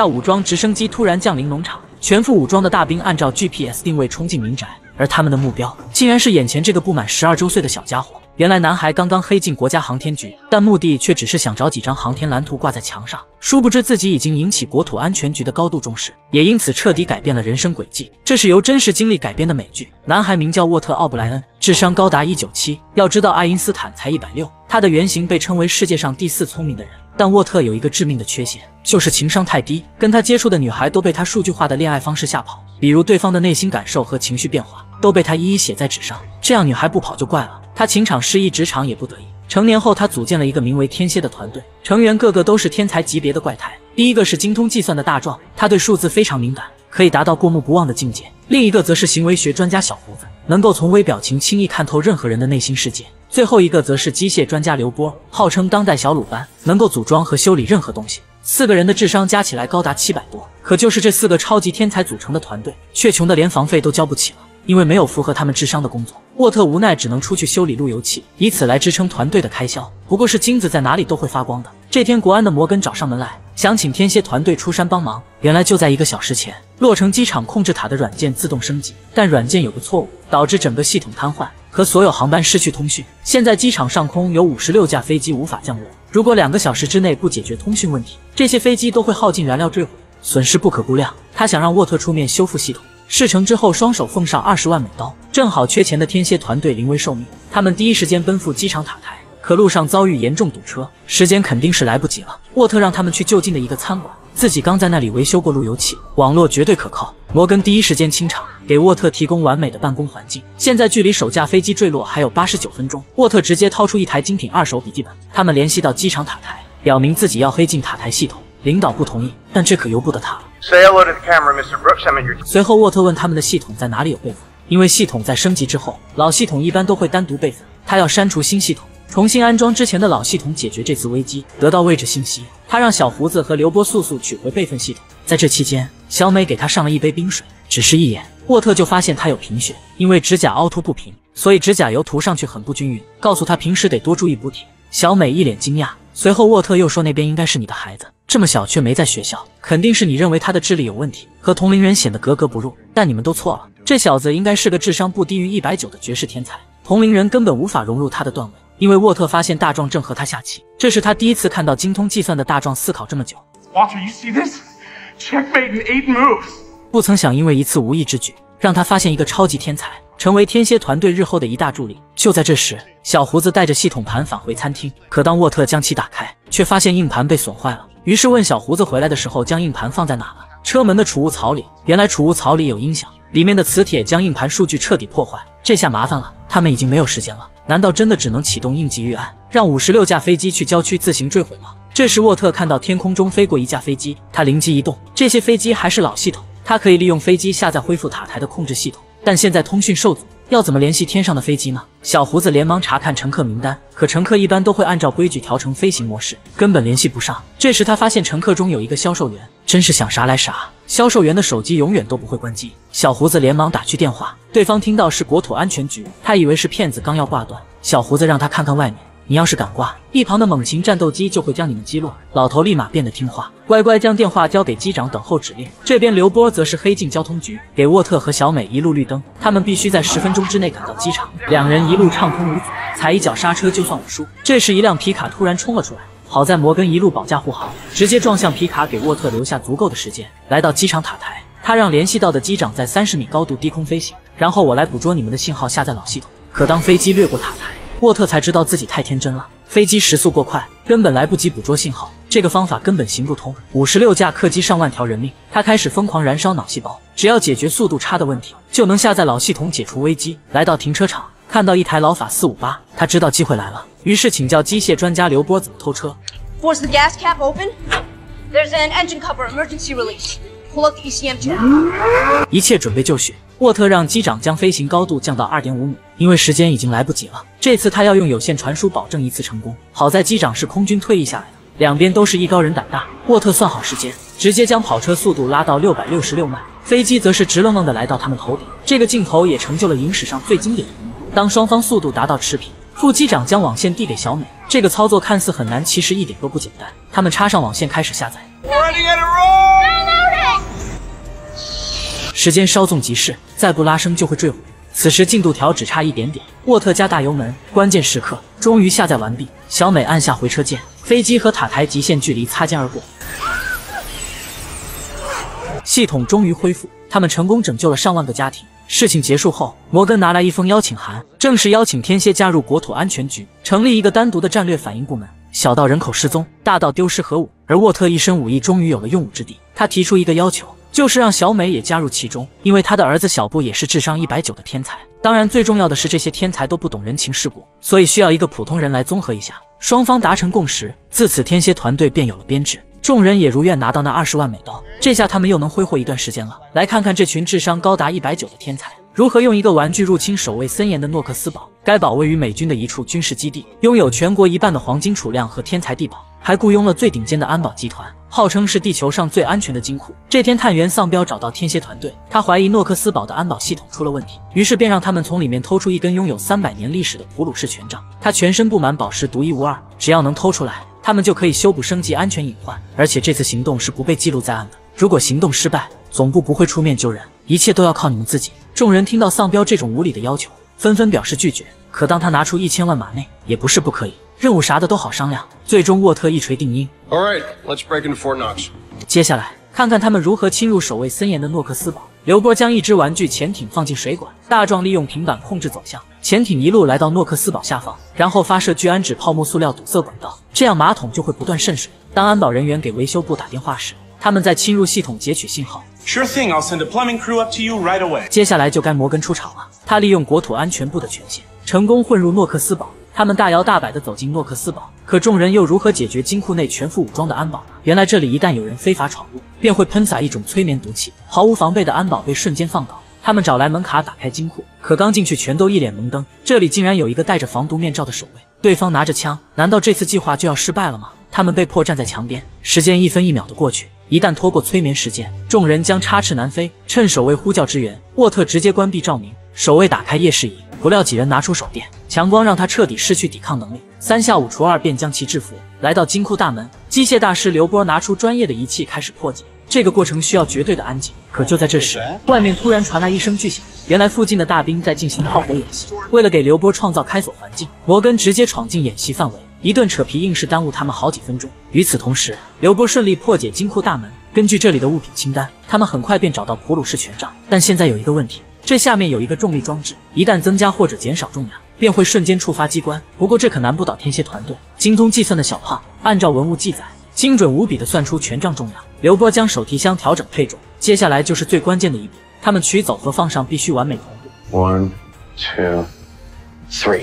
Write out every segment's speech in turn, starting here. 架武装直升机突然降临农场，全副武装的大兵按照 GPS 定位冲进民宅，而他们的目标竟然是眼前这个不满12周岁的小家伙。原来男孩刚刚黑进国家航天局，但目的却只是想找几张航天蓝图挂在墙上。殊不知自己已经引起国土安全局的高度重视，也因此彻底改变了人生轨迹。这是由真实经历改编的美剧。男孩名叫沃特·奥布莱恩，智商高达197。要知道爱因斯坦才160，他的原型被称为世界上第4聪明的人。 但沃特有一个致命的缺陷，就是情商太低，跟他接触的女孩都被他数据化的恋爱方式吓跑，比如对方的内心感受和情绪变化都被他一一写在纸上，这样女孩不跑就怪了。他情场失意，职场也不得已。成年后，他组建了一个名为天蝎的团队，成员个个都是天才级别的怪胎。第一个是精通计算的大壮，他对数字非常敏感，可以达到过目不忘的境界；另一个则是行为学专家小胡子，能够从微表情轻易看透任何人的内心世界。 最后一个则是机械专家刘波，号称当代小鲁班，能够组装和修理任何东西。四个人的智商加起来高达700多，可就是这4个超级天才组成的团队，却穷得连房费都交不起了，因为没有符合他们智商的工作。沃特无奈只能出去修理路由器，以此来支撑团队的开销。不过是金子在哪里都会发光的。这天，国安的摩根找上门来，想请天蝎团队出山帮忙。原来就在1个小时前，洛城机场控制塔的软件自动升级，但软件有个错误，导致整个系统瘫痪。 和所有航班失去通讯。现在机场上空有56架飞机无法降落，如果2个小时之内不解决通讯问题，这些飞机都会耗尽燃料坠毁，损失不可估量。他想让沃特出面修复系统，事成之后双手奉上20万美刀。正好缺钱的天蝎团队临危受命，他们第一时间奔赴机场塔台，可路上遭遇严重堵车，时间肯定是来不及了。沃特让他们去就近的一个餐馆，自己刚在那里维修过路由器，网络绝对可靠。摩根第一时间清场。 给沃特提供完美的办公环境。现在距离首架飞机坠落还有89分钟，沃特直接掏出一台精品2手笔记本。他们联系到机场塔台，表明自己要黑进塔台系统。领导不同意，但这可由不得他了。随后，沃特问他们的系统在哪里有备份，因为系统在升级之后，老系统一般都会单独备份。他要删除新系统，重新安装之前的老系统，解决这次危机。得到位置信息，他让小胡子和刘波速速取回备份系统。在这期间，小美给他上了一杯冰水，只是一眼。 沃特就发现他有贫血，因为指甲凹凸不平，所以指甲油涂上去很不均匀。告诉他平时得多注意补铁。小美一脸惊讶。随后沃特又说：“那边应该是你的孩子，这么小却没在学校，肯定是你认为他的智力有问题，和同龄人显得格格不入。但你们都错了，这小子应该是个智商不低于190的绝世天才，同龄人根本无法融入他的段位。”因为沃特发现大壮正和他下棋，这是他第一次看到精通计算的大壮思考这么久。Walter, you see this? Checkmate in 8 moves. 不曾想，因为一次无意之举，让他发现一个超级天才，成为天蝎团队日后的一大助力。就在这时，小胡子带着系统盘返回餐厅，可当沃特将其打开，却发现硬盘被损坏了。于是问小胡子回来的时候将硬盘放在哪了。车门的储物槽里，原来储物槽里有音响，里面的磁铁将硬盘数据彻底破坏。这下麻烦了，他们已经没有时间了。难道真的只能启动应急预案，让56架飞机去郊区自行坠毁吗？这时沃特看到天空中飞过一架飞机，他灵机一动，这些飞机还是老系统。 他可以利用飞机下载恢复塔台的控制系统，但现在通讯受阻，要怎么联系天上的飞机呢？小胡子连忙查看乘客名单，可乘客一般都会按照规矩调成飞行模式，根本联系不上。这时他发现乘客中有一个销售员，真是想啥来啥。销售员的手机永远都不会关机。小胡子连忙打去电话，对方听到是国土安全局，他以为是骗子，刚要挂断，小胡子让他看看外面。 你要是敢挂，一旁的猛禽战斗机就会将你们击落。老头立马变得听话，乖乖将电话交给机长，等候指令。这边刘波则是黑进交通局，给沃特和小美一路绿灯，他们必须在10分钟之内赶到机场。两人一路畅通无阻，踩一脚刹车就算我输。这时一辆皮卡突然冲了出来，好在摩根一路保驾护航，直接撞向皮卡，给沃特留下足够的时间。来到机场塔台，他让联系到的机长在30米高度低空飞行，然后我来捕捉你们的信号，下载老系统。可当飞机掠过塔台， 沃特才知道自己太天真了，飞机时速过快，根本来不及捕捉信号，这个方法根本行不通。56架客机上万条人命，他开始疯狂燃烧脑细胞，只要解决速度差的问题，就能下载老系统解除危机。来到停车场，看到一台老法458，他知道机会来了，于是请教机械专家刘波怎么偷车。Force the gas cap open. There's an engine cover emergency release. Pull up the ECM jack. 一切准备就绪。 沃特让机长将飞行高度降到 2.5 米，因为时间已经来不及了。这次他要用有线传输保证一次成功。好在机长是空军退役下来的，两边都是艺高人胆大。沃特算好时间，直接将跑车速度拉到666迈，飞机则是直愣愣的来到他们头顶。这个镜头也成就了影史上最经典的一幕。当双方速度达到持平，副机长将网线递给小美。这个操作看似很难，其实一点都不简单。他们插上网线开始下载。时间稍纵即逝，再不拉升就会坠毁。此时进度条只差一点点，沃特加大油门，关键时刻终于下载完毕。小美按下回车键，飞机和塔台极限距离擦肩而过。 系统终于恢复，他们成功拯救了上万个家庭。事情结束后，摩根拿来一封邀请函，正式邀请天蝎加入国土安全局，成立一个单独的战略反应部门。小到人口失踪，大到丢失核武，而沃特一身武艺终于有了用武之地。他提出一个要求，就是让小美也加入其中，因为他的儿子小布也是智商190的天才。当然，最重要的是这些天才都不懂人情世故，所以需要一个普通人来综合一下。双方达成共识，自此天蝎团队便有了编制。 众人也如愿拿到那20万美刀，这下他们又能挥霍一段时间了。来看看这群智商高达190的天才如何用一个玩具入侵守卫森严的诺克斯堡。该堡位于美军的一处军事基地，拥有全国一半的黄金储量和天才地堡，还雇佣了最顶尖的安保集团，号称是地球上最安全的金库。这天，探员丧彪找到天蝎团队，他怀疑诺克斯堡的安保系统出了问题，于是便让他们从里面偷出一根拥有300年历史的普鲁士权杖，它全身布满宝石，独一无二，只要能偷出来。 他们就可以修补升级安全隐患，而且这次行动是不被记录在案的。如果行动失败，总部不会出面救人，一切都要靠你们自己。众人听到丧彪这种无理的要求，纷纷表示拒绝。可当他拿出1000万马内，也不是不可以。任务啥的都好商量。最终沃特一锤定音。All right, let's break into Fort Knox. 接下来看看他们如何侵入守卫森严的诺克斯堡。刘波将一只玩具潜艇放进水管，大壮利用平板控制走向。 潜艇一路来到诺克斯堡下方，然后发射聚氨酯泡沫塑料堵塞管道，这样马桶就会不断渗水。当安保人员给维修部打电话时，他们在侵入系统截取信号。Sure thing, I'll send a plumbing crew up to you right away. 接下来就该摩根出场了，他利用国土安全部的权限，成功混入诺克斯堡。他们大摇大摆地走进诺克斯堡，可众人又如何解决金库内全副武装的安保？原来这里一旦有人非法闯入，便会喷洒一种催眠毒气，毫无防备的安保被瞬间放倒。 他们找来门卡打开金库，可刚进去全都一脸懵登。这里竟然有一个戴着防毒面罩的守卫，对方拿着枪，难道这次计划就要失败了吗？他们被迫站在墙边，时间一分一秒的过去，一旦拖过催眠时间，众人将插翅难飞。趁守卫呼叫支援，沃特直接关闭照明，守卫打开夜视仪，不料几人拿出手电，强光让他彻底失去抵抗能力，三下五除二便将其制服。来到金库大门，机械大师刘波拿出专业的仪器开始破解。 这个过程需要绝对的安静，可就在这时，外面突然传来一声巨响。原来附近的大兵在进行炮火演习。为了给刘波创造开锁环境，摩根直接闯进演习范围，一顿扯皮硬是耽误他们好几分钟。与此同时，刘波顺利破解金库大门。根据这里的物品清单，他们很快便找到普鲁士权杖。但现在有一个问题，这下面有一个重力装置，一旦增加或者减少重量，便会瞬间触发机关。不过这可难不倒天蝎团队精通计算的小胖，按照文物记载。 精准无比地算出权杖重量，刘波将手提箱调整配重。接下来就是最关键的一笔，他们取走和放上必须完美同步。One, two, three。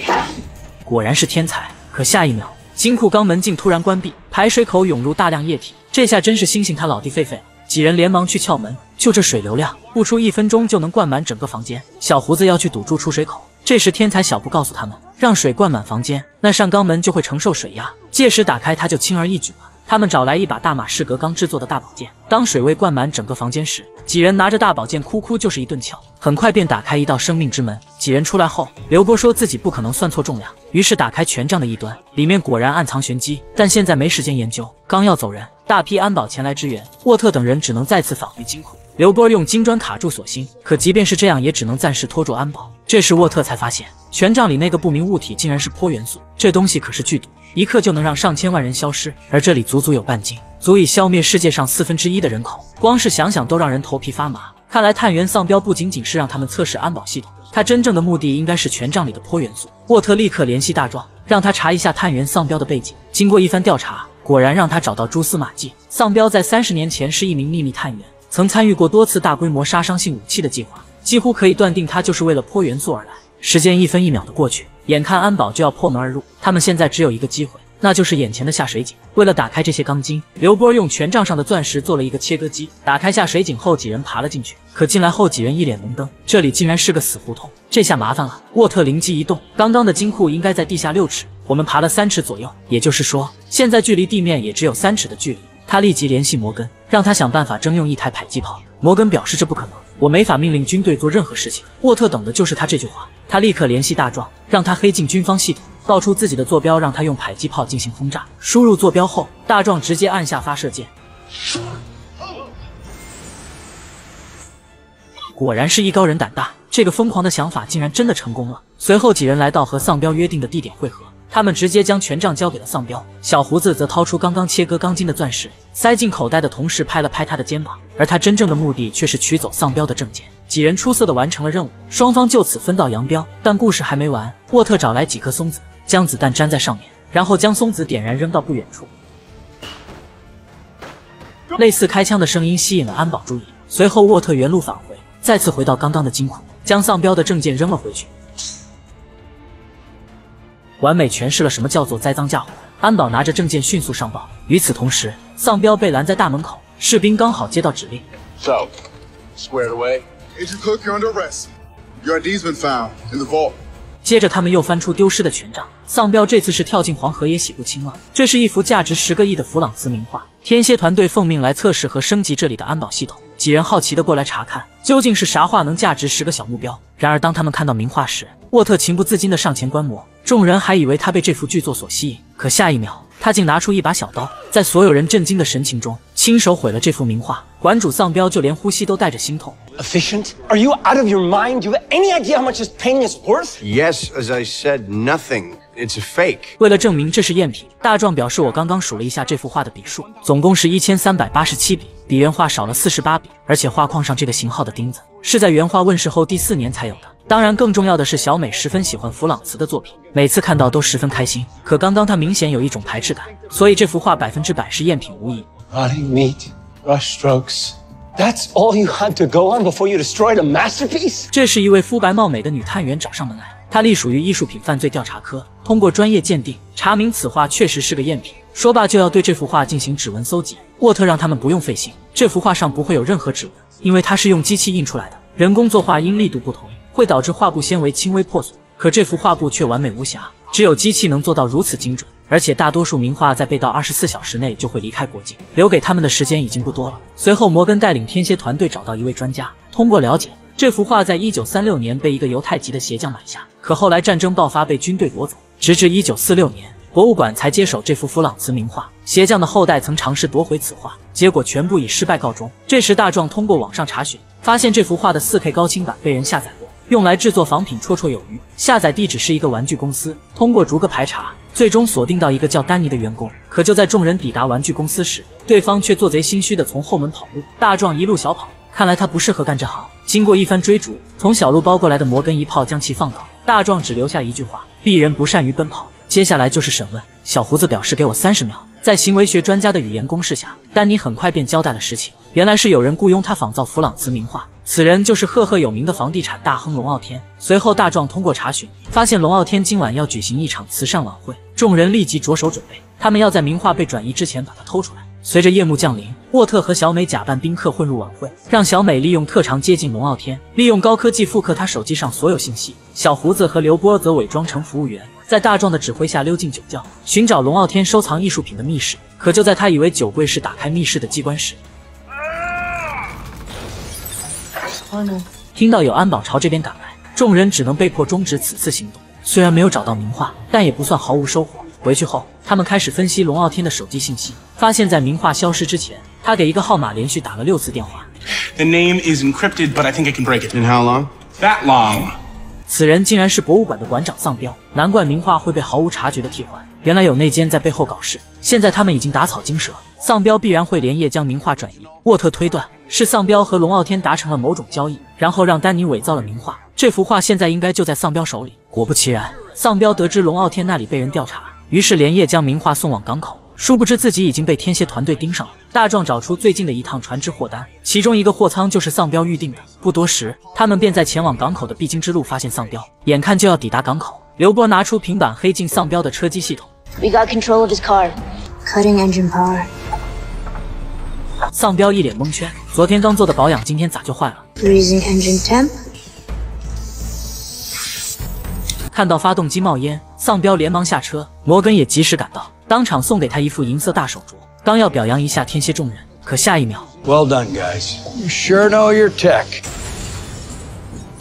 果然是天才。可下一秒，金库肛门镜突然关闭，排水口涌入大量液体。这下真是星星他老弟狒狒了。几人连忙去撬门，就这水流量，不出1分钟就能灌满整个房间。小胡子要去堵住出水口，这时天才小布告诉他们，让水灌满房间，那扇肛门就会承受水压，届时打开它就轻而易举了。 他们找来一把大马士革钢制作的大宝剑，当水位灌满整个房间时，几人拿着大宝剑哭哭就是一顿撬，很快便打开一道生命之门。几人出来后，刘波说自己不可能算错重量，于是打开权杖的一端，里面果然暗藏玄机，但现在没时间研究。刚要走人，大批安保前来支援，沃特等人只能再次返回金库。刘波用金砖卡住锁芯，可即便是这样，也只能暂时拖住安保。这时沃特才发现，权杖里那个不明物体竟然是钋元素，这东西可是剧毒。 一刻就能让上千万人消失，而这里足足有半径，足以消灭世界上1/4的人口。光是想想都让人头皮发麻。看来探员丧彪不仅仅是让他们测试安保系统，他真正的目的应该是权杖里的钋元素。沃特立刻联系大壮，让他查一下探员丧彪的背景。经过一番调查，果然让他找到蛛丝马迹。丧彪在30年前是一名秘密探员，曾参与过多次大规模杀伤性武器的计划，几乎可以断定他就是为了钋元素而来。时间一分一秒的过去。 眼看安保就要破门而入，他们现在只有一个机会，那就是眼前的下水井。为了打开这些钢筋，刘波用权杖上的钻石做了一个切割机。打开下水井后，几人爬了进去。可进来后，几人一脸懵登，这里竟然是个死胡同，这下麻烦了。沃特灵机一动，刚刚的金库应该在地下6尺，我们爬了3尺左右，也就是说，现在距离地面也只有3尺的距离。他立即联系摩根，让他想办法征用一台迫击炮。摩根表示这不可能。 我没法命令军队做任何事情，沃特等的就是他这句话。他立刻联系大壮，让他黑进军方系统，报出自己的坐标，让他用迫击炮进行轰炸。输入坐标后，大壮直接按下发射键，果然是艺高人胆大，这个疯狂的想法竟然真的成功了。随后几人来到和丧彪约定的地点汇合，他们直接将权杖交给了丧彪，小胡子则掏出刚刚切割钢筋的钻石，塞进口袋的同时拍了拍他的肩膀，而他真正的目的却是取走丧彪的证件。 几人出色的完成了任务，双方就此分道扬镳。但故事还没完，沃特找来几颗松子，将子弹粘在上面，然后将松子点燃扔到不远处。类似开枪的声音吸引了安保注意。随后，沃特原路返回，再次回到刚刚的金库，将丧彪的证件扔了回去，完美诠释了什么叫做栽赃嫁祸。安保拿着证件迅速上报。与此同时，丧彪被拦在大门口，士兵刚好接到指令。So, squared away. Agent Cook, you're under arrest. Your ID's been found in the vault. 接着他们又翻出丢失的权杖，丧彪这次是跳进黄河也洗不清了。这是一幅价值10个亿的弗朗兹名画。天蝎团队奉命来测试和升级这里的安保系统，几人好奇的过来查看，究竟是啥画能价值10个小目标。然而当他们看到名画时，沃特情不自禁的上前观摩，众人还以为他被这幅巨作所吸引，可下一秒。 他竟拿出一把小刀，在所有人震惊的神情中，亲手毁了这幅名画。馆主丧彪就连呼吸都带着心痛。Efficient? Are you out of your mind? Do you have any idea how much this painting is worth? Yes, as I said, nothing. It's a fake. 为了证明这是赝品，大壮表示我刚刚数了一下这幅画的笔数，总共是 1387 笔，比原画少了48笔，而且画框上这个型号的钉子是在原画问世后第4年才有的。 当然，更重要的是，小美十分喜欢弗朗茨的作品，每次看到都十分开心。可刚刚她明显有一种排斥感，所以这幅画100%是赝品无疑。Rotting meat, brush strokes. That's all you had to go on before you destroyed a masterpiece. 这是一位肤白貌美的女探员找上门来，她隶属于艺术品犯罪调查科，通过专业鉴定查明此画确实是个赝品。说罢就要对这幅画进行指纹搜集。沃特让他们不用费心，这幅画上不会有任何指纹，因为它是用机器印出来的，人工作画因力度不同。 会导致画布纤维轻微破损，可这幅画布却完美无瑕，只有机器能做到如此精准。而且大多数名画在被盗24小时内就会离开国境，留给他们的时间已经不多了。随后，摩根带领天蝎团队找到一位专家，通过了解，这幅画在1936年被一个犹太籍的鞋匠买下，可后来战争爆发被军队夺走，直至1946年博物馆才接手这幅弗朗茨名画。鞋匠的后代曾尝试夺回此画，结果全部以失败告终。这时，大壮通过网上查询，发现这幅画的 4K 高清版被人下载过。 用来制作仿品绰绰有余。下载地址是一个玩具公司，通过逐个排查，最终锁定到一个叫丹尼的员工。可就在众人抵达玩具公司时，对方却做贼心虚的从后门跑路。大壮一路小跑，看来他不适合干这行。经过一番追逐，从小路包过来的摩根一炮将其放倒。大壮只留下一句话：鄙人不善于奔跑。接下来就是审问。小胡子表示给我30秒。在行为学专家的语言攻势下，丹尼很快便交代了实情。原来是有人雇佣他仿造弗朗茨名画。 此人就是赫赫有名的房地产大亨龙傲天。随后，大壮通过查询发现，龙傲天今晚要举行一场慈善晚会，众人立即着手准备，他们要在名画被转移之前把它偷出来。随着夜幕降临，沃特和小美假扮宾客混入晚会，让小美利用特长接近龙傲天，利用高科技复刻他手机上所有信息。小胡子和刘波则伪装成服务员，在大壮的指挥下溜进酒窖，寻找龙傲天收藏艺术品的密室。可就在他以为酒柜是打开密室的机关时， 听到有安保朝这边赶来，众人只能被迫终止此次行动。虽然没有找到名画，但也不算毫无收获。回去后，他们开始分析龙傲天的手机信息，发现在名画消失之前，他给一个号码连续打了6次电话。The name is encrypted, but I think I can break it. In how long? That long. 此人竟然是博物馆的馆长丧彪，难怪名画会被毫无察觉的替换。原来有内奸在背后搞事，现在他们已经打草惊蛇，丧彪必然会连夜将名画转移。沃特推断。 是丧彪和龙傲天达成了某种交易，然后让丹尼伪造了名画。这幅画现在应该就在丧彪手里。果不其然，丧彪得知龙傲天那里被人调查，于是连夜将名画送往港口。殊不知自己已经被天蝎团队盯上了。大壮找出最近的一趟船只货单，其中一个货舱就是丧彪预定的。不多时，他们便在前往港口的必经之路发现丧彪。眼看就要抵达港口，刘波拿出平板黑进丧彪的车机系统。We got control of his car, cutting engine power. 丧彪一脸蒙圈，昨天刚做的保养，今天咋就坏了？看到发动机冒烟，丧彪连忙下车，摩根也及时赶到，当场送给他一副银色大手镯，刚要表扬一下天蝎众人，可下一秒 ，Well done, guys. You sure know your tech.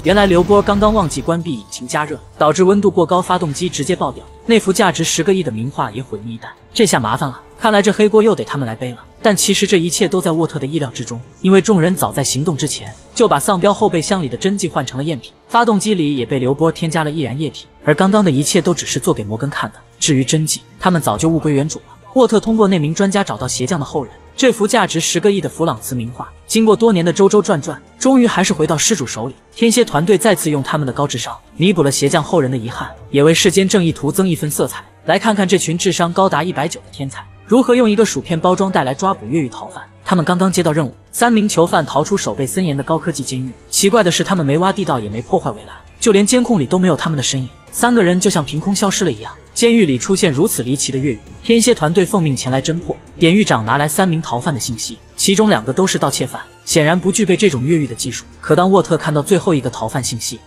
原来刘波刚刚忘记关闭引擎加热，导致温度过高，发动机直接爆掉，那幅价值10个亿的名画也毁于一旦，这下麻烦了，看来这黑锅又得他们来背了。但其实这一切都在沃特的意料之中，因为众人早在行动之前就把丧彪后备箱里的真迹换成了赝品，发动机里也被刘波添加了易燃液体。而刚刚的一切都只是做给摩根看的，至于真迹，他们早就物归原主了。沃特通过那名专家找到鞋匠的后人，这幅价值10个亿的弗朗茨名画，经过多年的周周转转，终于还是回到失主手里。天蝎团队再次用他们的高智商弥补了鞋匠后人的遗憾，也为世间正义徒增一分色彩。来看看这群智商高达190的天才如何用一个薯片包装袋来抓捕越狱逃犯。他们刚刚接到任务，3名囚犯逃出守备森严的高科技监狱。奇怪的是，他们没挖地道，也没破坏围栏，就连监控里都没有他们的身影。3个人就像凭空消失了一样。监狱里出现如此离奇的越狱，天蝎团队奉命前来侦破。典狱长拿来3名逃犯的信息，其中2个都是盗窃犯，显然不具备这种越狱的技术。可当沃特看到最后一个逃犯信息，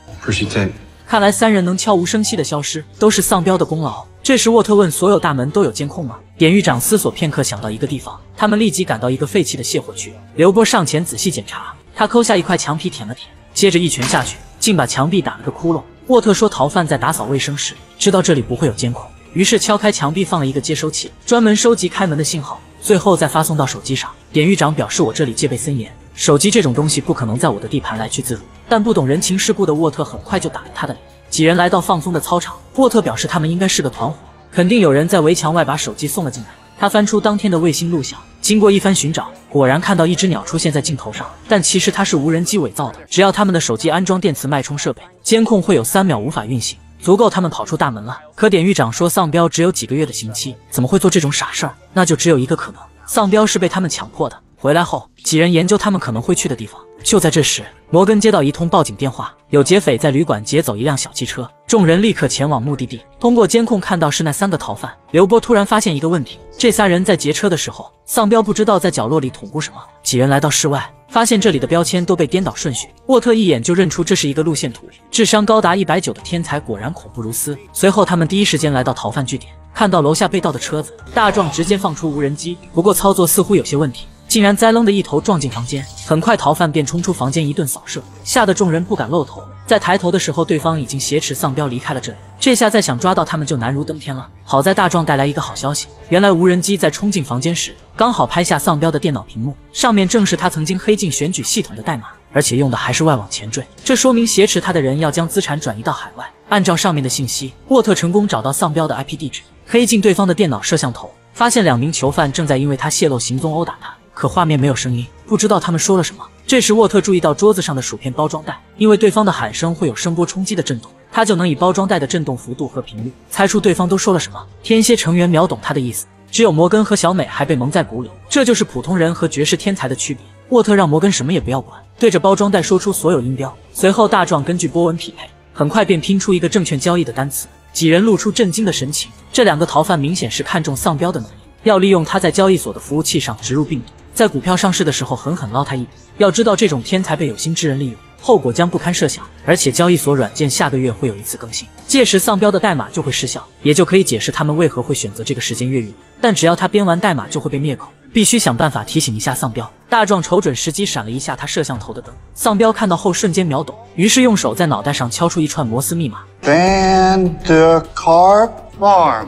看来3人能悄无声息的消失，都是丧彪的功劳。这时沃特问，所有大门都有监控吗？典狱长思索片刻，想到一个地方，他们立即赶到一个废弃的卸货区。刘波上前仔细检查，他抠下一块墙皮舔了舔，接着一拳下去，竟把墙壁打了个窟窿。沃特说逃犯在打扫卫生时知道这里不会有监控，于是敲开墙壁放了一个接收器，专门收集开门的信号，最后再发送到手机上。典狱长表示，我这里戒备森严，手机这种东西不可能在我的地盘来去自如。但不懂人情世故的沃特很快就打了他的脸。几人来到放松的操场，沃特表示他们应该是个团伙，肯定有人在围墙外把手机送了进来。他翻出当天的卫星录像，经过一番寻找，果然看到一只鸟出现在镜头上，但其实它是无人机伪造的。只要他们的手机安装电磁脉冲设备，监控会有3秒无法运行，足够他们跑出大门了。可典狱长说丧彪只有几个月的刑期，怎么会做这种傻事儿？那就只有一个可能，丧彪是被他们强迫的。回来后，几人研究他们可能会去的地方。就在这时，摩根接到一通报警电话，有劫匪在旅馆劫走一辆小汽车。众人立刻前往目的地，通过监控看到是那3个逃犯。刘波突然发现一个问题，这3人在劫车的时候，丧彪不知道在角落里捅咕什么。几人来到室外，发现这里的标签都被颠倒顺序。沃特一眼就认出这是一个路线图，智商高达190的天才果然恐怖如斯。随后他们第一时间来到逃犯据点，看到楼下被盗的车子，大壮直接放出无人机，不过操作似乎有些问题，竟然栽愣的一头撞进房间。很快逃犯便冲出房间一顿扫射，吓得众人不敢露头。在抬头的时候，对方已经挟持丧彪离开了这里，这下再想抓到他们就难如登天了。好在大壮带来一个好消息，原来无人机在冲进房间时刚好拍下丧彪的电脑屏幕，上面正是他曾经黑进选举系统的代码，而且用的还是外网前缀，这说明挟持他的人要将资产转移到海外。按照上面的信息，沃特成功找到丧彪的 IP 地址，黑进对方的电脑摄像头，发现2名囚犯正在因为他泄露行踪殴打他，可画面没有声音，不知道他们说了什么。这时沃特注意到桌子上的薯片包装袋，因为对方的喊声会有声波冲击的震动，他就能以包装袋的震动幅度和频率猜出对方都说了什么。天蝎成员秒懂他的意思，只有摩根和小美还被蒙在鼓里，这就是普通人和绝世天才的区别。沃特让摩根什么也不要管，对着包装袋说出所有音标，随后大壮根据波纹匹配，很快便拼出一个证券交易的单词。几人露出震惊的神情，这2个逃犯明显是看中丧彪的能力，要利用他在交易所的服务器上植入病毒，在股票上市的时候狠狠捞他一笔。要知道这种天才被有心之人利用，后果将不堪设想。而且交易所软件下个月会有一次更新，届时丧彪的代码就会失效，也就可以解释他们为何会选择这个时间越狱。但只要他编完代码就会被灭口，必须想办法提醒一下丧彪。大壮瞅准时机闪了一下他摄像头的灯，丧彪看到后瞬间秒懂，于是用手在脑袋上敲出一串摩斯密码 Vandercarp Farm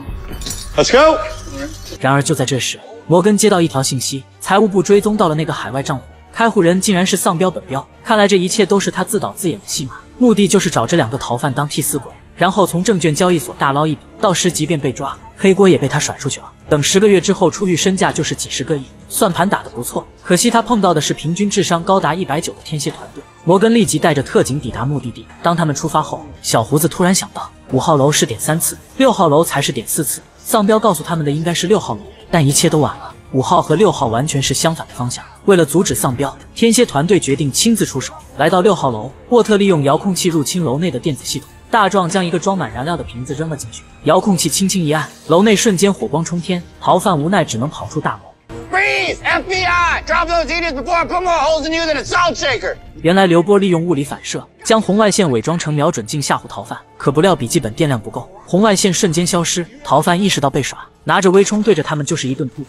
Let's go。 然而就在这时，摩根接到一条信息，财务部追踪到了那个海外账户，开户人竟然是丧彪本彪。看来这一切都是他自导自演的戏码，目的就是找这2个逃犯当替死鬼，然后从证券交易所大捞一笔，到时即便被抓，黑锅也被他甩出去了。等10个月之后出狱，身价就是几十个亿，算盘打得不错。可惜他碰到的是平均智商高达190的天蝎团队。摩根立即带着特警抵达目的地。当他们出发后，小胡子突然想到5号楼是点3次，6号楼才是点4次。丧彪告诉他们的应该是6号楼，但一切都晚了，5号和6号完全是相反的方向。为了阻止丧彪，天蝎团队决定亲自出手。来到6号楼，沃特利用遥控器入侵楼内的电子系统。大壮将一个装满燃料的瓶子扔了进去，遥控器轻轻一按，楼内瞬间火光冲天，逃犯无奈只能跑出大楼。原来刘波利用物理反射将红外线伪装成瞄准镜吓唬逃犯，可不料笔记本电量不够，红外线瞬间消失。逃犯意识到被耍，拿着微冲对着他们就是一顿突突，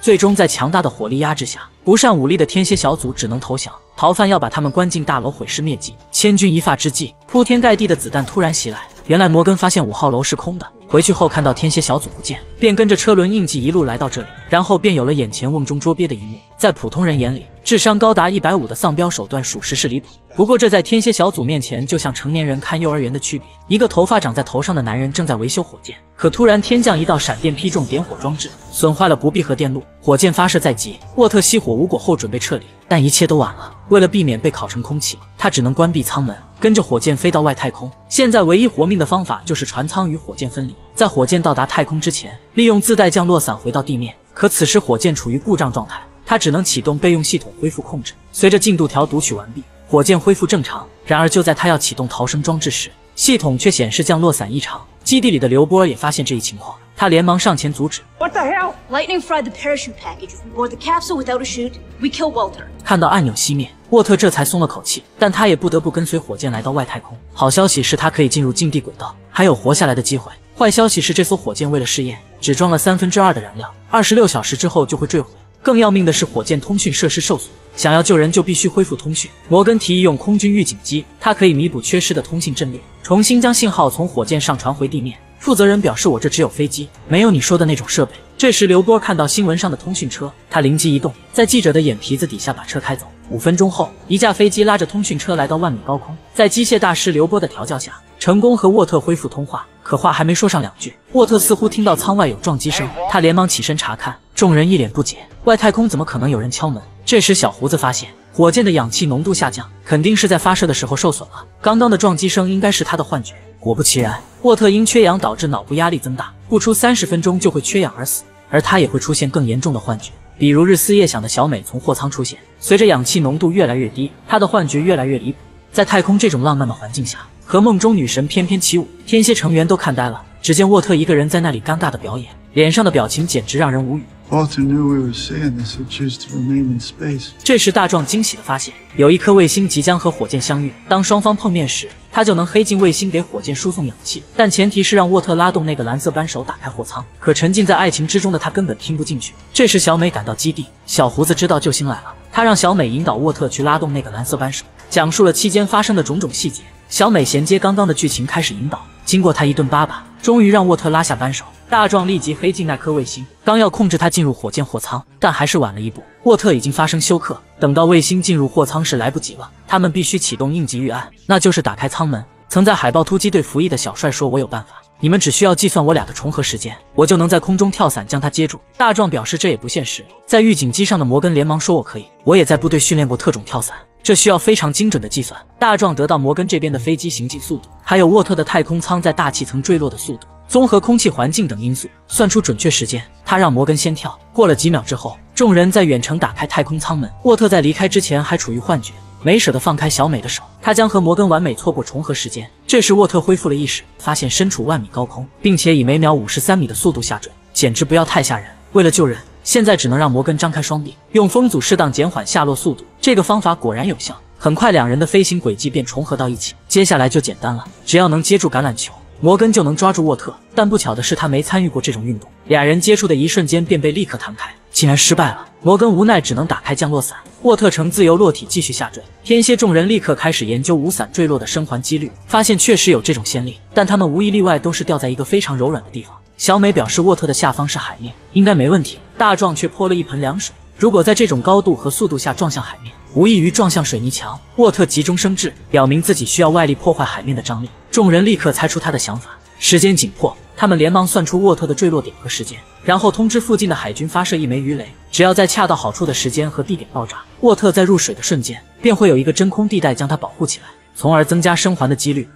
最终在强大的火力压制下，不善武力的天蝎小组只能投降。逃犯要把他们关进大楼毁尸灭迹，千钧一发之际，铺天盖地的子弹突然袭来。原来摩根发现5号楼是空的，回去后看到天蝎小组不见，便跟着车轮印记一路来到这里，然后便有了眼前瓮中捉鳖的一幕。在普通人眼里，智商高达150的丧彪手段属实是离谱，不过这在天蝎小组面前就像成年人看幼儿园的区别。一个头发长在头上的男人正在维修火箭，可突然天降一道闪电劈中点火装置，损坏了不闭合电路，火箭发射在即，沃特熄火无果后准备撤离，但一切都晚了。为了避免被烤成空气，他只能关闭舱门，跟着火箭飞到外太空。现在唯一活命的方法就是船舱与火箭分离，在火箭到达太空之前，利用自带降落伞回到地面。可此时火箭处于故障状态，他只能启动备用系统恢复控制。随着进度条读取完毕，火箭恢复正常。然而就在他要启动逃生装置时，系统却显示降落伞异常。基地里的刘波也发现这一情况，他连忙上前阻止。What the hell? Lightning fried the parachute package. We board the capsule without a chute. We kill Walter. 看到按钮熄灭，沃特这才松了口气，但他也不得不跟随火箭来到外太空。好消息是他可以进入近地轨道，还有活下来的机会。坏消息是这艘火箭为了试验，只装了2/3的燃料，26小时之后就会坠毁。更要命的是，火箭通讯设施受损，想要救人就必须恢复通讯。摩根提议用空军预警机，它可以弥补缺失的通信阵列，重新将信号从火箭上传回地面。负责人表示：“我这只有飞机，没有你说的那种设备。”这时，刘波看到新闻上的通讯车，他灵机一动，在记者的眼皮子底下把车开走。5分钟后，一架飞机拉着通讯车来到万米高空，在机械大师刘波的调教下，成功和沃特恢复通话。可话还没说上两句，沃特似乎听到舱外有撞击声，他连忙起身查看，众人一脸不解，外太空怎么可能有人敲门？这时，小胡子发现火箭的氧气浓度下降，肯定是在发射的时候受损了。刚刚的撞击声应该是他的幻觉。果不其然，沃特因缺氧导致脑部压力增大，不出30分钟就会缺氧而死，而他也会出现更严重的幻觉，比如日思夜想的小美从货舱出现。随着氧气浓度越来越低，他的幻觉越来越离谱。在太空这种浪漫的环境下，和梦中女神翩翩起舞，天蝎成员都看呆了。只见沃特一个人在那里尴尬的表演，脸上的表情简直让人无语。这时大壮惊喜地发现，有一颗卫星即将和火箭相遇，当双方碰面时，他就能黑进卫星给火箭输送氧气，但前提是让沃特拉动那个蓝色扳手打开货舱。可沉浸在爱情之中的他根本听不进去。这时小美赶到基地，小胡子知道救星来了，他让小美引导沃特去拉动那个蓝色扳手，讲述了期间发生的种种细节。小美衔接刚刚的剧情开始引导，经过他一顿巴巴，终于让沃特拉下扳手。大壮立即黑进那颗卫星，刚要控制他进入火箭货舱，但还是晚了一步，沃特已经发生休克，等到卫星进入货舱时来不及了。他们必须启动应急预案，那就是打开舱门。曾在海豹突击队服役的小帅说，我有办法，你们只需要计算我俩的重合时间，我就能在空中跳伞将他接住。大壮表示这也不现实，在预警机上的摩根连忙说，我可以，我也在部队训练过特种跳伞，这需要非常精准的计算。大壮得到摩根这边的飞机行进速度，还有沃特的太空舱在大气层坠落的速度，综合空气环境等因素，算出准确时间。他让摩根先跳，过了几秒之后，众人在远程打开太空舱门。沃特在离开之前还处于幻觉，没舍得放开小美的手，他将和摩根完美错过重合时间。这时沃特恢复了意识，发现身处万米高空，并且以每秒53米的速度下坠，简直不要太吓人。为了救人，现在只能让摩根张开双臂，用风阻适当减缓下落速度。这个方法果然有效，很快两人的飞行轨迹便重合到一起。接下来就简单了，只要能接住橄榄球，摩根就能抓住沃特，但不巧的是他没参与过这种运动，俩人接触的一瞬间便被立刻弹开，竟然失败了。摩根无奈只能打开降落伞，沃特呈自由落体继续下坠。天蝎众人立刻开始研究无伞坠落的生还几率，发现确实有这种先例，但他们无一例外都是掉在一个非常柔软的地方。小美表示沃特的下方是海面，应该没问题。大壮却泼了一盆凉水，如果在这种高度和速度下撞向海面，无异于撞向水泥墙。沃特急中生智，表明自己需要外力破坏海面的张力。众人立刻猜出他的想法，时间紧迫，他们连忙算出沃特的坠落点和时间，然后通知附近的海军发射一枚鱼雷，只要在恰到好处的时间和地点爆炸，沃特在入水的瞬间便会有一个真空地带将他保护起来，从而增加生还的几率。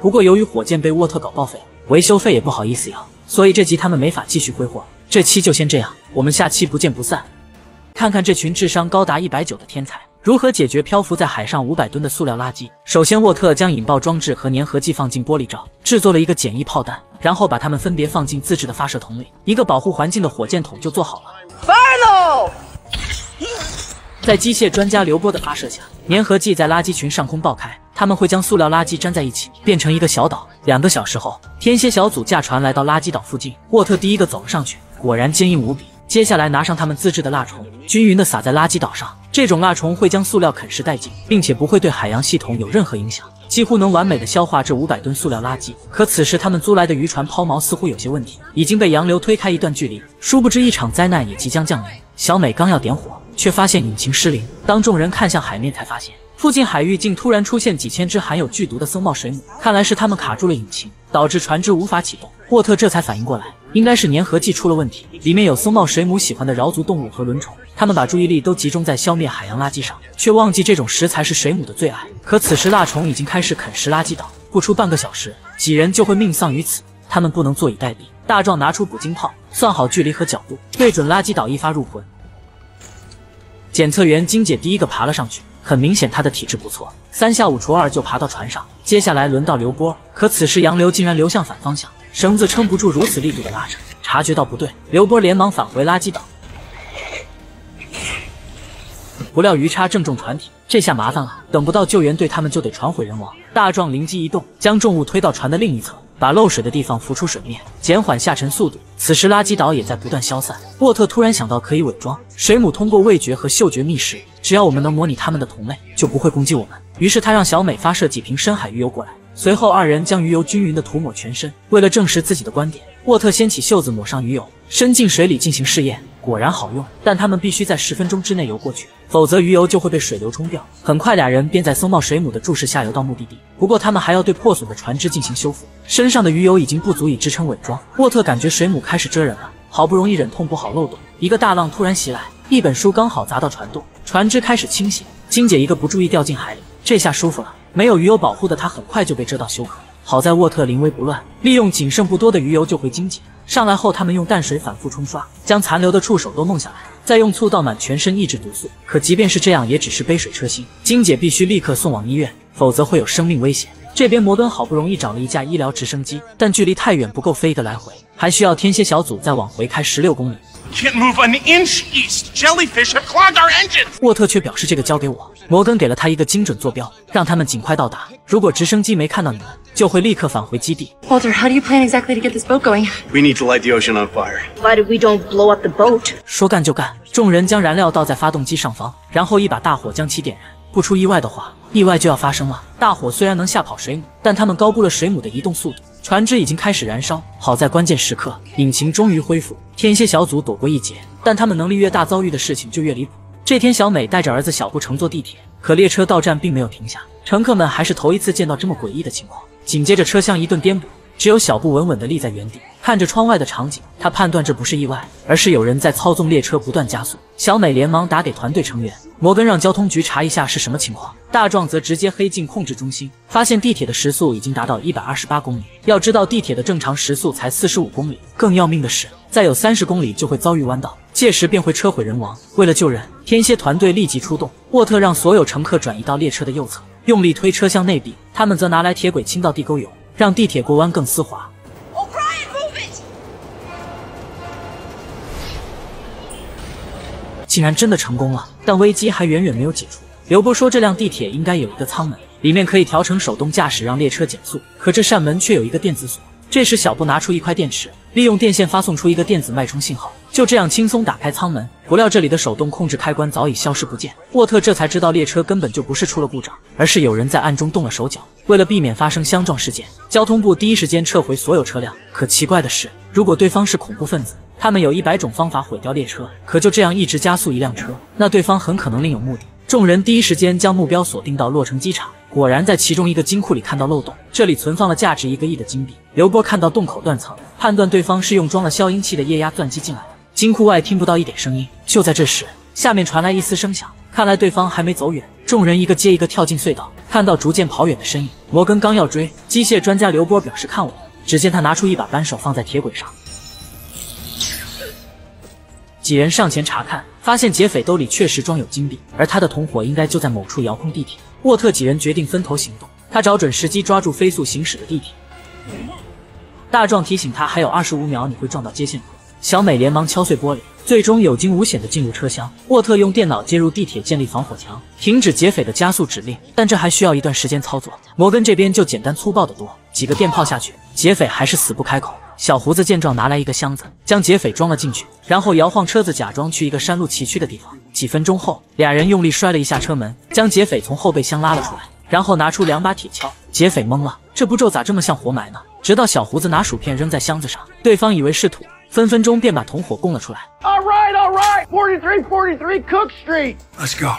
不过由于火箭被沃特搞报废，维修费也不好意思要，所以这集他们没法继续挥霍。这期就先这样，我们下期不见不散。看看这群智商高达190的天才如何解决漂浮在海上500吨的塑料垃圾。首先，沃特将引爆装置和粘合剂放进玻璃罩，制作了一个简易炮弹，然后把它们分别放进自制的发射筒里，一个保护环境的火箭筒就做好了。Final！在机械专家刘波的发射下，粘合剂在垃圾群上空爆开，他们会将塑料垃圾粘在一起，变成一个小岛。2个小时后，天蝎小组驾船来到垃圾岛附近，沃特第一个走了上去，果然坚硬无比。接下来拿上他们自制的蜡虫，均匀的撒在垃圾岛上。这种蜡虫会将塑料啃食殆尽，并且不会对海洋系统有任何影响，几乎能完美的消化这500吨塑料垃圾。可此时他们租来的渔船抛锚似乎有些问题，已经被洋流推开一段距离。殊不知一场灾难也即将降临。小美刚要点火，却发现引擎失灵。当众人看向海面，才发现附近海域竟突然出现几千只含有剧毒的僧帽水母，看来是它们卡住了引擎，导致船只无法启动。沃特这才反应过来，应该是粘合剂出了问题，里面有僧帽水母喜欢的桡足动物和轮虫，他们把注意力都集中在消灭海洋垃圾上，却忘记这种食材是水母的最爱。可此时蜡虫已经开始啃食垃圾岛，不出半个小时，几人就会命丧于此。他们不能坐以待毙。大壮拿出捕鲸炮，算好距离和角度，对准垃圾岛一发入魂。检测员金姐第一个爬了上去。很明显，他的体质不错，三下五除二就爬到船上。接下来轮到刘波，可此时洋流竟然流向反方向，绳子撑不住如此力度的拉扯。察觉到不对，刘波连忙返回垃圾岛。不料鱼叉正中船体，这下麻烦了，等不到救援队，他们就得船毁人亡。大壮灵机一动，将重物推到船的另一侧，把漏水的地方浮出水面，减缓下沉速度。此时垃圾岛也在不断消散。沃特突然想到可以伪装，水母通过味觉和嗅觉觅食，只要我们能模拟它们的同类，就不会攻击我们。于是他让小美发射几瓶深海鱼油过来，随后二人将鱼油均匀地涂抹全身。为了证实自己的观点，沃特掀起袖子抹上鱼油，伸进水里进行试验。果然好用，但他们必须在10分钟之内游过去，否则鱼油就会被水流冲掉。很快，俩人便在僧帽水母的注视下游到目的地。不过，他们还要对破损的船只进行修复，身上的鱼油已经不足以支撑伪装。沃特感觉水母开始蜇人了，好不容易忍痛补好漏洞，一个大浪突然袭来，一本书刚好砸到船洞，船只开始倾斜。金姐一个不注意掉进海里，这下舒服了，没有鱼油保护的她很快就被蜇到休克。好在沃特临危不乱，利用仅剩不多的鱼油救回金姐。上来后，他们用淡水反复冲刷，将残留的触手都弄下来，再用醋倒满全身抑制毒素。可即便是这样，也只是杯水车薪。金姐必须立刻送往医院，否则会有生命危险。这边摩登好不容易找了一架医疗直升机，但距离太远，不够飞一个来回，还需要天蝎小组再往回开16公里。沃特却表示这个交给我。摩根给了他一个精准坐标，让他们尽快到达。如果直升机没看到你们，就会立刻返回基地。Walter, how do you plan exactly to get this boat going? We need to light the ocean on fire. Provided we don't blow up the boat. 说干就干，众人将燃料倒在发动机上方，然后一把大火将其点燃。不出意外的话，意外就要发生了。大火虽然能吓跑水母，但他们高估了水母的移动速度。船只已经开始燃烧，好在关键时刻，引擎终于恢复。天蝎小组躲过一劫，但他们能力越大，遭遇的事情就越离谱。这天，小美带着儿子小布乘坐地铁，可列车到站并没有停下，乘客们还是头一次见到这么诡异的情况。紧接着车厢一顿颠簸，只有小布稳稳地立在原地，看着窗外的场景，他判断这不是意外，而是有人在操纵列车不断加速。小美连忙打给团队成员，摩根让交通局查一下是什么情况，大壮则直接黑进控制中心，发现地铁的时速已经达到128公里。要知道地铁的正常时速才45公里，更要命的是，再有30公里就会遭遇弯道，届时便会车毁人亡。为了救人，天蝎团队立即出动，沃特让所有乘客转移到列车的右侧，用力推车厢内壁，他们则拿来铁轨倾倒地沟油，让地铁过弯更丝滑。竟然真的成功了，但危机还远远没有解除。刘波说这辆地铁应该有一个舱门，里面可以调成手动驾驶让列车减速，可这扇门却有一个电子锁。这时小布拿出一块电池，利用电线发送出一个电子脉冲信号，就这样轻松打开舱门。不料这里的手动控制开关早已消失不见，沃特这才知道列车根本就不是出了故障，而是有人在暗中动了手脚。为了避免发生相撞事件，交通部第一时间撤回所有车辆。可奇怪的是，如果对方是恐怖分子，他们有100种方法毁掉列车，可就这样一直加速一辆车，那对方很可能另有目的。众人第一时间将目标锁定到洛城机场，果然在其中一个金库里看到漏洞，这里存放了价值1个亿的金币。刘波看到洞口断层，判断对方是用装了消音器的液压钻机进来的。金库外听不到一点声音，就在这时，下面传来一丝声响，看来对方还没走远。众人一个接一个跳进隧道，看到逐渐跑远的身影。摩根刚要追，机械专家刘波表示看我，只见他拿出一把扳手放在铁轨上。几人上前查看，发现劫匪兜里确实装有金币，而他的同伙应该就在某处遥控地铁。沃特几人决定分头行动，他找准时机抓住飞速行驶的地铁。大壮提醒他还有25秒你会撞到接线口，小美连忙敲碎玻璃，最终有惊无险地进入车厢。沃特用电脑接入地铁建立防火墙，停止劫匪的加速指令，但这还需要一段时间操作。摩根这边就简单粗暴得多，几个电炮下去，劫匪还是死不开口。小胡子见状拿来一个箱子，将劫匪装了进去，然后摇晃车子假装去一个山路崎岖的地方。几分钟后，俩人用力摔了一下车门，将劫匪从后备箱拉了出来，然后拿出2把铁锹。劫匪懵了，这步骤咋这么像活埋呢？直到小胡子拿薯片扔在箱子上，对方以为是土，分分钟便把同伙供了出来。All right, all right, 4343 Cook Street. Let's go.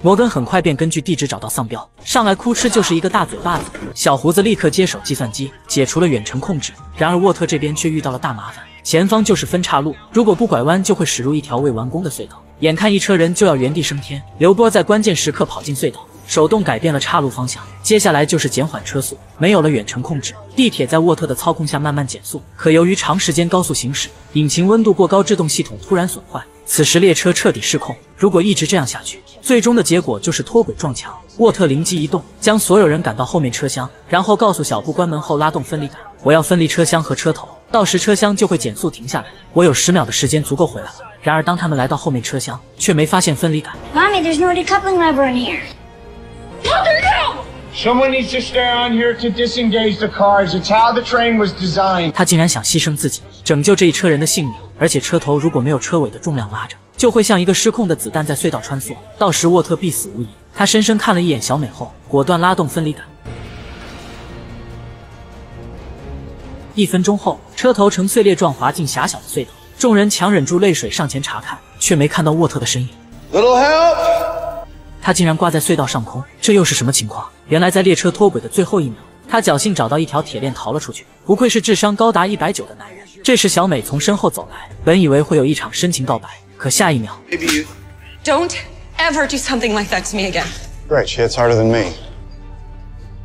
摩根很快便根据地址找到丧彪，上来哭哧就是一个大嘴巴子。小胡子立刻接手计算机，解除了远程控制。然而沃特这边却遇到了大麻烦，前方就是分岔路，如果不拐弯就会驶入一条未完工的隧道。眼看一车人就要原地升天，刘波在关键时刻跑进隧道，手动改变了岔路方向。接下来就是减缓车速，没有了远程控制，地铁在沃特的操控下慢慢减速。可由于长时间高速行驶，引擎温度过高，制动系统突然损坏。 此时列车彻底失控，如果一直这样下去，最终的结果就是脱轨撞墙。沃特灵机一动，将所有人赶到后面车厢，然后告诉小布关门后拉动分离杆，我要分离车厢和车头，到时车厢就会减速停下来，我有10秒的时间足够回来了。然而当他们来到后面车厢，却没发现分离杆。Mommy, there's no decoupling lever in here. Mother, no! Someone needs to stay on here to disengage the cars. It's how the train was designed. 他竟然想牺牲自己，拯救这一车人的性命。而且车头如果没有车尾的重量拉着，就会像一个失控的子弹在隧道穿梭，到时沃特必死无疑。他深深看了一眼小美后，果断拉动分离杆。1分钟后，车头呈碎裂状滑进狭小的隧道，众人强忍住泪水上前查看，却没看到沃特的身影。Little help. 他竟然挂在隧道上空，这又是什么情况？原来在列车脱轨的最后1秒，他侥幸找到一条铁链逃了出去。不愧是智商高达190的男人。这时小美从身后走来，本以为会有一场深情告白，可下一秒 ，Baby, you don't ever do something like that to me again. Right, she hits harder than me.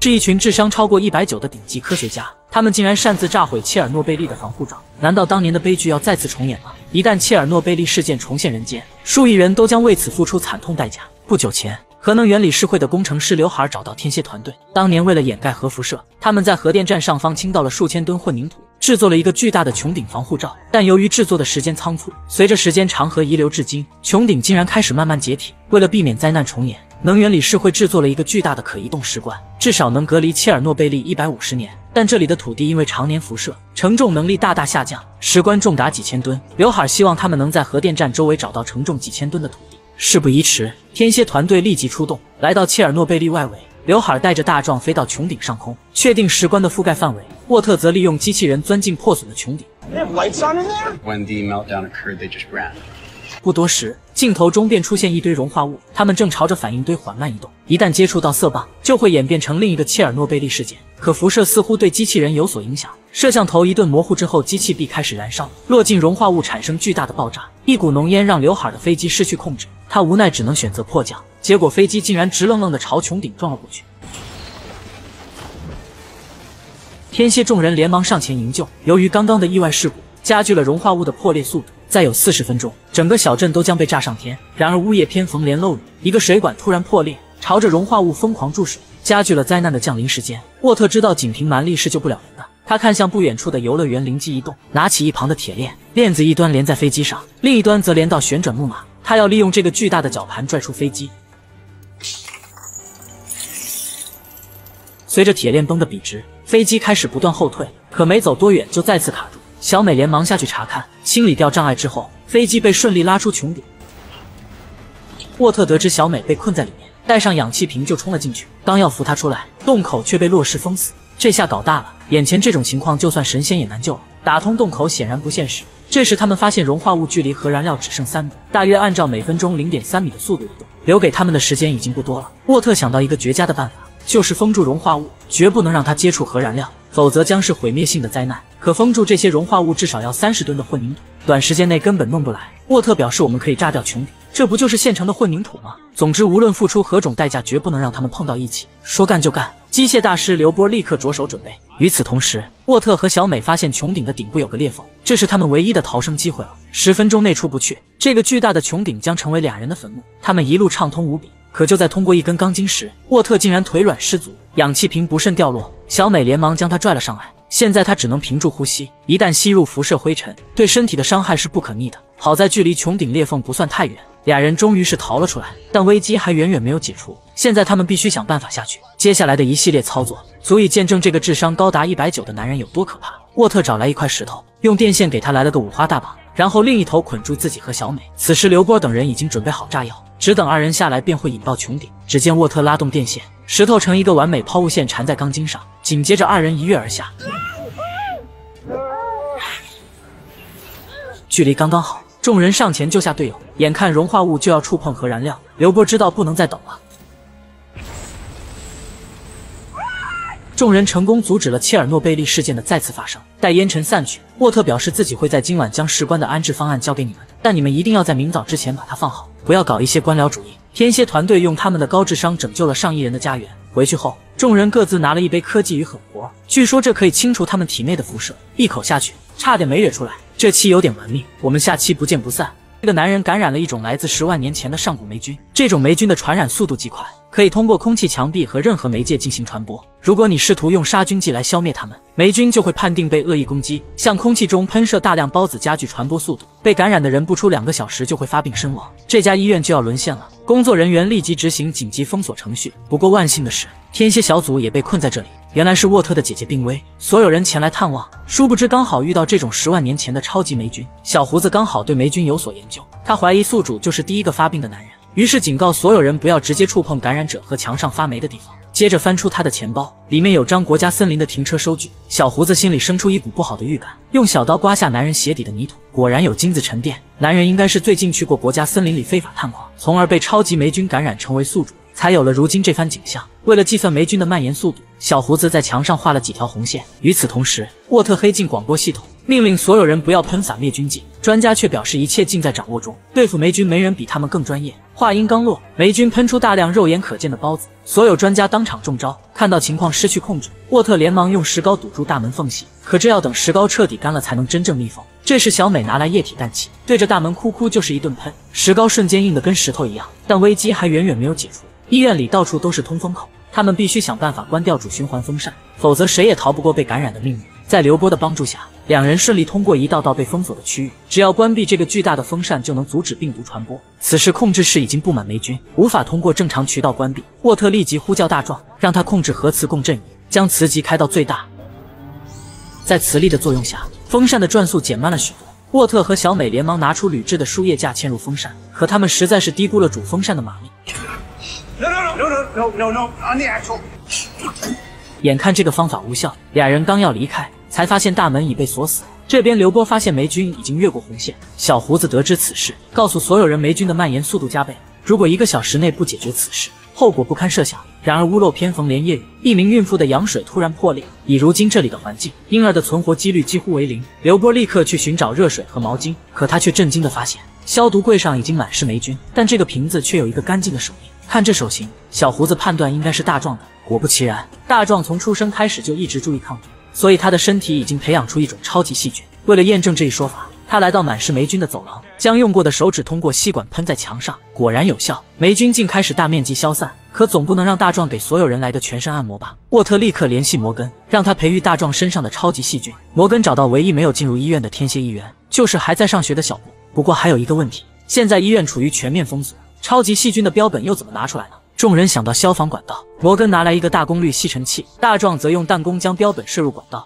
是一群智商超过190的顶级科学家，他们竟然擅自炸毁切尔诺贝利的防护罩。难道当年的悲剧要再次重演吗？一旦切尔诺贝利事件重现人间，数亿人都将为此付出惨痛代价。 不久前，核能源理事会的工程师刘海找到天蝎团队。当年为了掩盖核辐射，他们在核电站上方倾倒了数千吨混凝土，制作了一个巨大的穹顶防护罩。但由于制作的时间仓促，随着时间长河遗留至今，穹顶竟然开始慢慢解体。为了避免灾难重演，能源理事会制作了一个巨大的可移动石棺，至少能隔离切尔诺贝利150年。但这里的土地因为常年辐射，承重能力大大下降，石棺重达几千吨。刘海希望他们能在核电站周围找到承重几千吨的土地。 事不宜迟，天蝎团队立即出动，来到切尔诺贝利外围。刘海带着大壮飞到穹顶上空，确定石棺的覆盖范围。沃特则利用机器人钻进破损的穹顶。不多时，镜头中便出现一堆融化物，它们正朝着反应堆缓慢移动。一旦接触到色棒，就会演变成另一个切尔诺贝利事件。可辐射似乎对机器人有所影响。 摄像头一顿模糊之后，机器臂开始燃烧，落进融化物，产生巨大的爆炸。一股浓烟让刘海的飞机失去控制，他无奈只能选择迫降。结果飞机竟然直愣愣地朝穹顶撞了过去。天蝎众人连忙上前营救。由于刚刚的意外事故，加剧了融化物的破裂速度。再有40分钟，整个小镇都将被炸上天。然而物业偏逢连漏雨，一个水管突然破裂，朝着融化物疯狂注水，加剧了灾难的降临时间。沃特知道仅凭蛮力是救不了人的。 他看向不远处的游乐园，灵机一动，拿起一旁的铁链，链子一端连在飞机上，另一端则连到旋转木马。他要利用这个巨大的绞盘拽出飞机。随着铁链绷得笔直，飞机开始不断后退，可没走多远就再次卡住。小美连忙下去查看，清理掉障碍之后，飞机被顺利拉出穹顶。沃特得知小美被困在里面，带上氧气瓶就冲了进去，刚要扶她出来，洞口却被落石封死。 这下搞大了！眼前这种情况，就算神仙也难救了。打通洞口显然不现实。这时他们发现融化物距离核燃料只剩3米，大约按照每分钟 0.3米的速度移动，留给他们的时间已经不多了。沃特想到一个绝佳的办法，就是封住融化物，绝不能让它接触核燃料，否则将是毁灭性的灾难。可封住这些融化物至少要30吨的混凝土，短时间内根本弄不来。沃特表示：“我们可以炸掉穹顶，这不就是现成的混凝土吗？”总之，无论付出何种代价，绝不能让他们碰到一起。说干就干。 机械大师刘波立刻着手准备。与此同时，沃特和小美发现穹顶的顶部有个裂缝，这是他们唯一的逃生机会了。10分钟内出不去，这个巨大的穹顶将成为俩人的坟墓。他们一路畅通无比，可就在通过一根钢筋时，沃特竟然腿软失足，氧气瓶不慎掉落。小美连忙将他拽了上来。现在他只能屏住呼吸，一旦吸入辐射灰尘，对身体的伤害是不可逆的。好在距离穹顶裂缝不算太远，俩人终于是逃了出来，但危机还远远没有解除。现在他们必须想办法下去。接下来的一系列操作，足以见证这个智商高达190的男人有多可怕。沃特找来一块石头，用电线给他来了个五花大绑，然后另一头捆住自己和小美。此时刘波等人已经准备好炸药，只等二人下来便会引爆穹顶。只见沃特拉动电线，石头呈一个完美抛物线缠在钢筋上，紧接着二人一跃而下，距离刚刚好。 众人上前救下队友，眼看融化物就要触碰核燃料，刘波知道不能再等了。众人成功阻止了切尔诺贝利事件的再次发生。待烟尘散去，沃特表示自己会在今晚将士官的安置方案交给你们，但你们一定要在明早之前把它放好，不要搞一些官僚主义。天蝎团队用他们的高智商拯救了上亿人的家园。回去后，众人各自拿了一杯科技与狠活，据说这可以清除他们体内的辐射。一口下去，差点没忍出来。 这期有点文明，我们下期不见不散。这个男人感染了一种来自10万年前的上古霉菌，这种霉菌的传染速度极快，可以通过空气、墙壁和任何媒介进行传播。如果你试图用杀菌剂来消灭它们，霉菌就会判定被恶意攻击，向空气中喷射大量孢子，加剧传播速度。被感染的人不出2个小时就会发病身亡，这家医院就要沦陷了。工作人员立即执行紧急封锁程序。不过万幸的是，天蝎小组也被困在这里。 原来是沃特的姐姐病危，所有人前来探望，殊不知刚好遇到这种10万年前的超级霉菌。小胡子刚好对霉菌有所研究，他怀疑宿主就是第一个发病的男人，于是警告所有人不要直接触碰感染者和墙上发霉的地方。接着翻出他的钱包，里面有张国家森林的停车收据。小胡子心里生出一股不好的预感，用小刀刮下男人鞋底的泥土，果然有金子沉淀。男人应该是最近去过国家森林里非法探矿，从而被超级霉菌感染成为宿主。 才有了如今这番景象。为了计算霉菌的蔓延速度，小胡子在墙上画了几条红线。与此同时，沃特黑进广播系统，命令所有人不要喷洒灭菌剂。专家却表示一切尽在掌握中，对付霉菌没人比他们更专业。话音刚落，霉菌喷出大量肉眼可见的孢子，所有专家当场中招。看到情况失去控制，沃特连忙用石膏堵住大门缝隙，可这要等石膏彻底干了才能真正密封。这时，小美拿来液体氮气，对着大门哭哭就是一顿喷，石膏瞬间硬得跟石头一样。但危机还远远没有解除。 医院里到处都是通风口，他们必须想办法关掉主循环风扇，否则谁也逃不过被感染的命运。在刘波的帮助下，两人顺利通过一道道被封锁的区域。只要关闭这个巨大的风扇，就能阻止病毒传播。此时控制室已经布满霉菌，无法通过正常渠道关闭。沃特立即呼叫大壮，让他控制核磁共振仪，将磁极开到最大。在磁力的作用下，风扇的转速减慢了许多。 沃特和小美连忙拿出铝制的输液架嵌入风扇，可他们实在是低估了主风扇的马力。眼看这个方法无效，俩人刚要离开，才发现大门已被锁死。这边刘波发现霉菌已经越过红线，小胡子得知此事，告诉所有人霉菌的蔓延速度加倍，如果1个小时内不解决此事，后果不堪设想。 然而屋漏偏逢连夜雨，一名孕妇的羊水突然破裂。以如今这里的环境，婴儿的存活几率几乎为零。刘波立刻去寻找热水和毛巾，可他却震惊地发现，消毒柜上已经满是霉菌，但这个瓶子却有一个干净的手印。看这手型，小胡子判断应该是大壮的。果不其然，大壮从出生开始就一直注意抗毒，所以他的身体已经培养出一种超级细菌。为了验证这一说法，他来到满是霉菌的走廊，将用过的手指通过吸管喷在墙上，果然有效，霉菌竟开始大面积消散。 可总不能让大壮给所有人来个全身按摩吧？沃特立刻联系摩根，让他培育大壮身上的超级细菌。摩根找到唯一没有进入医院的天蝎议员，就是还在上学的小布。不过还有一个问题，现在医院处于全面封锁，超级细菌的标本又怎么拿出来呢？众人想到消防管道，摩根拿来一个大功率吸尘器，大壮则用弹弓将标本射入管道。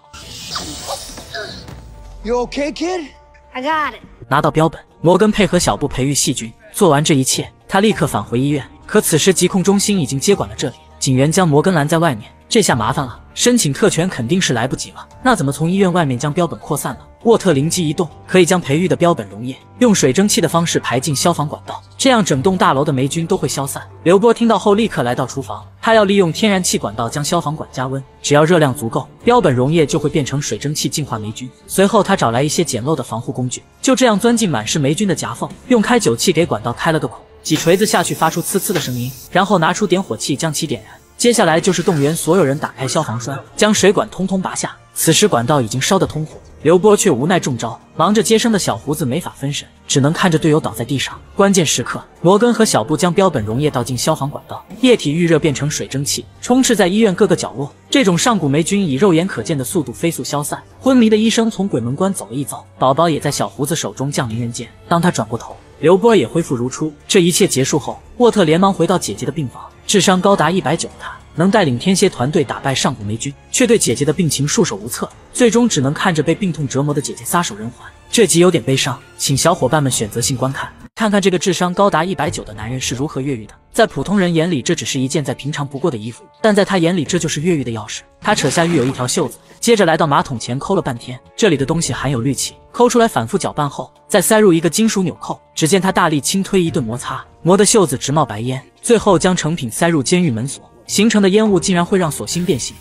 You okay, kid? I got it. 拿到标本，摩根配合小布培育细菌。做完这一切，他立刻返回医院。 可此时疾控中心已经接管了这里，警员将摩根拦在外面，这下麻烦了，申请特权肯定是来不及了。那怎么从医院外面将标本扩散呢？沃特灵机一动，可以将培育的标本溶液，用水蒸气的方式排进消防管道，这样整栋大楼的霉菌都会消散。刘波听到后立刻来到厨房，他要利用天然气管道将消防管加温，只要热量足够，标本溶液就会变成水蒸气净化霉菌。随后他找来一些简陋的防护工具，就这样钻进满是霉菌的夹缝，用开酒器给管道开了个孔。 几锤子下去，发出呲呲的声音，然后拿出点火器将其点燃。接下来就是动员所有人打开消防栓，将水管通通拔下。此时管道已经烧得通红，刘波却无奈中招，忙着接生的小胡子没法分神，只能看着队友倒在地上。关键时刻，摩根和小布将标本溶液倒进消防管道，液体预热变成水蒸气，充斥在医院各个角落。这种上古霉菌以肉眼可见的速度飞速消散。昏迷的医生从鬼门关走了一遭，宝宝也在小胡子手中降临人间。当他转过头， 刘波也恢复如初。这一切结束后，沃特连忙回到姐姐的病房，智商高达190他能带领天蝎团队打败上古霉菌，却对姐姐的病情束手无策，最终只能看着被病痛折磨的姐姐撒手人寰。这集有点悲伤，请小伙伴们选择性观看，看看这个智商高达190的男人是如何越狱的。在普通人眼里，这只是一件再平常不过的衣服，但在他眼里，这就是越狱的钥匙。他扯下狱友一条袖子，接着来到马桶前抠了半天，这里的东西含有氯气，抠出来反复搅拌后，再塞入一个金属纽扣。只见他大力轻推一顿摩擦，磨得袖子直冒白烟，最后将成品塞入监狱门锁。 形成的烟雾竟然会让锁芯变形。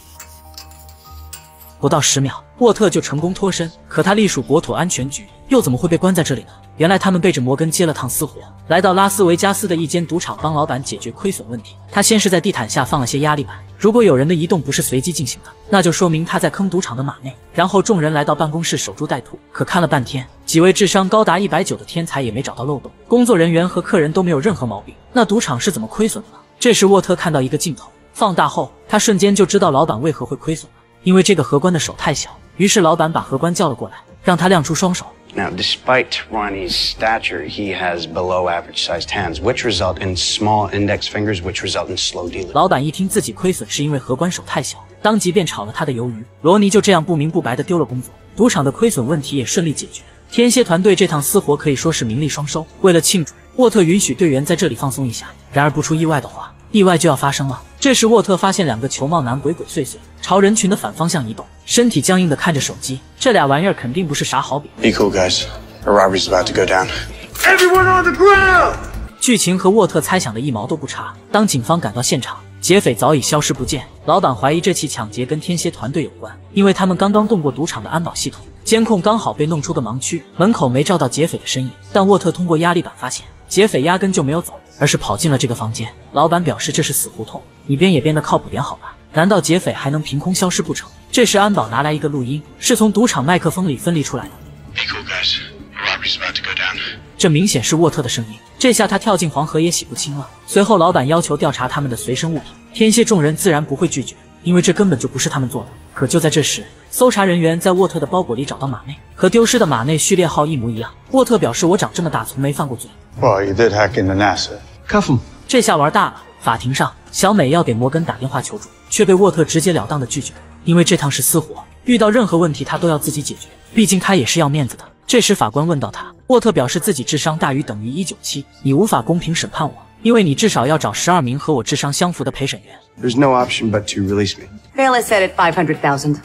不到10秒，沃特就成功脱身。可他隶属国土安全局，又怎么会被关在这里呢？原来他们背着摩根接了趟私活，来到拉斯维加斯的一间赌场帮老板解决亏损问题。他先是在地毯下放了些压力板，如果有人的移动不是随机进行的，那就说明他在坑赌场的马内。然后众人来到办公室守株待兔，可看了半天，几位智商高达190的天才也没找到漏洞，工作人员和客人都没有任何毛病。那赌场是怎么亏损的呢？ 这时，沃特看到一个镜头放大后，他瞬间就知道老板为何会亏损了，因为这个荷官的手太小。于是，老板把荷官叫了过来，让他亮出双手。Now, despite Ronnie's stature, he has below-average-sized hands, which result in small index fingers, which result in slow dealing. 老板一听自己亏损是因为荷官手太小，当即便炒了他的鱿鱼。罗尼就这样不明不白的丢了工作，赌场的亏损问题也顺利解决。天蝎团队这趟私活可以说是名利双收。为了庆祝， 沃特允许队员在这里放松一下，然而不出意外的话，意外就要发生了。这时，沃特发现两个球帽男鬼鬼祟祟，朝人群的反方向移动，身体僵硬的看着手机。这俩玩意儿肯定不是啥好比。Be cool, guys. A robbery's about to go down. Everyone on the ground. 剧情和沃特猜想的一毛都不差。当警方赶到现场，劫匪早已消失不见。老板怀疑这起抢劫跟天蝎团队有关，因为他们刚刚动过赌场的安保系统，监控刚好被弄出个盲区，门口没照到劫匪的身影。但沃特通过压力板发现， 劫匪压根就没有走，而是跑进了这个房间。老板表示这是死胡同，你编也编得靠谱点好吧？难道劫匪还能凭空消失不成？这时安保拿来一个录音，是从赌场麦克风里分离出来的。这明显是沃特的声音，这下他跳进黄河也洗不清了。随后老板要求调查他们的随身物品，天蝎众人自然不会拒绝，因为这根本就不是他们做的。可就在这时， 搜查人员在沃特的包裹里找到马内，和丢失的马内序列号一模一样。沃特表示：“我长这么大从没犯过罪。” Well, you did hack into NASA. Cuff him. 这下玩大了。法庭上，小美要给摩根打电话求助，却被沃特直截了当的拒绝，因为这趟是私活，遇到任何问题他都要自己解决，毕竟他也是要面子的。这时法官问到他，沃特表示自己智商大于等于197，你无法公平审判我，因为你至少要找12名和我智商相符的陪审员。There's no option but to release me. Bail is set at 500,000.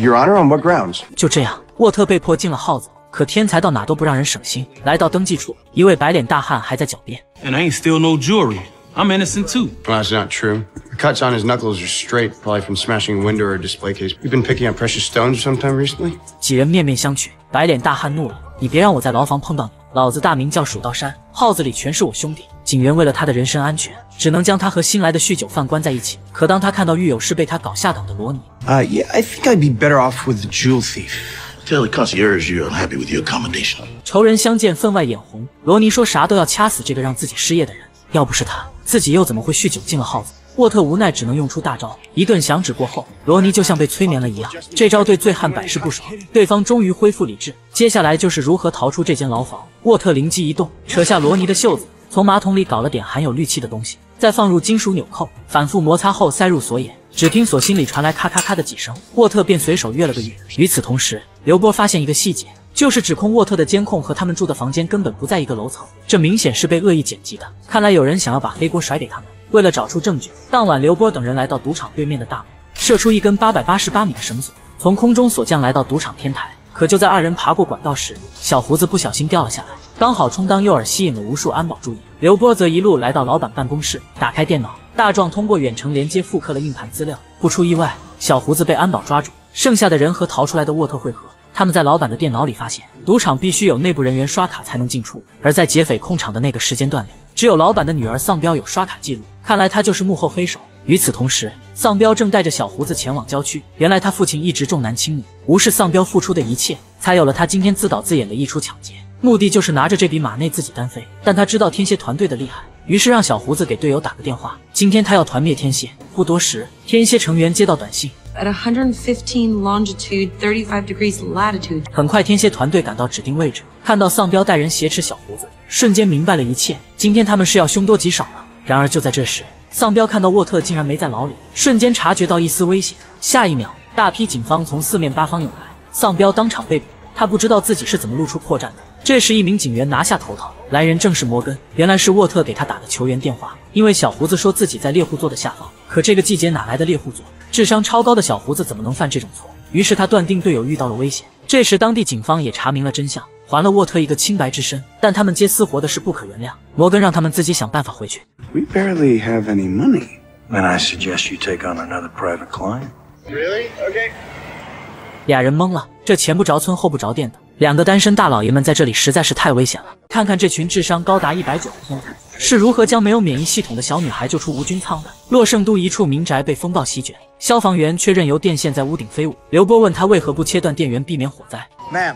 Your Honor, on what grounds? 就这样，沃特被迫进了号子。可天才到哪都不让人省心。来到登记处，一位白脸大汉还在狡辩。And I ain't steal no jewelry. I'm innocent too. Well, that's not true. The cuts on his knuckles are straight, probably from smashing a window or a display case. We've been picking up precious stones sometime recently. 几人面面相觑。白脸大汉怒了：“你别让我在牢房碰到你！老子大名叫蜀道山，号子里全是我兄弟。”警员为了他的人身安全， 只能将他和新来的酗酒犯关在一起。可当他看到狱友是被他搞下岗的罗尼，yeah, I think I'd be better off with the jewel thief. Tell the concierge you're unhappy with your accommodation. 仇人相见，分外眼红。罗尼说啥都要掐死这个让自己失业的人。要不是他，自己又怎么会酗酒进了号子？沃特无奈，只能用出大招。一顿响指过后，罗尼就像被催眠了一样。这招对醉汉百试不爽。对方终于恢复理智，接下来就是如何逃出这间牢房。沃特灵机一动，扯下罗尼的袖子，从马桶里搞了点含有氯气的东西， 再放入金属纽扣，反复摩擦后塞入锁眼，只听锁芯里传来咔咔咔的几声，沃特便随手越了个狱。与此同时，刘波发现一个细节，就是指控沃特的监控和他们住的房间根本不在一个楼层，这明显是被恶意剪辑的。看来有人想要把黑锅甩给他们。为了找出证据，当晚刘波等人来到赌场对面的大门，射出一根888米的绳索，从空中索降来到赌场天台。可就在二人爬过管道时，小胡子不小心掉了下来， 刚好充当诱饵，吸引了无数安保注意。刘波则一路来到老板办公室，打开电脑，大壮通过远程连接复刻了硬盘资料。不出意外，小胡子被安保抓住，剩下的人和逃出来的沃特汇合。他们在老板的电脑里发现，赌场必须有内部人员刷卡才能进出，而在劫匪控场的那个时间段里，只有老板的女儿丧彪有刷卡记录。看来他就是幕后黑手。与此同时，丧彪正带着小胡子前往郊区。原来他父亲一直重男轻女，无视丧彪付出的一切，才有了他今天自导自演的一出抢劫。 目的就是拿着这笔马内自己单飞，但他知道天蝎团队的厉害，于是让小胡子给队友打个电话。今天他要团灭天蝎。不多时，天蝎成员接到短信。At 115 longitude, 35 degrees latitude。很快，天蝎团队赶到指定位置，看到丧彪带人挟持小胡子，瞬间明白了一切。今天他们是要凶多吉少了。然而就在这时，丧彪看到沃特竟然没在牢里，瞬间察觉到一丝危险。下一秒，大批警方从四面八方涌来，丧彪当场被捕。他不知道自己是怎么露出破绽的。这时，一名警员拿下头套，来人正是摩根。原来是沃特给他打的求援电话，因为小胡子说自己在猎户座的下方，可这个季节哪来的猎户座？智商超高的小胡子怎么能犯这种错？于是他断定队友遇到了危险。这时，当地警方也查明了真相。 还了沃特一个清白之身，但他们皆私活的是不可原谅。摩根让他们自己想办法回去。We barely have any money, and I suggest you take on another private client. Really? Okay. 俩人懵了，这前不着村后不着店的，两个单身大老爷们在这里实在是太危险了。看看这群智商高达190的天才是如何将没有免疫系统的小女孩救出无菌舱的。洛圣都一处民宅被风暴席卷，消防员确认由电线在屋顶飞舞。刘波问他为何不切断电源避免火灾。Ma'am.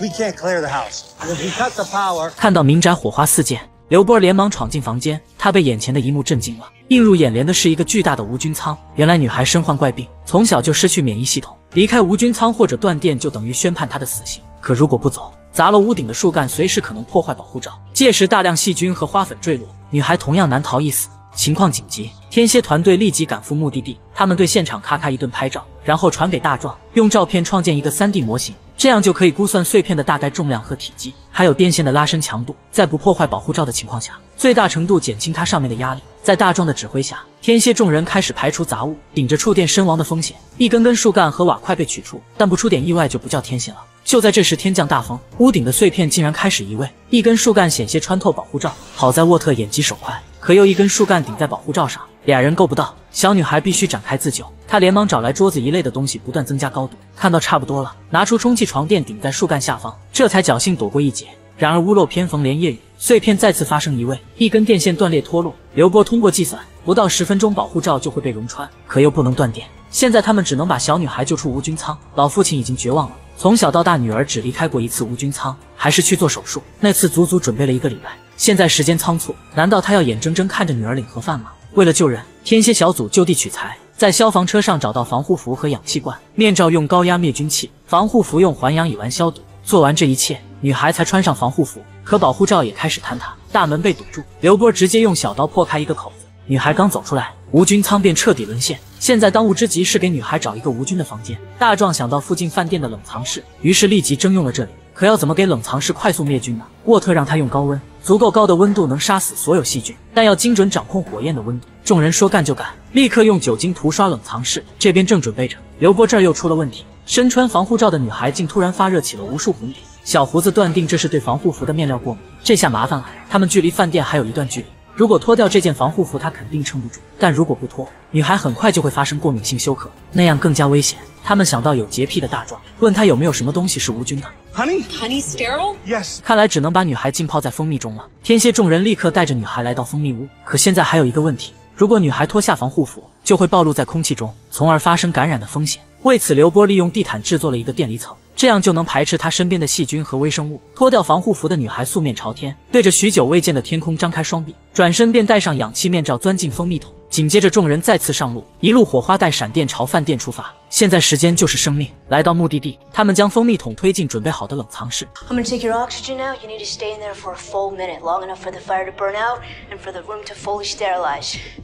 We can't clear the house. If we cut the power. 看到民宅火花四溅，刘波连忙闯进房间。他被眼前的一幕震惊了，映入眼帘的是一个巨大的无菌舱。原来女孩身患怪病，从小就失去免疫系统，离开无菌舱或者断电就等于宣判她的死刑。可如果不走，砸了屋顶的树干，随时可能破坏保护罩。届时大量细菌和花粉坠落，女孩同样难逃一死。情况紧急，天蝎团队立即赶赴目的地。他们对现场咔咔一顿拍照，然后传给大壮，用照片创建一个 3D 模型。 这样就可以估算碎片的大概重量和体积，还有电线的拉伸强度，在不破坏保护罩的情况下，最大程度减轻它上面的压力。在大壮的指挥下，天蝎众人开始排除杂物，顶着触电身亡的风险，一根根树干和瓦块被取出，但不出点意外就不叫天蝎了。就在这时，天降大风，屋顶的碎片竟然开始移位，一根树干险些穿透保护罩。好在沃特眼疾手快，可又一根树干顶在保护罩上，俩人够不到。小女孩必须展开自救。 他连忙找来桌子一类的东西，不断增加高度。看到差不多了，拿出充气床垫顶在树干下方，这才侥幸躲过一劫。然而屋漏偏逢连夜雨，碎片再次发生移位，一根电线断裂脱落。刘波通过计算，不到10分钟保护罩就会被融穿，可又不能断电。现在他们只能把小女孩救出无菌舱。老父亲已经绝望了，从小到大女儿只离开过一次无菌舱，还是去做手术，那次足足准备了1个礼拜。现在时间仓促，难道他要眼睁睁看着女儿领盒饭吗？为了救人，天蝎小组就地取材。 在消防车上找到防护服和氧气罐，面罩用高压灭菌器，防护服用环氧乙烷消毒。做完这一切，女孩才穿上防护服，可保护罩也开始坍塌，大门被堵住。刘波直接用小刀破开一个口子，女孩刚走出来，无菌舱便彻底沦陷。现在当务之急是给女孩找一个无菌的房间。大壮想到附近饭店的冷藏室，于是立即征用了这里。可要怎么给冷藏室快速灭菌呢？沃特让他用高温，足够高的温度能杀死所有细菌，但要精准掌控火焰的温度。 众人说干就干，立刻用酒精涂刷冷藏室。这边正准备着，刘波这儿又出了问题。身穿防护罩的女孩竟突然发热起了无数红点。小胡子断定这是对防护服的面料过敏，这下麻烦了。他们距离饭店还有一段距离，如果脱掉这件防护服，她肯定撑不住。但如果不脱，女孩很快就会发生过敏性休克，那样更加危险。他们想到有洁癖的大壮，问他有没有什么东西是无菌的。 Honey sterile? Yes. 看来只能把女孩浸泡在蜂蜜中了。天蝎众人立刻带着女孩来到蜂蜜屋，可现在还有一个问题。 如果女孩脱下防护服，就会暴露在空气中，从而发生感染的风险。为此，刘波利用地毯制作了一个电离层，这样就能排斥她身边的细菌和微生物。脱掉防护服的女孩素面朝天，对着许久未见的天空张开双臂，转身便戴上氧气面罩，钻进蜂蜜桶。紧接着，众人再次上路，一路火花带闪电朝饭店出发。现在时间就是生命。来到目的地，他们将蜂蜜桶推进准备好的冷藏室。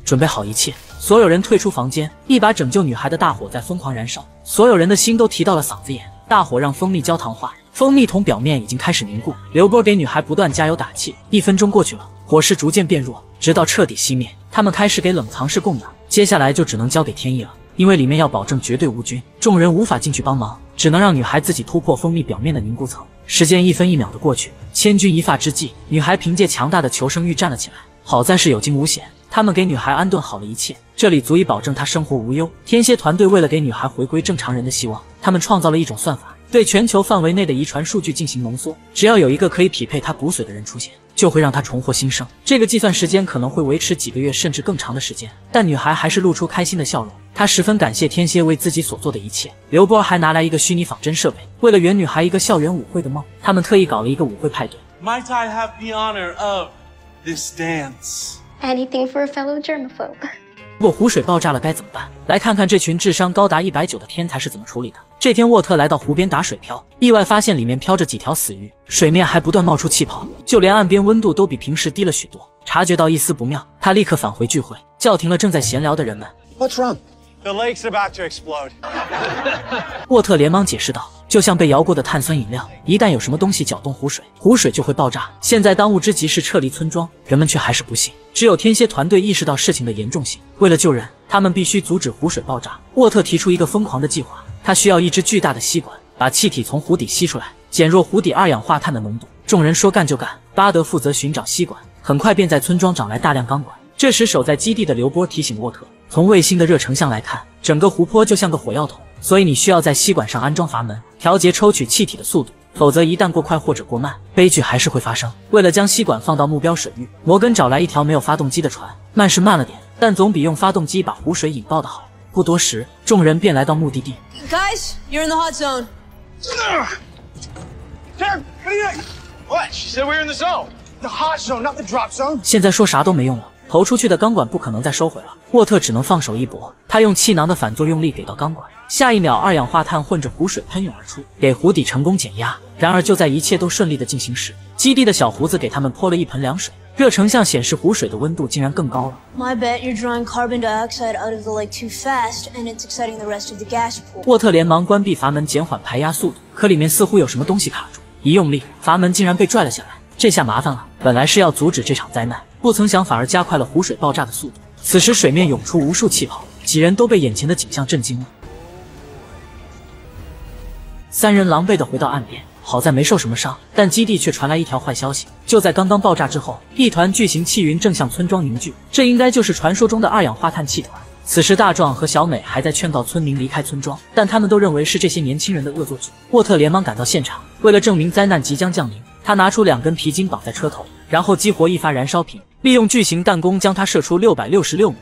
准备好一切，所有人退出房间，一把拯救女孩的大火在疯狂燃烧，所有人的心都提到了嗓子眼。大火让蜂蜜焦糖化，蜂蜜桶表面已经开始凝固。刘波给女孩不断加油打气。1分钟过去了，火势逐渐变弱，直到彻底熄灭。他们开始给冷藏室供氧，接下来就只能交给天意了，因为里面要保证绝对无菌，众人无法进去帮忙，只能让女孩自己突破蜂蜜表面的凝固层。时间1分1秒的过去，千钧一发之际，女孩凭借强大的求生欲站了起来，好在是有惊无险。 他们给女孩安顿好了一切，这里足以保证她生活无忧。天蝎团队为了给女孩回归正常人的希望，他们创造了一种算法，对全球范围内的遗传数据进行浓缩。只要有一个可以匹配她骨髓的人出现，就会让她重获新生。这个计算时间可能会维持几个月甚至更长的时间，但女孩还是露出开心的笑容。她十分感谢天蝎为自己所做的一切。刘波还拿来一个虚拟仿真设备，为了圆女孩一个校园舞会的梦，他们特意搞了一个舞会派对。Might I have the honor of this dance? Anything for a fellow germaphobe. 如果湖水爆炸了该怎么办？来看看这群智商高达190的天才是怎么处理的。这天，沃特来到湖边打水漂，意外发现里面漂着几条死鱼，水面还不断冒出气泡，就连岸边温度都比平时低了许多。察觉到一丝不妙，他立刻返回聚会，叫停了正在闲聊的人们。What's wrong? The lake's about to explode. 沃特连忙解释道，就像被摇过的碳酸饮料，一旦有什么东西搅动湖水，湖水就会爆炸。现在当务之急是撤离村庄，人们却还是不信。只有天蝎团队意识到事情的严重性，为了救人，他们必须阻止湖水爆炸。沃特提出一个疯狂的计划，他需要一只巨大的吸管，把气体从湖底吸出来，减弱湖底二氧化碳的浓度。众人说干就干，巴德负责寻找吸管，很快便在村庄找来大量钢管。这时守在基地的刘波提醒沃特，从卫星的热成像来看，整个湖泊就像个火药桶，所以你需要在吸管上安装阀门，调节抽取气体的速度，否则一旦过快或者过慢，悲剧还是会发生。为了将吸管放到目标水域，摩根找来一条没有发动机的船，慢是慢了点，但总比用发动机把湖水引爆的好。不多时，众人便来到目的地。Guys, you're in the hot zone. Dad, what do you think? What? She said we're in the zone. The hot zone, not the drop zone. 现在说啥都没用了。投出去的钢管不可能再收回了，沃特只能放手一搏。他用气囊的反作用力给到钢管，下一秒二氧化碳混着湖水喷涌而出，给湖底成功减压。然而就在一切都顺利的进行时，基地的小胡子给他们泼了一盆凉水。热成像显示湖水的温度竟然更高了。My bet you're drawing carbon dioxide out of the lake too fast, and it's exciting the rest of the gas pool. 沃特连忙关闭阀门，减缓排压速度，可里面似乎有什么东西卡住，一用力，阀门竟然被拽了下来。这下麻烦了，本来是要阻止这场灾难，不曾想反而加快了湖水爆炸的速度。此时水面涌出无数气泡，几人都被眼前的景象震惊了。三人狼狈地回到岸边，好在没受什么伤，但基地却传来一条坏消息。就在刚刚爆炸之后，一团巨型气云正向村庄凝聚，这应该就是传说中的二氧化碳气团。此时大壮和小美还在劝告村民离开村庄，但他们都认为是这些年轻人的恶作剧。沃特连忙赶到现场，为了证明灾难即将降临，他拿出两根皮筋绑在车头，然后激活一发燃烧瓶，利用巨型弹弓将它射出666米，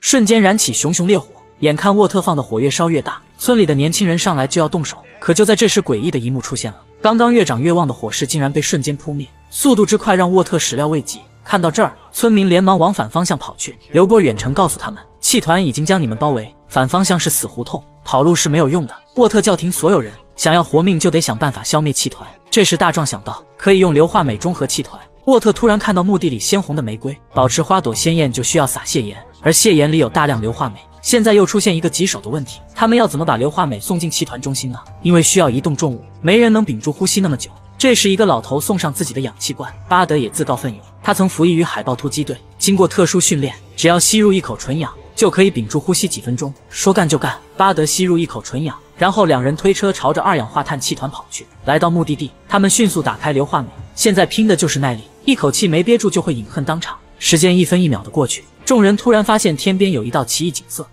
瞬间燃起熊熊烈火。眼看沃特放的火越烧越大，村里的年轻人上来就要动手，可就在这时诡异的一幕出现了，刚刚越长越旺的火势竟然被瞬间扑灭，速度之快让沃特始料未及。看到这儿，村民连忙往反方向跑去。刘波远程告诉他们，气团已经将你们包围，反方向是死胡同，跑路是没有用的。沃特叫停所有人，想要活命就得想办法消灭气团。这时大壮想到可以用硫化镁中和气团。沃特突然看到墓地里鲜红的玫瑰，保持花朵鲜艳就需要撒泻盐，而泻盐里有大量硫化镁。现在又出现一个棘手的问题，他们要怎么把硫化镁送进气团中心呢？因为需要移动重物，没人能屏住呼吸那么久。这时一个老头送上自己的氧气罐，巴德也自告奋勇，他曾服役于海豹突击队，经过特殊训练，只要吸入一口纯氧就可以屏住呼吸几分钟。说干就干，巴德吸入一口纯氧，然后两人推车朝着二氧化碳气团跑去。来到目的地，他们迅速打开硫化镁，现在拼的就是耐力，一口气没憋住就会饮恨当场。时间一分一秒的过去，众人突然发现天边有一道奇异景色，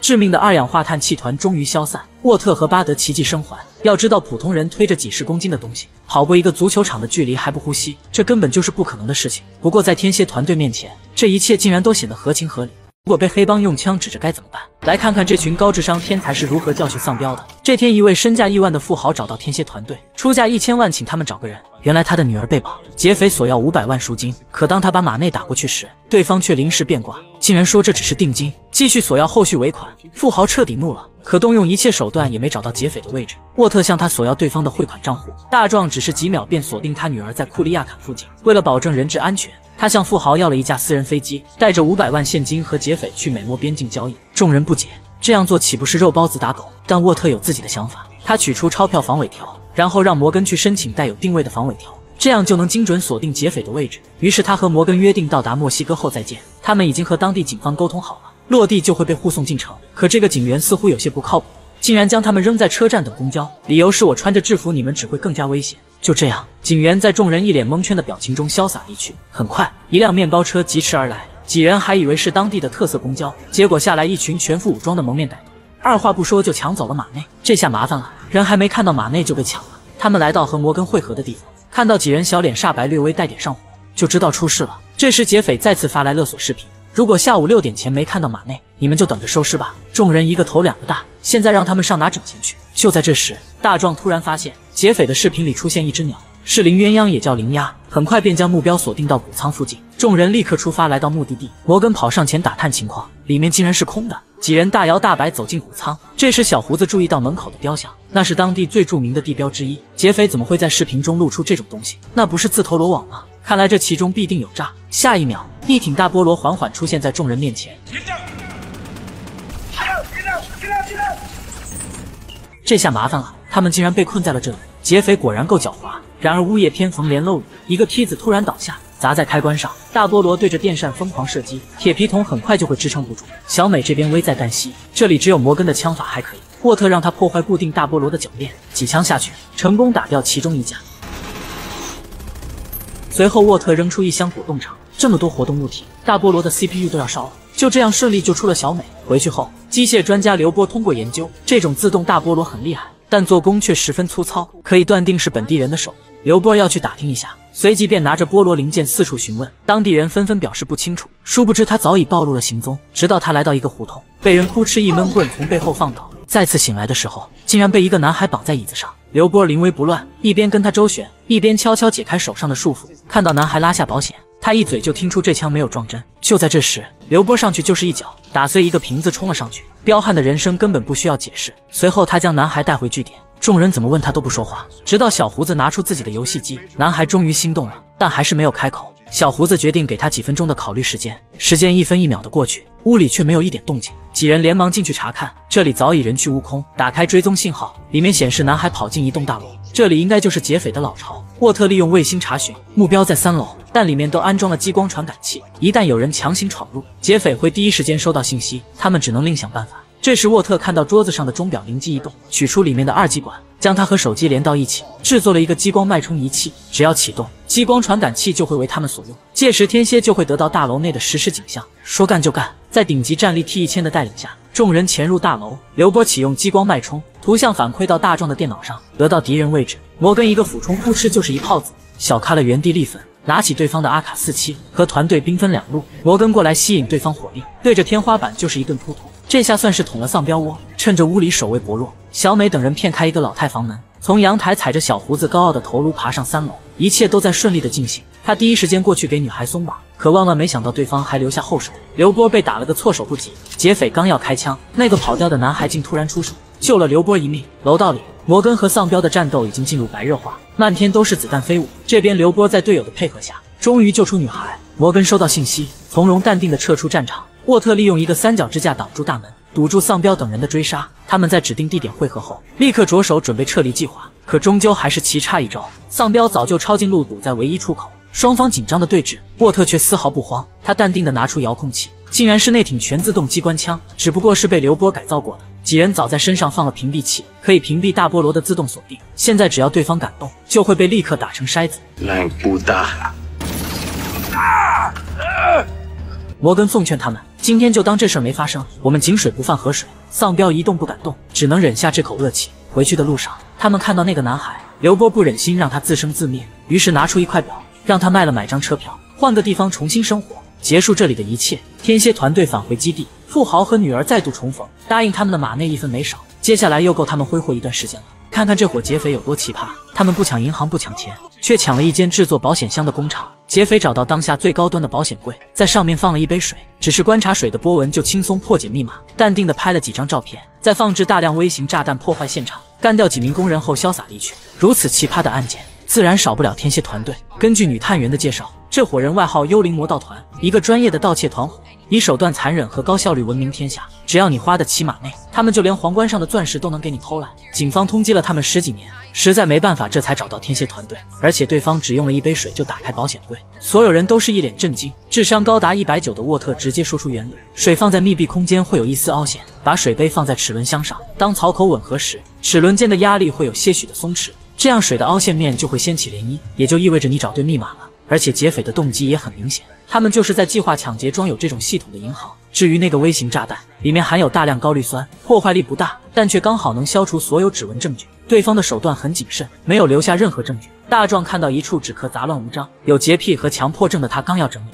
致命的二氧化碳气团终于消散，沃特和巴德奇迹生还。要知道普通人推着几十公斤的东西，跑过一个足球场的距离还不呼吸，这根本就是不可能的事情。不过在天蝎团队面前，这一切竟然都显得合情合理。如果被黑帮用枪指着该怎么办？来看看这群高智商天才是如何教训丧彪的。这天，一位身价亿万的富豪找到天蝎团队，出价1000万请他们找个人。原来他的女儿被绑，劫匪索要500万赎金，可当他把马内打过去时，对方却临时变卦，竟然说这只是定金，继续索要后续尾款。富豪彻底怒了，可动用一切手段也没找到劫匪的位置。沃特向他索要对方的汇款账户，大壮只是几秒便锁定他女儿在库利亚坎附近。为了保证人质安全，他向富豪要了一架私人飞机，带着500万现金和劫匪去美墨边境交易。众人不解，这样做岂不是肉包子打狗？但沃特有自己的想法，他取出钞票防伪条，然后让摩根去申请带有定位的防伪条，这样就能精准锁定劫匪的位置。于是他和摩根约定到达墨西哥后再见，他们已经和当地警方沟通好了，落地就会被护送进城。可这个警员似乎有些不靠谱，竟然将他们扔在车站等公交，理由是我穿着制服你们只会更加危险。就这样，警员在众人一脸蒙圈的表情中潇洒离去。很快，一辆面包车疾驰而来，几人还以为是当地的特色公交，结果下来一群全副武装的蒙面歹徒，二话不说就抢走了马内。这下麻烦了，人还没看到马内就被抢了。他们来到和摩根会合的地方，看到几人小脸煞白，略微带点上火，就知道出事了。这时劫匪再次发来勒索视频，如果下午6点前没看到马内，你们就等着收尸吧。众人一个头两个大，现在让他们上哪整钱去？就在这时，大壮突然发现劫匪的视频里出现一只鸟，是林鸳鸯也叫林鸦，很快便将目标锁定到谷仓附近。众人立刻出发来到目的地，摩根跑上前打探情况，里面竟然是空的。几人大摇大摆走进谷仓。这时，小胡子注意到门口的雕像，那是当地最著名的地标之一。劫匪怎么会在视频中露出这种东西？那不是自投罗网吗？看来这其中必定有诈。下一秒，一挺大菠萝缓缓出现在众人面前。 这下麻烦了，他们竟然被困在了这里。劫匪果然够狡猾。然而屋夜偏逢连漏雨，一个梯子突然倒下，砸在开关上。大菠萝对着电扇疯狂射击，铁皮桶很快就会支撑不住。小美这边危在旦夕，这里只有摩根的枪法还可以。沃特让他破坏固定大菠萝的脚链，几枪下去，成功打掉其中一架。随后沃特扔出一箱果冻肠，这么多活动物体，大菠萝的 CPU 都要烧了。 就这样顺利救出了小美。回去后，机械专家刘波通过研究，这种自动大菠萝很厉害，但做工却十分粗糙，可以断定是本地人的手。刘波要去打听一下，随即便拿着菠萝零件四处询问，当地人纷纷表示不清楚。殊不知他早已暴露了行踪，直到他来到一个胡同，被人扑哧一闷棍从背后放倒。再次醒来的时候，竟然被一个男孩绑在椅子上。刘波临危不乱，一边跟他周旋，一边悄悄解开手上的束缚。看到男孩拉下保险。 他一嘴就听出这枪没有撞针。就在这时，刘波上去就是一脚，打碎一个瓶子冲了上去。彪悍的人生根本不需要解释。随后，他将男孩带回据点，众人怎么问他都不说话，直到小胡子拿出自己的游戏机，男孩终于心动了，但还是没有开口。小胡子决定给他几分钟的考虑时间，时间一分一秒的过去，屋里却没有一点动静。几人连忙进去查看，这里早已人去屋空。打开追踪信号，里面显示男孩跑进一栋大楼，这里应该就是劫匪的老巢。 沃特利用卫星查询目标在3楼，但里面都安装了激光传感器，一旦有人强行闯入，劫匪会第一时间收到信息，他们只能另想办法。这时，沃特看到桌子上的钟表灵机一动，取出里面的2极管，将它和手机连到一起，制作了一个激光脉冲仪器。只要启动，激光传感器就会为他们所用，届时天蝎就会得到大楼内的实时景象。说干就干，在顶级战力 T1000的带领下，众人潜入大楼。刘波启用激光脉冲。 图像反馈到大壮的电脑上，得到敌人位置。摩根一个俯冲，扑哧就是一炮子，小咖了原地立粉，拿起对方的AK47，和团队兵分两路。摩根过来吸引对方火力，对着天花板就是一顿突突，这下算是捅了丧彪窝。趁着屋里守卫薄弱，小美等人骗开一个老太房门，从阳台踩着小胡子高傲的头颅爬上3楼，一切都在顺利的进行。他第一时间过去给女孩松绑，可万万没想到对方还留下后手。刘波被打了个措手不及，劫匪刚要开枪，那个跑掉的男孩竟突然出手。 救了刘波一命。楼道里，摩根和丧彪的战斗已经进入白热化，漫天都是子弹飞舞。这边刘波在队友的配合下，终于救出女孩。摩根收到信息，从容淡定地撤出战场。沃特利用一个三角支架挡住大门，堵住丧彪等人的追杀。他们在指定地点汇合后，立刻着手准备撤离计划，可终究还是棋差一招。丧彪早就抄近路堵在唯一出口，双方紧张的对峙。沃特却丝毫不慌，他淡定地拿出遥控器，竟然是那挺全自动机关枪，只不过是被刘波改造过的。 几人早在身上放了屏蔽器，可以屏蔽大菠萝的自动锁定。现在只要对方敢动，就会被立刻打成筛子。懒不大。摩根奉劝他们，今天就当这事儿没发生，我们井水不犯河水。丧彪一动不敢动，只能忍下这口恶气。回去的路上，他们看到那个男孩，刘波不忍心让他自生自灭，于是拿出一块表，让他卖了买张车票，换个地方重新生活，结束这里的一切。天蝎团队返回基地。 富豪和女儿再度重逢，答应他们的马内一分没少。接下来又够他们挥霍一段时间了。看看这伙劫匪有多奇葩！他们不抢银行，不抢钱，却抢了一间制作保险箱的工厂。劫匪找到当下最高端的保险柜，在上面放了一杯水，只是观察水的波纹就轻松破解密码。淡定地拍了几张照片，再放置大量微型炸弹破坏现场，干掉几名工人后潇洒离去。如此奇葩的案件，自然少不了天蝎团队。根据女探员的介绍，这伙人外号“幽灵魔盗团”，一个专业的盗窃团伙。 以手段残忍和高效率闻名天下，只要你花得起马内，他们就连皇冠上的钻石都能给你偷来。警方通缉了他们十几年，实在没办法，这才找到天蝎团队。而且对方只用了一杯水就打开保险柜，所有人都是一脸震惊。智商高达190的沃特直接说出原理：水放在密闭空间会有一丝凹陷，把水杯放在齿轮箱上，当槽口吻合时，齿轮间的压力会有些许的松弛，这样水的凹陷面就会掀起涟漪，也就意味着你找对密码了。 而且劫匪的动机也很明显，他们就是在计划抢劫装有这种系统的银行。至于那个微型炸弹，里面含有大量高氯酸，破坏力不大，但却刚好能消除所有指纹证据。对方的手段很谨慎，没有留下任何证据。大壮看到一处纸壳杂乱无章，有洁癖和强迫症的他刚要整理，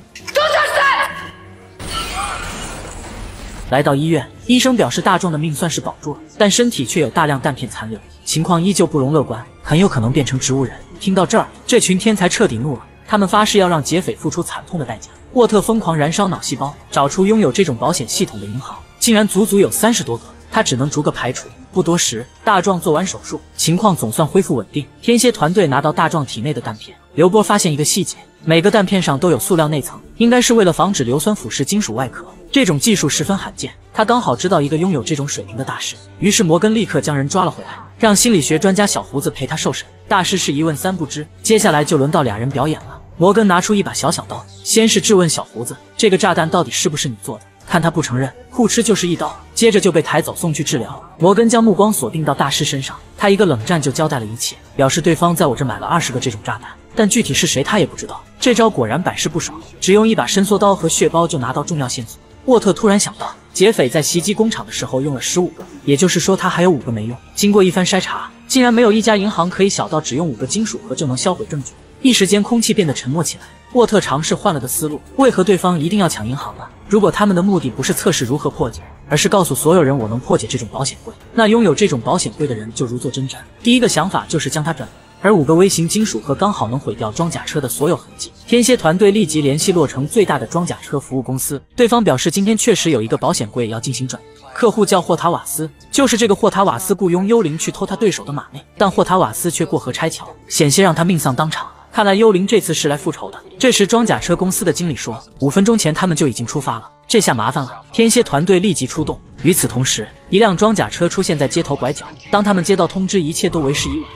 来到医院，医生表示大壮的命算是保住了，但身体却有大量弹片残留，情况依旧不容乐观，很有可能变成植物人。听到这儿，这群天才彻底怒了。 他们发誓要让劫匪付出惨痛的代价。沃特疯狂燃烧脑细胞，找出拥有这种保险系统的银行。竟然足足有30多个，他只能逐个排除。不多时，大壮做完手术，情况总算恢复稳定。天蝎团队拿到大壮体内的弹片，刘波发现一个细节：每个弹片上都有塑料内层，应该是为了防止硫酸腐蚀金属外壳。这种技术十分罕见，他刚好知道一个拥有这种水平的大师，于是摩根立刻将人抓了回来，让心理学专家小胡子陪他受审。大师是一问三不知，接下来就轮到俩人表演了。摩根拿出一把小刀，先是质问小胡子：“这个炸弹到底是不是你做的？”看他不承认，互吃就是一刀，接着就被抬走送去治疗。摩根将目光锁定到大师身上，他一个冷战就交代了一切，表示对方在我这买了20个这种炸弹，但具体是谁他也不知道。这招果然百试不爽，只用一把伸缩刀和血包就拿到重要线索。沃特突然想到，劫匪在袭击工厂的时候用了15个，也就是说他还有5个没用。经过一番筛查，竟然没有一家银行可以小到只用5个金属盒就能销毁证据。一时间空气变得沉默起来。沃特尝试换了个思路，为何对方一定要抢银行呢？如果他们的目的不是测试如何破解，而是告诉所有人我能破解这种保险柜，那拥有这种保险柜的人就如坐针毡。第一个想法就是将它转移，而5个微型金属盒刚好能毁掉装甲车的所有痕迹。天蝎团队立即联系洛城最大的装甲车服务公司，对方表示今天确实有一个保险柜要进行转移。客户叫霍塔瓦斯，就是这个霍塔瓦斯雇佣幽灵去偷他对手的马内，但霍塔瓦斯却过河拆桥，险些让他命丧当场。看来幽灵这次是来复仇的。这时装甲车公司的经理说，5分钟前他们就已经出发了，这下麻烦了。天蝎团队立即出动。与此同时，一辆装甲车出现在街头拐角，当他们接到通知，一切都为时已晚。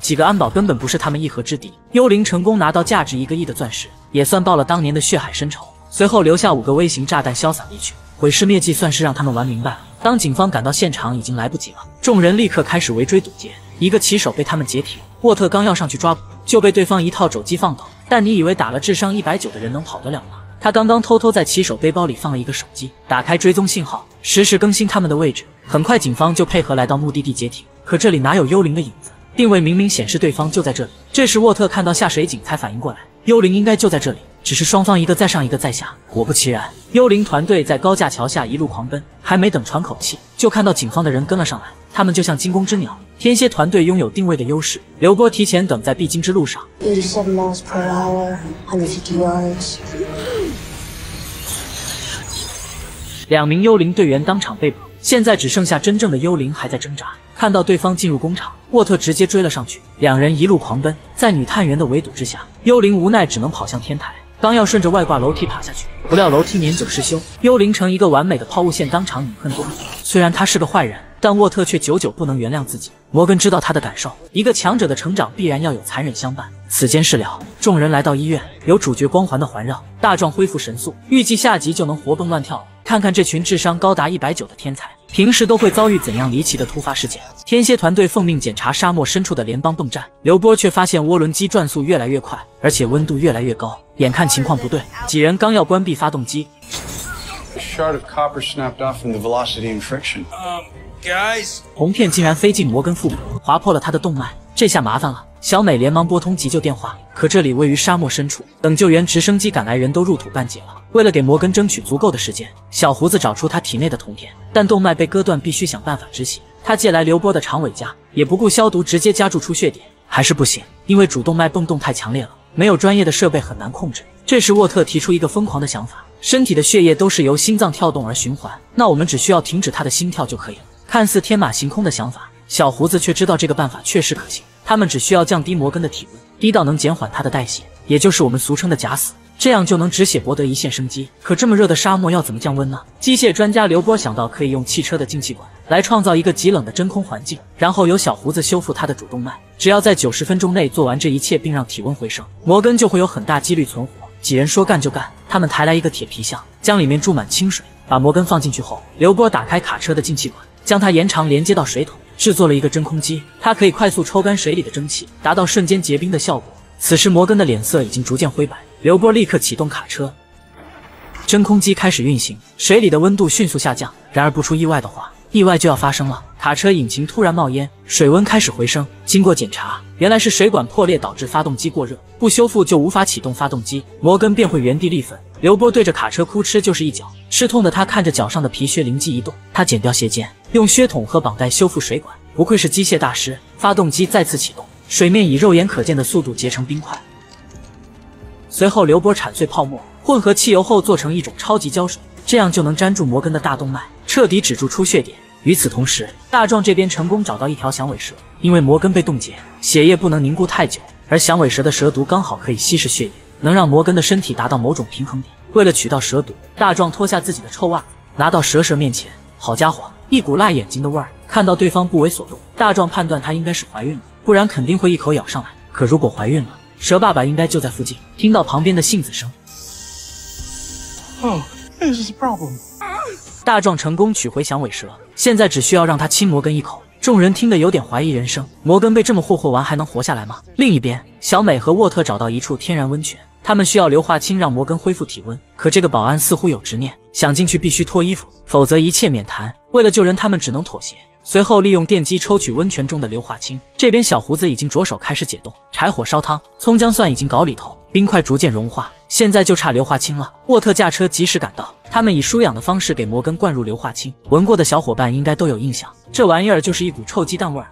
几个安保根本不是他们一合之敌，幽灵成功拿到价值1个亿的钻石，也算报了当年的血海深仇。随后留下5个微型炸弹潇洒离去，毁尸灭迹算是让他们玩明白了。当警方赶到现场已经来不及了，众人立刻开始围追堵截，一个骑手被他们截停，沃特刚要上去抓捕，就被对方一套肘击放倒。但你以为打了智商190的人能跑得了吗？他刚刚偷偷在骑手背包里放了一个手机，打开追踪信号，实时更新他们的位置。很快警方就配合来到目的地截停，可这里哪有幽灵的影子？定位明明显示对方就在这里。这时沃特看到下水井才反应过来，幽灵应该就在这里，只是双方一个在上一个在下。果不其然，幽灵团队在高架桥下一路狂奔，还没等喘口气，就看到警方的人跟了上来。他们就像惊弓之鸟，天蝎团队拥有定位的优势。刘波提前等在必经之路上，2名幽灵队员当场被捕，现在只剩下真正的幽灵还在挣扎。看到对方进入工厂，沃特直接追了上去，2人一路狂奔，在女探员的围堵之下，幽灵无奈只能跑向天台。刚要顺着外挂楼梯爬下去，不料楼梯年久失修，幽灵成一个完美的抛物线，当场饮恨多年。虽然他是个坏人，但沃特却久久不能原谅自己。摩根知道他的感受，一个强者的成长必然要有残忍相伴。此间事了，众人来到医院，有主角光环的环绕，大壮恢复神速，预计下集就能活蹦乱跳了。看看这群智商高达190的天才，平时都会遭遇怎样离奇的突发事件？天蝎团队奉命检查沙漠深处的联邦泵站，刘波却发现涡轮机转速越来越快，而且温度越来越高。眼看情况不对，几人刚要关闭发动机，红片竟然飞进摩根腹部，划破了他的动脉，这下麻烦了。小美连忙拨通急救电话，可这里位于沙漠深处，等救援直升机赶来，人都入土半截了。为了给摩根争取足够的时间，小胡子找出他体内的铜片，但动脉被割断，必须想办法止血。他借来刘波的长尾夹，也不顾消毒，直接夹住出血点，还是不行，因为主动脉泵动太强烈了，没有专业的设备很难控制。这时沃特提出一个疯狂的想法，身体的血液都是由心脏跳动而循环，那我们只需要停止他的心跳就可以了。看似天马行空的想法，小胡子却知道这个办法确实可行，他们只需要降低摩根的体温，低到能减缓他的代谢，也就是我们俗称的假死。这样就能止血，博得一线生机。可这么热的沙漠要怎么降温呢？机械专家刘波想到可以用汽车的进气管来创造一个极冷的真空环境，然后由小胡子修复他的主动脉。只要在90分钟内做完这一切，并让体温回升，摩根就会有很大几率存活。几人说干就干，他们抬来一个铁皮箱，将里面注满清水，把摩根放进去后，刘波打开卡车的进气管，将它延长连接到水桶，制作了一个真空机，它可以快速抽干水里的蒸汽，达到瞬间结冰的效果。此时摩根的脸色已经逐渐灰白。刘波立刻启动卡车，真空机开始运行，水里的温度迅速下降。然而不出意外的话，意外就要发生了。卡车引擎突然冒烟，水温开始回升。经过检查，原来是水管破裂导致发动机过热，不修复就无法启动发动机，摩根便会原地立粉。刘波对着卡车哭哧就是一脚，吃痛的他看着脚上的皮靴，灵机一动，他剪掉鞋尖，用靴筒和绑带修复水管。不愧是机械大师，发动机再次启动，水面以肉眼可见的速度结成冰块。随后刘波铲碎泡沫，混合汽油后做成一种超级胶水，这样就能粘住摩根的大动脉，彻底止住出血点。与此同时，大壮这边成功找到一条响尾蛇，因为摩根被冻结，血液不能凝固太久，而响尾蛇的蛇毒刚好可以稀释血液，能让摩根的身体达到某种平衡点。为了取到蛇毒，大壮脱下自己的臭袜子，拿到蛇面前。好家伙，一股辣眼睛的味儿！看到对方不为所动，大壮判断她应该是怀孕了，不然肯定会一口咬上来。可如果怀孕了，蛇爸爸应该就在附近。听到旁边的杏子声。 Oh, this is a problem. 大壮成功取回响尾蛇，现在只需要让他亲摩根一口。众人听得有点怀疑人生，摩根被这么霍霍完还能活下来吗？另一边，小美和沃特找到一处天然温泉，他们需要硫化氢让摩根恢复体温。可这个保安似乎有执念，想进去必须脱衣服，否则一切免谈。为了救人，他们只能妥协。随后利用电击抽取温泉中的硫化氢。这边小胡子已经着手开始解冻，柴火烧汤，葱姜蒜已经搞里头，冰块逐渐融化。 现在就差硫化氢了。沃特驾车及时赶到，他们以输氧的方式给摩根灌入硫化氢。闻过的小伙伴应该都有印象，这玩意儿就是一股臭鸡蛋味儿。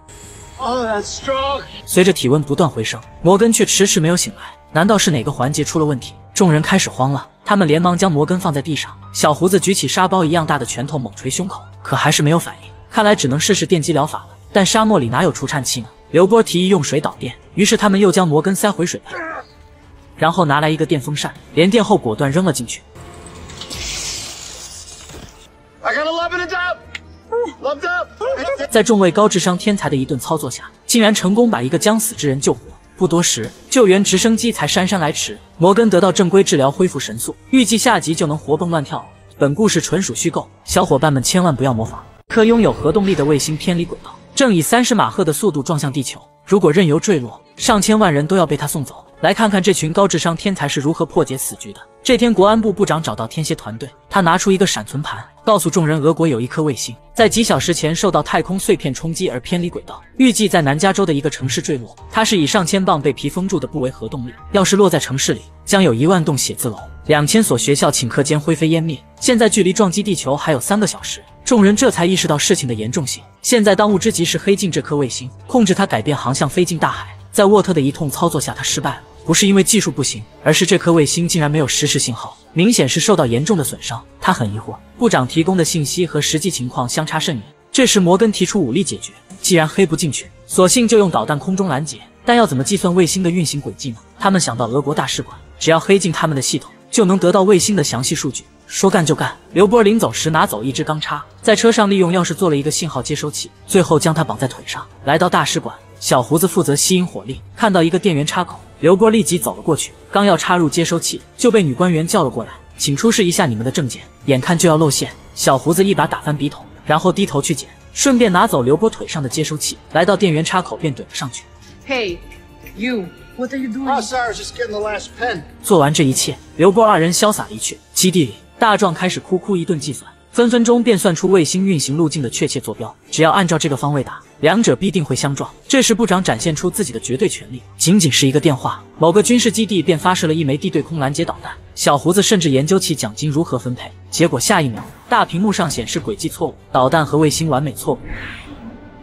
随着体温不断回升，摩根却迟迟没有醒来。难道是哪个环节出了问题？众人开始慌了，他们连忙将摩根放在地上。小胡子举起沙包一样大的拳头猛捶胸口，可还是没有反应。看来只能试试电击疗法了。但沙漠里哪有除颤器呢？刘波提议用水导电，于是他们又将摩根塞回水盆。 然后拿来一个电风扇，连电后果断扔了进去。在众位高智商天才的一顿操作下，竟然成功把一个将死之人救活。不多时，救援直升机才姗姗来迟。摩根得到正规治疗，恢复神速，预计下集就能活蹦乱跳了。本故事纯属虚构，小伙伴们千万不要模仿。颗拥有核动力的卫星偏离轨道，正以30马赫的速度撞向地球。如果任由坠落，上千万人都要被它送走。 来看看这群高智商天才是如何破解死局的。这天，国安部部长找到天蝎团队，他拿出一个闪存盘，告诉众人，俄国有一颗卫星在几小时前受到太空碎片冲击而偏离轨道，预计在南加州的一个城市坠落。它是以上千磅被皮封住的不为核动力，要是落在城市里，将有1万栋写字楼、2000所学校顷刻间灰飞烟灭。现在距离撞击地球还有3个小时，众人这才意识到事情的严重性。现在当务之急是黑进这颗卫星，控制它改变航向飞进大海。 在沃特的一通操作下，他失败了，不是因为技术不行，而是这颗卫星竟然没有实时信号，明显是受到严重的损伤。他很疑惑，部长提供的信息和实际情况相差甚远。这时，摩根提出武力解决，既然黑不进去，索性就用导弹空中拦截。但要怎么计算卫星的运行轨迹呢？他们想到俄国大使馆，只要黑进他们的系统，就能得到卫星的详细数据。说干就干，刘波临走时拿走一支钢叉，在车上利用钥匙做了一个信号接收器，最后将它绑在腿上，来到大使馆。 小胡子负责吸引火力，看到一个电源插口，刘波立即走了过去，刚要插入接收器，就被女官员叫了过来，请出示一下你们的证件，眼看就要露馅。小胡子一把打翻笔筒，然后低头去捡，顺便拿走刘波腿上的接收器，来到电源插口便怼了上去。Hey, you, what are you doing? Oh, sorry, just getting the last pen. 做完这一切，刘波二人潇洒离去。基地里，大壮开始一顿计算，分分钟便算出卫星运行路径的确切坐标，只要按照这个方位打。 两者必定会相撞。这时，部长展现出自己的绝对权力，仅仅是一个电话，某个军事基地便发射了一枚地对空拦截导弹。小胡子甚至研究起奖金如何分配，结果下一秒，大屏幕上显示轨迹错误，导弹和卫星完美错误。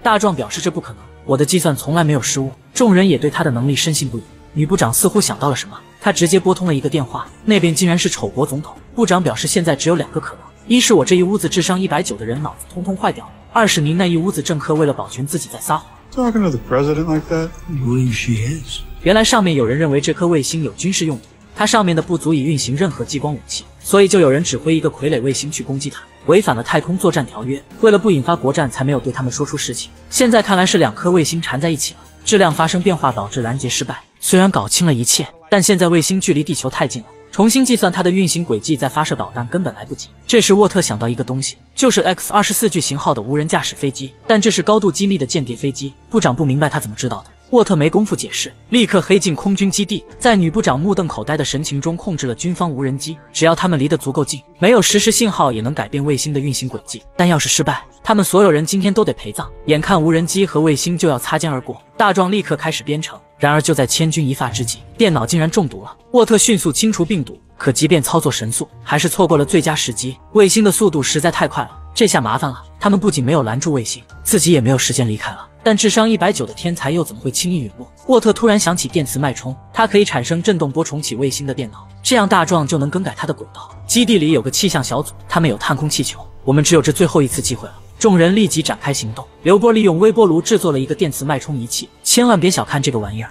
大壮表示这不可能，我的计算从来没有失误。众人也对他的能力深信不疑。女部长似乎想到了什么，她直接拨通了一个电话，那边竟然是丑国总统。部长表示现在只有2个可能：一是我这一屋子智商190的人脑子通通坏掉了。 二是您那一屋子政客为了保全自己在撒谎。Talking to the president like that? I believe she is. 原来上面有人认为这颗卫星有军事用途，它上面的不足以运行任何激光武器，所以就有人指挥一个傀儡卫星去攻击它，违反了太空作战条约。为了不引发国战，才没有对他们说出实情。现在看来是2颗卫星缠在一起了，质量发生变化导致拦截失败。虽然搞清了一切，但现在卫星距离地球太近了。 重新计算它的运行轨迹，再发射导弹根本来不及。这时，沃特想到一个东西，就是 X-24巨型号的无人驾驶飞机，但这是高度机密的间谍飞机。部长不明白他怎么知道的，沃特没工夫解释，立刻黑进空军基地，在女部长目瞪口呆的神情中控制了军方无人机。只要他们离得足够近，没有实时信号也能改变卫星的运行轨迹。但要是失败，他们所有人今天都得陪葬。眼看无人机和卫星就要擦肩而过，大壮立刻开始编程。 然而就在千钧一发之际，电脑竟然中毒了。沃特迅速清除病毒，可即便操作神速，还是错过了最佳时机。卫星的速度实在太快了，这下麻烦了，他们不仅没有拦住卫星，自己也没有时间离开了。但智商190的天才又怎么会轻易陨落？沃特突然想起电磁脉冲，它可以产生震动波，重启卫星的电脑，这样大壮就能更改它的轨道。基地里有个气象小组，他们有探空气球，我们只有这最后一次机会了。 众人立即展开行动。刘波利用微波炉制作了一个电磁脉冲仪器，千万别小看这个玩意儿。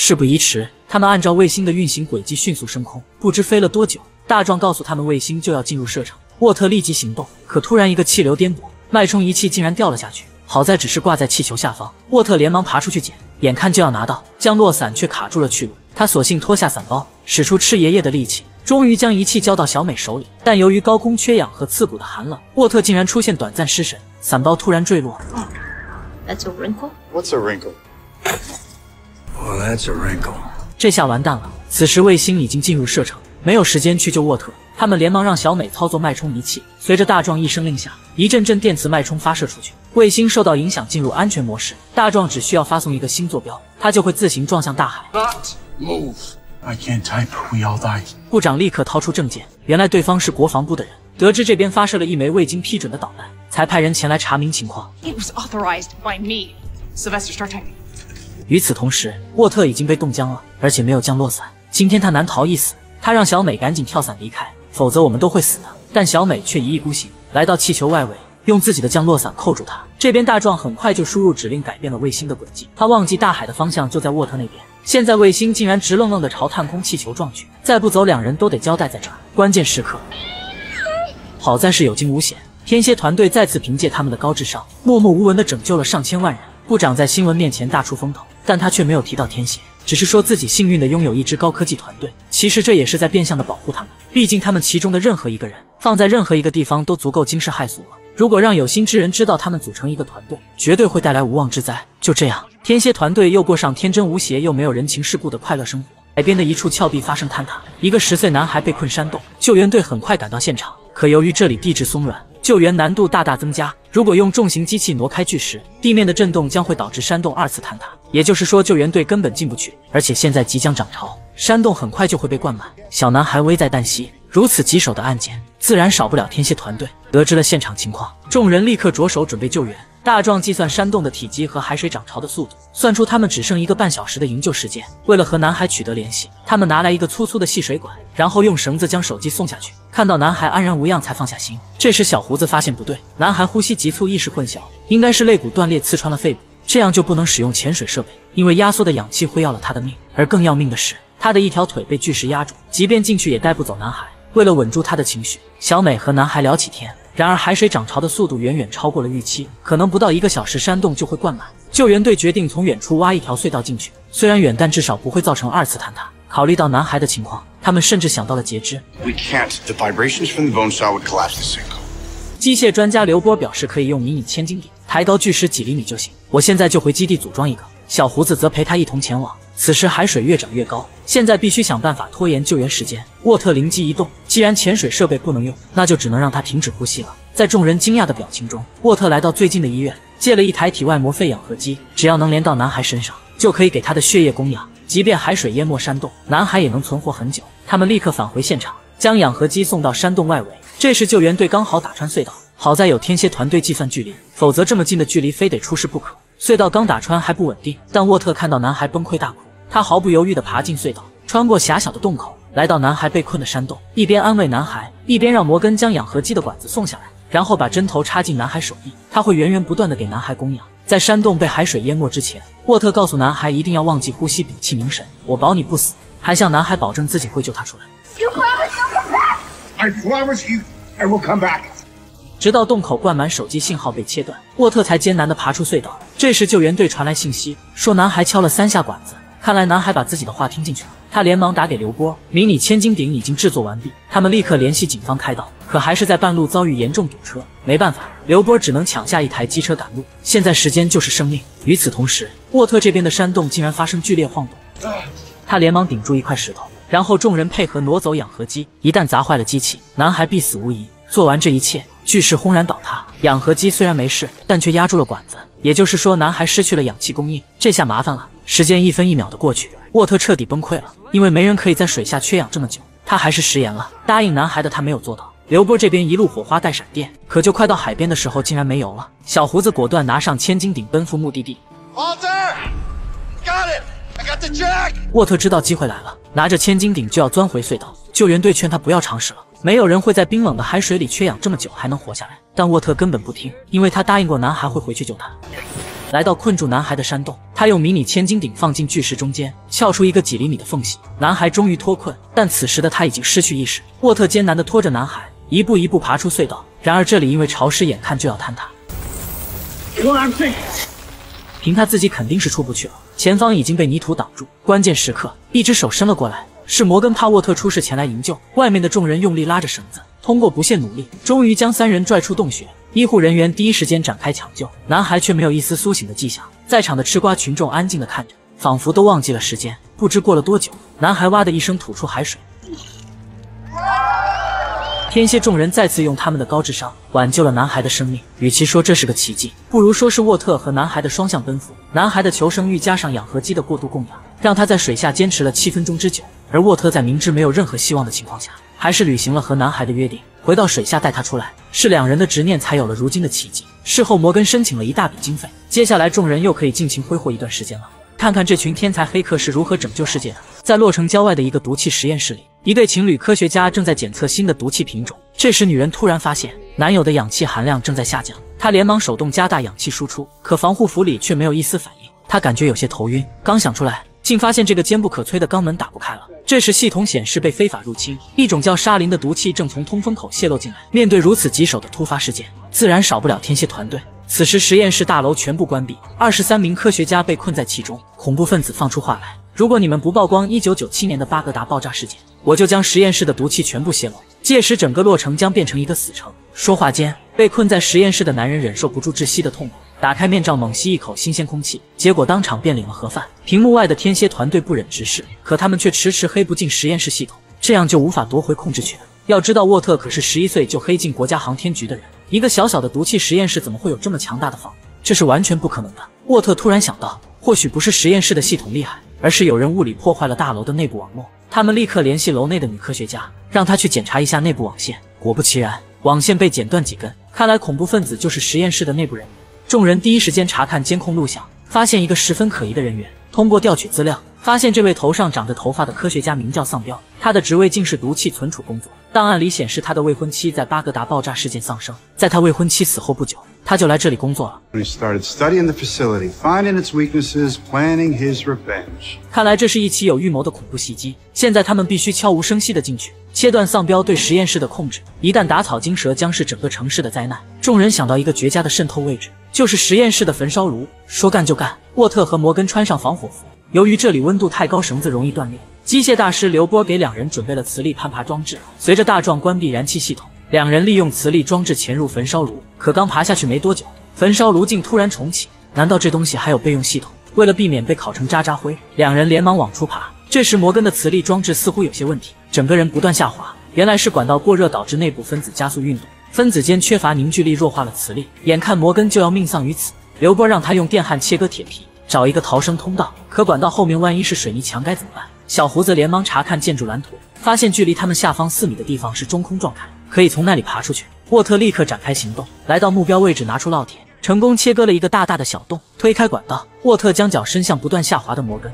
事不宜迟，他们按照卫星的运行轨迹迅速升空，不知飞了多久，大壮告诉他们卫星就要进入射程。沃特立即行动，可突然一个气流颠簸，脉冲仪器竟然掉了下去。好在只是挂在气球下方，沃特连忙爬出去捡，眼看就要拿到，降落伞却卡住了去路。他索性脱下伞包，使出赤爷爷的力气。 终于将仪器交到小美手里，但由于高空缺氧和刺骨的寒冷，沃特竟然出现短暂失神，伞包突然坠落。That's a wrinkle. What's a wrinkle? Well, that's a wrinkle. 这下完蛋了！此时卫星已经进入射程，没有时间去救沃特。他们连忙让小美操作脉冲仪器。随着大壮一声令下，一阵阵电磁脉冲发射出去，卫星受到影响进入安全模式。大壮只需要发送一个星座标，它就会自行撞向大海。Not move. I can't type. We all die. 部长立刻掏出证件，原来对方是国防部的人。得知这边发射了一枚未经批准的导弹，才派人前来查明情况。It was authorized by me, Sylvester Startech. 与此同时，沃特已经被冻僵了，而且没有降落伞。今天他难逃一死。他让小美赶紧跳伞离开，否则我们都会死的。但小美却一意孤行，来到气球外围，用自己的降落伞扣住他。这边大壮很快就输入指令，改变了卫星的轨迹。他忘记大海的方向就在沃特那边。 现在卫星竟然直愣愣地朝探空气球撞去，再不走两人都得交代在这儿。关键时刻，好在是有惊无险，天蝎团队再次凭借他们的高智商，默默无闻地拯救了上千万人。部长在新闻面前大出风头，但他却没有提到天蝎，只是说自己幸运地拥有一支高科技团队。其实这也是在变相地保护他们，毕竟他们其中的任何一个人放在任何一个地方都足够惊世骇俗了。如果让有心之人知道他们组成一个团队，绝对会带来无妄之灾。就这样。 天蝎团队又过上天真无邪又没有人情世故的快乐生活。海边的一处峭壁发生坍塌，一个10岁男孩被困山洞。救援队很快赶到现场，可由于这里地质松软，救援难度大大增加。如果用重型机器挪开巨石，地面的震动将会导致山洞二次坍塌。也就是说，救援队根本进不去。而且现在即将涨潮，山洞很快就会被灌满。小男孩危在旦夕，如此棘手的案件，自然少不了天蝎团队。得知了现场情况，众人立刻着手准备救援。 大壮计算山洞的体积和海水涨潮的速度，算出他们只剩1个半小时的营救时间。为了和男孩取得联系，他们拿来一个粗粗的细水管，然后用绳子将手机送下去。看到男孩安然无恙，才放下心。这时小胡子发现不对，男孩呼吸急促，意识混淆，应该是肋骨断裂刺穿了肺部，这样就不能使用潜水设备，因为压缩的氧气会要了他的命。而更要命的是，他的一条腿被巨石压住，即便进去也带不走男孩。为了稳住他的情绪，小美和男孩聊起天。 然而，海水涨潮的速度远远超过了预期，可能不到1个小时，山洞就会灌满。救援队决定从远处挖一条隧道进去，虽然远，但至少不会造成2次坍塌。考虑到男孩的情况，他们甚至想到了截肢。We can't. The vibrations from the bone saw would collapse the sinkhole. 机械专家刘波表示，可以用迷你千斤顶抬高巨石几厘米就行。我现在就回基地组装一个。小胡子则陪他一同前往。此时海水越涨越高，现在必须想办法拖延救援时间。沃特灵机一动，既然潜水设备不能用，那就只能让他停止呼吸了。在众人惊讶的表情中，沃特来到最近的医院，借了一台体外膜肺氧合机，只要能连到男孩身上，就可以给他的血液供氧。即便海水淹没山洞，男孩也能存活很久。他们立刻返回现场，将氧合机送到山洞外围。这时救援队刚好打穿隧道，好在有天蝎团队计算距离，否则这么近的距离非得出事不可。隧道刚打穿还不稳定，但沃特看到男孩崩溃大哭。 他毫不犹豫地爬进隧道，穿过狭小的洞口，来到男孩被困的山洞，一边安慰男孩，一边让摩根将氧合机的管子送下来，然后把针头插进男孩手臂，他会源源不断地给男孩供氧。在山洞被海水淹没之前，沃特告诉男孩一定要忘记呼吸，屏气凝神，我保你不死，还向男孩保证自己会救他出来。You promise you'll come back. I promise you, I will come back. 直到洞口灌满，手机信号被切断，沃特才艰难地爬出隧道。这时救援队传来信息，说男孩敲了3下管子。 看来男孩把自己的话听进去了，他连忙打给刘波，迷你千斤顶已经制作完毕，他们立刻联系警方开道，可还是在半路遭遇严重堵车。没办法，刘波只能抢下一台机车赶路。现在时间就是生命。与此同时，沃特这边的山洞竟然发生剧烈晃动，他连忙顶住一块石头，然后众人配合挪走氧合机，一旦砸坏了机器，男孩必死无疑。做完这一切，巨石轰然倒塌，氧合机虽然没事，但却压住了管子，也就是说男孩失去了氧气供应，这下麻烦了。 时间1分1秒的过去，沃特彻底崩溃了，因为没人可以在水下缺氧这么久。他还是食言了，答应男孩的他没有做到，刘波这边一路火花带闪电，可就快到海边的时候，竟然没油了。小胡子果断拿上千斤顶，奔赴目的地。沃特知道机会来了，拿着千斤顶就要钻回隧道。救援队劝他不要尝试了，没有人会在冰冷的海水里缺氧这么久还能活下来。但沃特根本不听，因为他答应过男孩会回去救他。 来到困住男孩的山洞，他用迷你千斤顶放进巨石中间，撬出一个几厘米的缝隙，男孩终于脱困。但此时的他已经失去意识。沃特艰难地拖着男孩，一步一步爬出隧道。然而这里因为潮湿，眼看就要坍塌。凭他自己肯定是出不去了，前方已经被泥土挡住。关键时刻，一只手伸了过来，是摩根怕沃特出事前来营救。外面的众人用力拉着绳子，通过不懈努力，终于将三人拽出洞穴。 医护人员第一时间展开抢救，男孩却没有一丝苏醒的迹象。在场的吃瓜群众安静地看着，仿佛都忘记了时间。不知过了多久，男孩哇的一声吐出海水。天蝎众人再次用他们的高智商挽救了男孩的生命。与其说这是个奇迹，不如说是沃特和男孩的双向奔赴。男孩的求生欲加上氧合机的过度供氧，让他在水下坚持了7分钟之久。而沃特在明知没有任何希望的情况下，还是履行了和男孩的约定。 回到水下带他出来，是两人的执念才有了如今的奇迹。事后，摩根申请了一大笔经费，接下来众人又可以尽情挥霍一段时间了。看看这群天才黑客是如何拯救世界的。在洛城郊外的一个毒气实验室里，一对情侣科学家正在检测新的毒气品种。这时，女人突然发现男友的氧气含量正在下降，她连忙手动加大氧气输出，可防护服里却没有一丝反应。她感觉有些头晕，刚想出来。 竟发现这个坚不可摧的肛门打不开了。这时，系统显示被非法入侵，一种叫沙林的毒气正从通风口泄漏进来。面对如此棘手的突发事件，自然少不了天蝎团队。此时，实验室大楼全部关闭，23名科学家被困在其中。恐怖分子放出话来：如果你们不曝光1997年的巴格达爆炸事件，我就将实验室的毒气全部泄露。届时，整个洛城将变成一个死城。说话间，被困在实验室的男人忍受不住窒息的痛苦。 打开面罩，猛吸一口新鲜空气，结果当场便领了盒饭。屏幕外的天蝎团队不忍直视，可他们却迟迟黑不进实验室系统，这样就无法夺回控制权。要知道，沃特可是11岁就黑进国家航天局的人，一个小小的毒气实验室怎么会有这么强大的防御？这是完全不可能的。沃特突然想到，或许不是实验室的系统厉害，而是有人物理破坏了大楼的内部网络。他们立刻联系楼内的女科学家，让她去检查一下内部网线。果不其然，网线被剪断几根，看来恐怖分子就是实验室的内部人员。 众人第一时间查看监控录像，发现一个十分可疑的人员。通过调取资料，发现这位头上长着头发的科学家名叫丧彪，他的职位竟是毒气存储工作。档案里显示，他的未婚妻在巴格达爆炸事件丧生，在他未婚妻死后不久，他就来这里工作了。看来这是一起有预谋的恐怖袭击，现在他们必须悄无声息地进去，切断丧彪对实验室的控制。一旦打草惊蛇，将是整个城市的灾难。众人想到一个绝佳的渗透位置。 就是实验室的焚烧炉，说干就干。沃特和摩根穿上防火服，由于这里温度太高，绳子容易断裂。机械大师刘波给两人准备了磁力攀爬装置，随着大壮关闭燃气系统，两人利用磁力装置潜入焚烧炉。可刚爬下去没多久，焚烧炉竟突然重启。难道这东西还有备用系统？为了避免被烤成渣渣灰，两人连忙往出爬。这时摩根的磁力装置似乎有些问题，整个人不断下滑。原来是管道过热导致内部分子加速运动。 分子间缺乏凝聚力，弱化了磁力。眼看摩根就要命丧于此，刘波让他用电焊切割铁皮，找一个逃生通道。可管道后面万一是水泥墙该怎么办？小胡子连忙查看建筑蓝图，发现距离他们下方4米的地方是中空状态，可以从那里爬出去。沃特立刻展开行动，来到目标位置，拿出烙铁，成功切割了一个大大的小洞，推开管道。沃特将脚伸向不断下滑的摩根，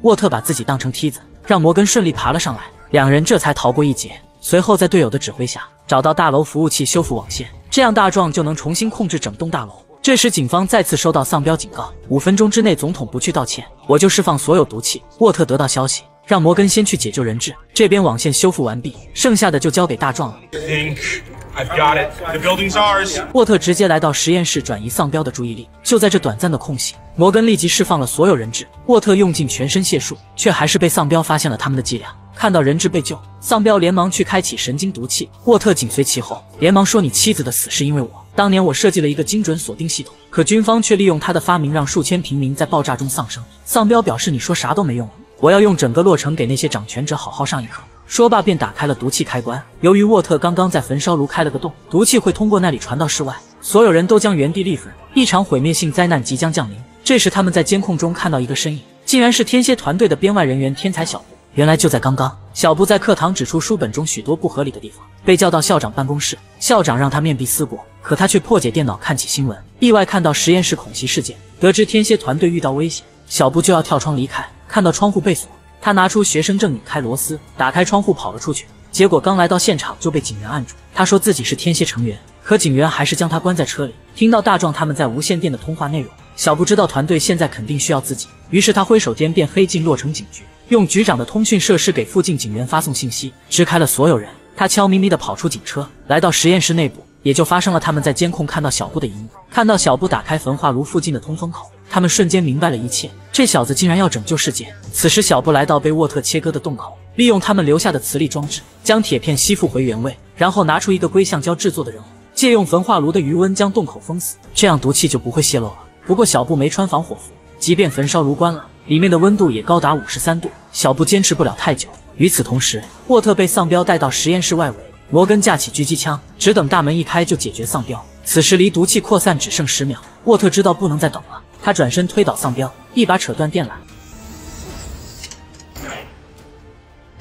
沃特把自己当成梯子，让摩根顺利爬了上来，两人这才逃过一劫。随后在队友的指挥下， 找到大楼服务器修复网线，这样大壮就能重新控制整栋大楼。这时，警方再次收到丧彪警告：5分钟之内，总统不去道歉，我就释放所有毒气。沃特得到消息，让摩根先去解救人质，这边网线修复完毕，剩下的就交给大壮了。沃特直接来到实验室，转移丧彪的注意力。就在这短暂的空隙，摩根立即释放了所有人质。沃特用尽全身解数，却还是被丧彪发现了他们的伎俩。 看到人质被救，丧彪连忙去开启神经毒气，沃特紧随其后，连忙说：“你妻子的死是因为我，当年我设计了一个精准锁定系统，可军方却利用他的发明让数千平民在爆炸中丧生。”丧彪表示：“你说啥都没用了，我要用整个洛城给那些掌权者好好上一课。”说罢便打开了毒气开关。由于沃特刚刚在焚烧炉开了个洞，毒气会通过那里传到室外，所有人都将原地立粉，一场毁灭性灾难即将降临。这时他们在监控中看到一个身影，竟然是天蝎团队的编外人员天才小胡。原来就在刚刚，小布在课堂指出书本中许多不合理的地方，被叫到校长办公室，校长让他面壁思过，可他却破解电脑看起新闻，意外看到实验室恐袭事件，得知天蝎团队遇到危险，小布就要跳窗离开，看到窗户被锁，他拿出学生证拧开螺丝，打开窗户跑了出去，结果刚来到现场就被警员按住，他说自己是天蝎成员，可警员还是将他关在车里。听到大壮他们在无线电的通话内容，小布知道团队现在肯定需要自己，于是他挥手间便黑进洛城警局，用局长的通讯设施给附近警员发送信息，支开了所有人。他悄咪咪地跑出警车，来到实验室内部，也就发生了他们在监控看到小布的一幕。看到小布打开焚化炉附近的通风口，他们瞬间明白了一切，这小子竟然要拯救世界。此时小布来到被沃特切割的洞口，利用他们留下的磁力装置将铁片吸附回原位，然后拿出一个硅橡胶制作的人偶，借用焚化炉的余温将洞口封死，这样毒气就不会泄露了。不过小布没穿防火服，即便焚烧炉关了，里面的温度也高达53度，小布坚持不了太久。与此同时，沃特被丧彪带到实验室外围，摩根架起狙击枪，只等大门一开就解决丧彪。此时离毒气扩散只剩10秒，沃特知道不能再等了，他转身推倒丧彪，一把扯断电缆。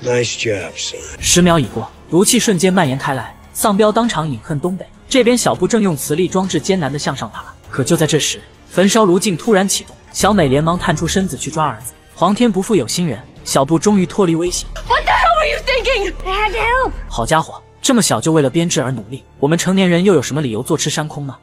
Nice job, son. 10秒已过，毒气瞬间蔓延开来，丧彪当场饮恨东北。这边小布正用磁力装置艰难地向上爬，可就在这时，焚烧炉镜突然启动，小美连忙探出身子去抓儿子。皇天不负有心人，小布终于脱离危险。What the hell were you thinking? I had to help. 好家伙，这么小就为了编制而努力，我们成年人又有什么理由坐吃山空呢？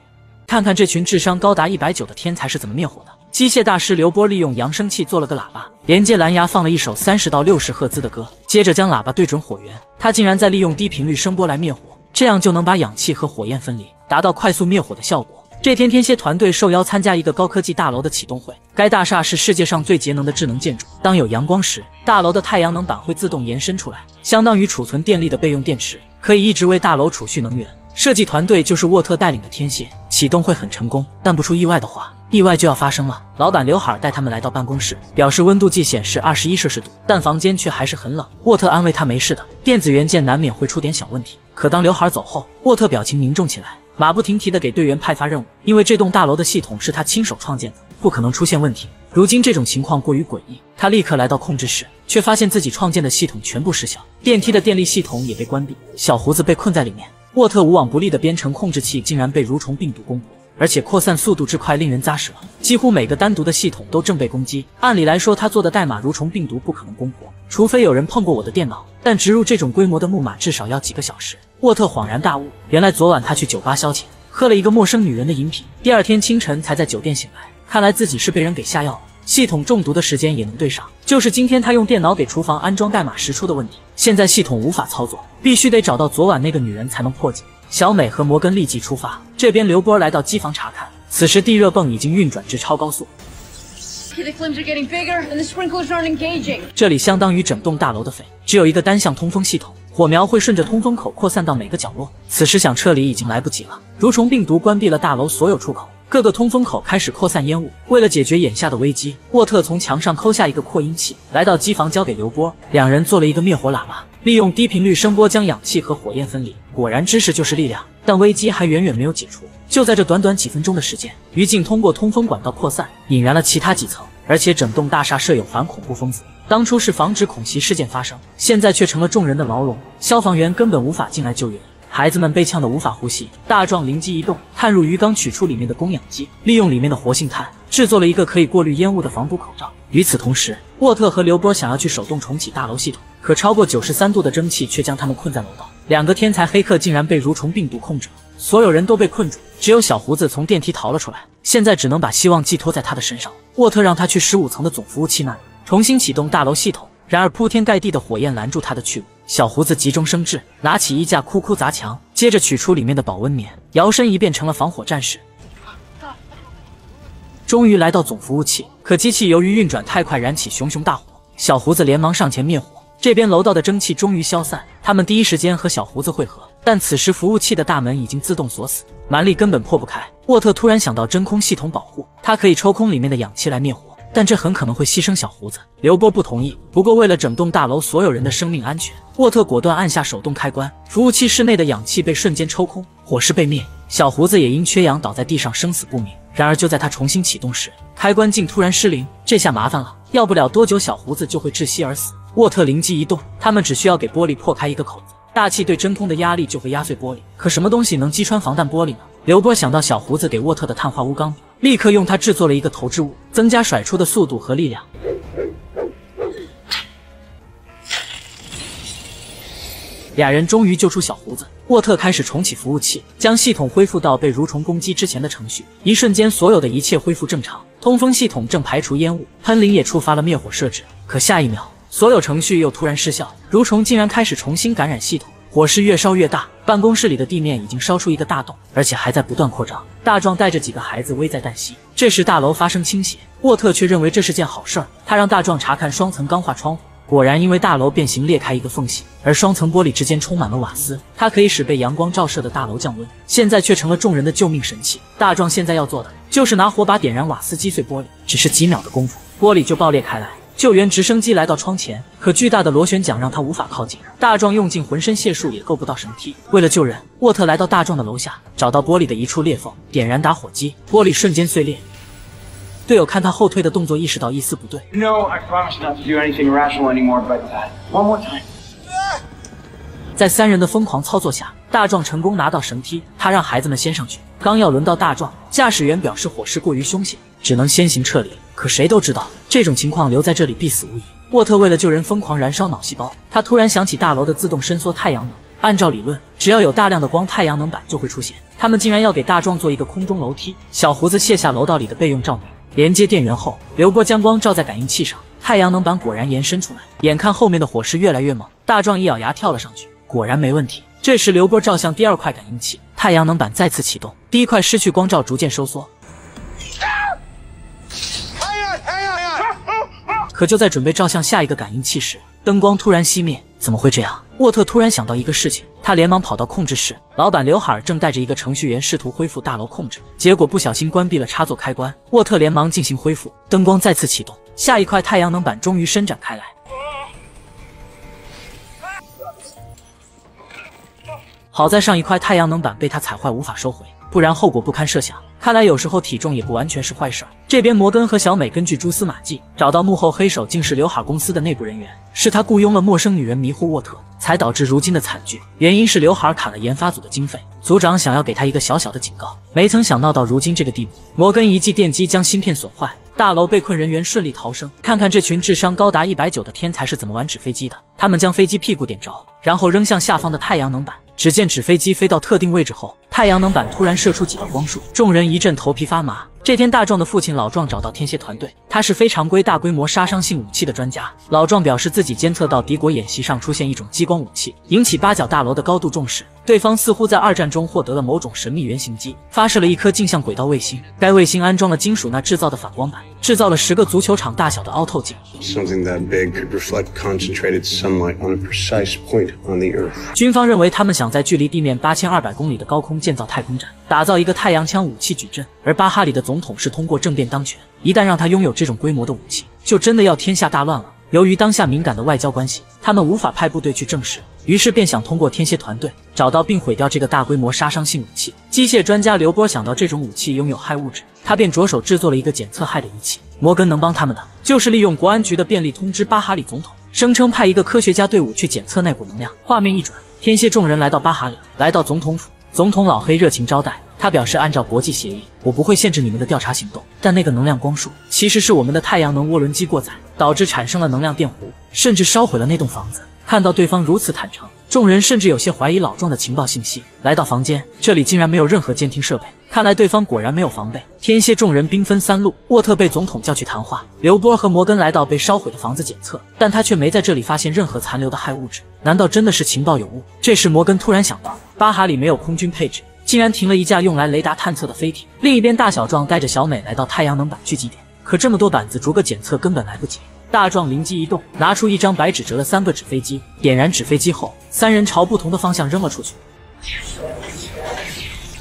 看看这群智商高达190的天才是怎么灭火的。机械大师刘波利用扬声器做了个喇叭，连接蓝牙放了一首30到60赫兹的歌，接着将喇叭对准火源。他竟然在利用低频率声波来灭火，这样就能把氧气和火焰分离，达到快速灭火的效果。这天，天蝎团队受邀参加一个高科技大楼的启动会。该大厦是世界上最节能的智能建筑。当有阳光时，大楼的太阳能板会自动延伸出来，相当于储存电力的备用电池，可以一直为大楼储蓄能源。设计团队就是沃特带领的天蝎。启动会很成功，但不出意外的话，意外就要发生了。老板刘海带他们来到办公室，表示温度计显示21摄氏度，但房间却还是很冷。沃特安慰他没事的，电子元件难免会出点小问题。可当刘海走后，沃特表情凝重起来。马不停蹄地给队员派发任务，因为这栋大楼的系统是他亲手创建的，不可能出现问题。如今这种情况过于诡异，他立刻来到控制室，却发现自己创建的系统全部失效，电梯的电力系统也被关闭，小胡子被困在里面。沃特无往不利地编程控制器竟然被蠕虫病毒攻破，而且扩散速度之快令人咂舌，几乎每个单独的系统都正被攻击。按理来说，他做的代码蠕虫病毒不可能攻破，除非有人碰过我的电脑，但植入这种规模的木马至少要几个小时。沃特恍然大悟，原来昨晚他去酒吧消遣，喝了一个陌生女人的饮品，第二天清晨才在酒店醒来，看来自己是被人给下药了。系统中毒的时间也能对上，就是今天他用电脑给厨房安装代码时出的问题，现在系统无法操作，必须得找到昨晚那个女人才能破解。小美和摩根立即出发，这边刘波来到机房查看，此时地热泵已经运转至超高速，这里相当于整栋大楼的肺，只有一个单向通风系统，火苗会顺着通风口扩散到每个角落。此时想撤离已经来不及了，蠕虫病毒关闭了大楼所有出口，各个通风口开始扩散烟雾。为了解决眼下的危机，沃特从墙上抠下一个扩音器，来到机房交给刘波，两人做了一个灭火喇叭，利用低频率声波将氧气和火焰分离。果然知识就是力量，但危机还远远没有解除。就在这短短几分钟的时间，余烬通过通风管道扩散，引燃了其他几层，而且整栋大厦设有反恐怖分子，当初是防止恐袭事件发生，现在却成了众人的牢笼，消防员根本无法进来救援。孩子们被呛得无法呼吸，大壮灵机一动，探入鱼缸取出里面的供氧机，利用里面的活性炭制作了一个可以过滤烟雾的防毒口罩。与此同时，沃特和刘波想要去手动重启大楼系统，可超过93度的蒸汽却将他们困在楼道。两个天才黑客竟然被蠕虫病毒控制，所有人都被困住，只有小胡子从电梯逃了出来，现在只能把希望寄托在他的身上。沃特让他去15层的总服务器那里重新启动大楼系统，然而铺天盖地的火焰拦住他的去路。小胡子急中生智，拿起衣架哭哭砸墙，接着取出里面的保温棉，摇身一变成了防火战士。终于来到总服务器，可机器由于运转太快燃起熊熊大火，小胡子连忙上前灭火。这边楼道的蒸汽终于消散，他们第一时间和小胡子会合，但此时服务器的大门已经自动锁死，蛮力根本破不开。沃特突然想到真空系统保护，他可以抽空里面的氧气来灭火，但这很可能会牺牲小胡子。刘波不同意，不过为了整栋大楼所有人的生命安全，沃特果断按下手动开关，服务器室内的氧气被瞬间抽空，火势被灭，小胡子也因缺氧倒在地上生死不明。然而就在他重新启动时，开关竟突然失灵，这下麻烦了，要不了多久小胡子就会窒息而死。沃特灵机一动，他们只需要给玻璃破开一个口子，大气对真空的压力就会压碎玻璃。可什么东西能击穿防弹玻璃呢？刘波想到小胡子给沃特的碳化钨钢笔，立刻用它制作了一个投掷物，增加甩出的速度和力量。 俩人终于救出小胡子，沃特开始重启服务器，将系统恢复到被蠕虫攻击之前的程序。一瞬间，所有的一切恢复正常。通风系统正排除烟雾，喷林也触发了灭火设置。可下一秒，所有程序又突然失效，蠕虫竟然开始重新感染系统，火势越烧越大。办公室里的地面已经烧出一个大洞，而且还在不断扩张。大壮带着几个孩子危在旦夕。这时，大楼发生倾斜，沃特却认为这是件好事儿，他让大壮查看双层钢化窗户。 果然，因为大楼变形裂开一个缝隙，而双层玻璃之间充满了瓦斯，它可以使被阳光照射的大楼降温。现在却成了众人的救命神器。大壮现在要做的就是拿火把点燃瓦斯，击碎玻璃。只是几秒的功夫，玻璃就爆裂开来。救援直升机来到窗前，可巨大的螺旋桨让他无法靠近。大壮用尽浑身解数也够不到绳梯。为了救人，沃特来到大壮的楼下，找到玻璃的一处裂缝，点燃打火机，玻璃瞬间碎裂。 队友看他后退的动作，意识到一丝不对。在三人的疯狂操作下，大壮成功拿到绳梯，他让孩子们先上去。刚要轮到大壮，驾驶员表示火势过于凶险，只能先行撤离。可谁都知道，这种情况留在这里必死无疑。沃特为了救人疯狂燃烧脑细胞，他突然想起大楼的自动伸缩太阳能。 按照理论，只要有大量的光，太阳能板就会出现。他们竟然要给大壮做一个空中楼梯。小胡子卸下楼道里的备用照明，连接电源后，刘波将光照在感应器上，太阳能板果然延伸出来。眼看后面的火势越来越猛，大壮一咬牙跳了上去，果然没问题。这时，刘波照向第二块感应器，太阳能板再次启动，第一块失去光照，逐渐收缩。 可就在准备照向下一个感应器时，灯光突然熄灭。怎么会这样？沃特突然想到一个事情，他连忙跑到控制室。老板刘海儿正带着一个程序员试图恢复大楼控制，结果不小心关闭了插座开关。沃特连忙进行恢复，灯光再次启动，下一块太阳能板终于伸展开来。好在上一块太阳能板被他踩坏，无法收回，不然后果不堪设想。 看来有时候体重也不完全是坏事。这边摩根和小美根据蛛丝马迹找到幕后黑手，竟是刘海公司的内部人员，是他雇佣了陌生女人迷惑沃特，才导致如今的惨剧。原因是刘海砍了研发组的经费，组长想要给他一个小小的警告，没曾想闹到如今这个地步。摩根一记电击将芯片损坏，大楼被困人员顺利逃生。看看这群智商高达190的天才是怎么玩纸飞机的。他们将飞机屁股点着，然后扔向下方的太阳能板。 只见纸飞机飞到特定位置后，太阳能板突然射出几道光束，众人一阵头皮发麻。这天，大壮的父亲老壮找到天蝎团队，他是非常规大规模杀伤性武器的专家。老壮表示自己监测到敌国演习上出现一种激光武器，引起八角大楼的高度重视。对方似乎在二战中获得了某种神秘原型机，发射了一颗镜像轨道卫星，该卫星安装了金属钠制造的反光板，制造了10个足球场大小的凹透镜。军方认为他们想。 在距离地面8200公里的高空建造太空站，打造一个太阳枪武器矩阵。而巴哈里的总统是通过政变当权，一旦让他拥有这种规模的武器，就真的要天下大乱了。由于当下敏感的外交关系，他们无法派部队去证实，于是便想通过天蝎团队找到并毁掉这个大规模杀伤性武器。机械专家刘波想到这种武器拥有氦物质，他便着手制作了一个检测氦的仪器。摩根能帮他们的，就是利用国安局的便利通知巴哈里总统，声称派一个科学家队伍去检测那股能量。画面一转。 天蝎众人来到巴哈里，来到总统府。总统老黑热情招待，他表示按照国际协议，我不会限制你们的调查行动。但那个能量光束其实是我们的太阳能涡轮机过载，导致产生了能量电弧，甚至烧毁了那栋房子。看到对方如此坦诚，众人甚至有些怀疑老壮的情报信息。来到房间，这里竟然没有任何监听设备，看来对方果然没有防备。天蝎众人兵分三路，沃特被总统叫去谈话，刘波和摩根来到被烧毁的房子检测，但他却没在这里发现任何残留的氦物质。 难道真的是情报有误？这时，摩根突然想到，巴哈里没有空军配置，竟然停了一架用来雷达探测的飞艇。另一边，大小壮带着小美来到太阳能板聚集点，可这么多板子逐个检测根本来不及。大壮灵机一动，拿出一张白纸折了3个纸飞机，点燃纸飞机后，三人朝不同的方向扔了出去。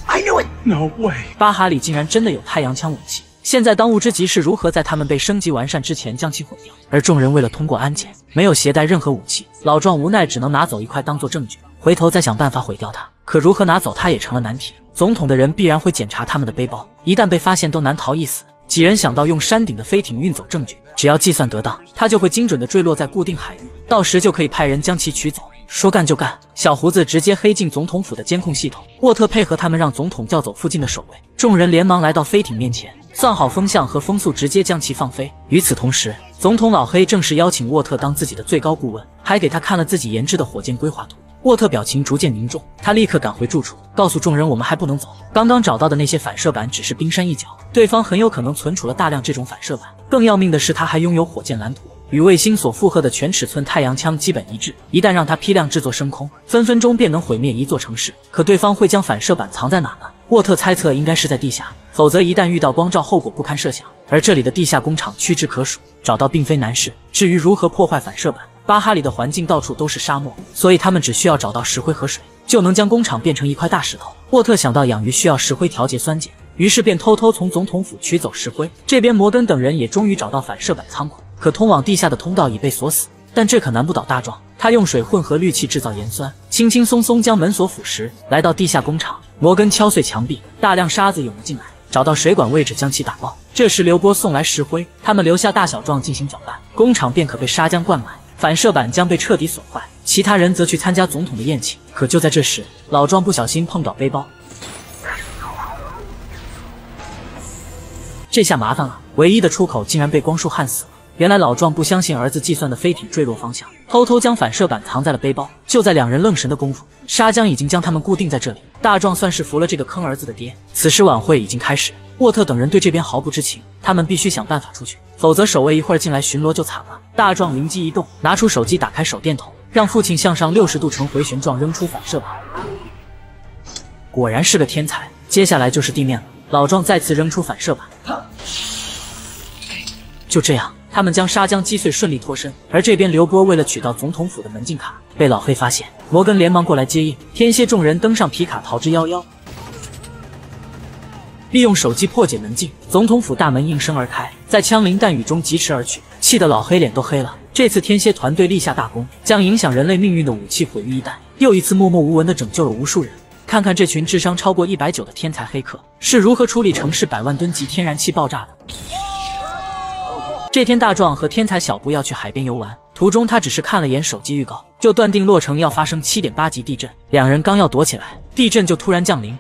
I knew it. No way. 巴哈里竟然真的有太阳枪武器。 现在当务之急是如何在他们被升级完善之前将其毁掉。而众人为了通过安检，没有携带任何武器。老壮无奈只能拿走一块当做证据，回头再想办法毁掉它。可如何拿走它也成了难题。总统的人必然会检查他们的背包，一旦被发现都难逃一死。几人想到用山顶的飞艇运走证据，只要计算得当，它就会精准的坠落在固定海域，到时就可以派人将其取走。说干就干，小胡子直接黑进总统府的监控系统。沃特配合他们让总统叫走附近的守卫，众人连忙来到飞艇面前，算好风向和风速，直接将其放飞。与此同时，总统老黑正式邀请沃特当自己的最高顾问，还给他看了自己研制的火箭规划图。 沃特表情逐渐凝重，他立刻赶回住处，告诉众人我们还不能走，刚刚找到的那些反射板只是冰山一角，对方很有可能存储了大量这种反射板。更要命的是，他还拥有火箭蓝图，与卫星所负荷的全尺寸太阳枪基本一致，一旦让他批量制作升空，分分钟便能毁灭一座城市。可对方会将反射板藏在哪呢？沃特猜测应该是在地下，否则一旦遇到光照，后果不堪设想。而这里的地下工厂屈指可数，找到并非难事。至于如何破坏反射板， 巴哈里的环境到处都是沙漠，所以他们只需要找到石灰和水，就能将工厂变成一块大石头。沃特想到养鱼需要石灰调节酸碱，于是便偷偷从总统府取走石灰。这边摩根等人也终于找到反射板仓库，可通往地下的通道已被锁死。但这可难不倒大壮，他用水混合氯气制造盐酸，轻轻松松将门锁腐蚀。来到地下工厂，摩根敲碎墙壁，大量沙子涌了进来，找到水管位置将其打爆。这时刘波送来石灰，他们留下大小壮进行搅拌，工厂便可被沙浆灌满。 反射板将被彻底损坏，其他人则去参加总统的宴请。可就在这时，老庄不小心碰到背包，这下麻烦了，唯一的出口竟然被光束焊死了。原来老庄不相信儿子计算的飞艇坠落方向，偷偷将反射板藏在了背包。就在两人愣神的功夫，沙浆已经将他们固定在这里。大壮算是服了这个坑儿子的爹。此时晚会已经开始，沃特等人对这边毫不知情，他们必须想办法出去。 否则守卫一会儿进来巡逻就惨了。大壮灵机一动，拿出手机打开手电筒，让父亲向上60度呈回旋状扔出反射板。果然是个天才。接下来就是地面了。老壮再次扔出反射板，就这样，他们将沙浆击碎，顺利脱身。而这边刘波为了取到总统府的门禁卡，被老黑发现，摩根连忙过来接应。天蝎众人登上皮卡逃之夭夭。 利用手机破解门禁，总统府大门应声而开，在枪林弹雨中疾驰而去，气得老黑脸都黑了。这次天蝎团队立下大功，将影响人类命运的武器毁于一旦，又一次默默无闻地拯救了无数人。看看这群智商超过190的天才黑客是如何处理城市100万吨级天然气爆炸的。这天，大壮和天才小布要去海边游玩，途中他只是看了眼手机预告，就断定洛城要发生 7.8 级地震。两人刚要躲起来，地震就突然降临。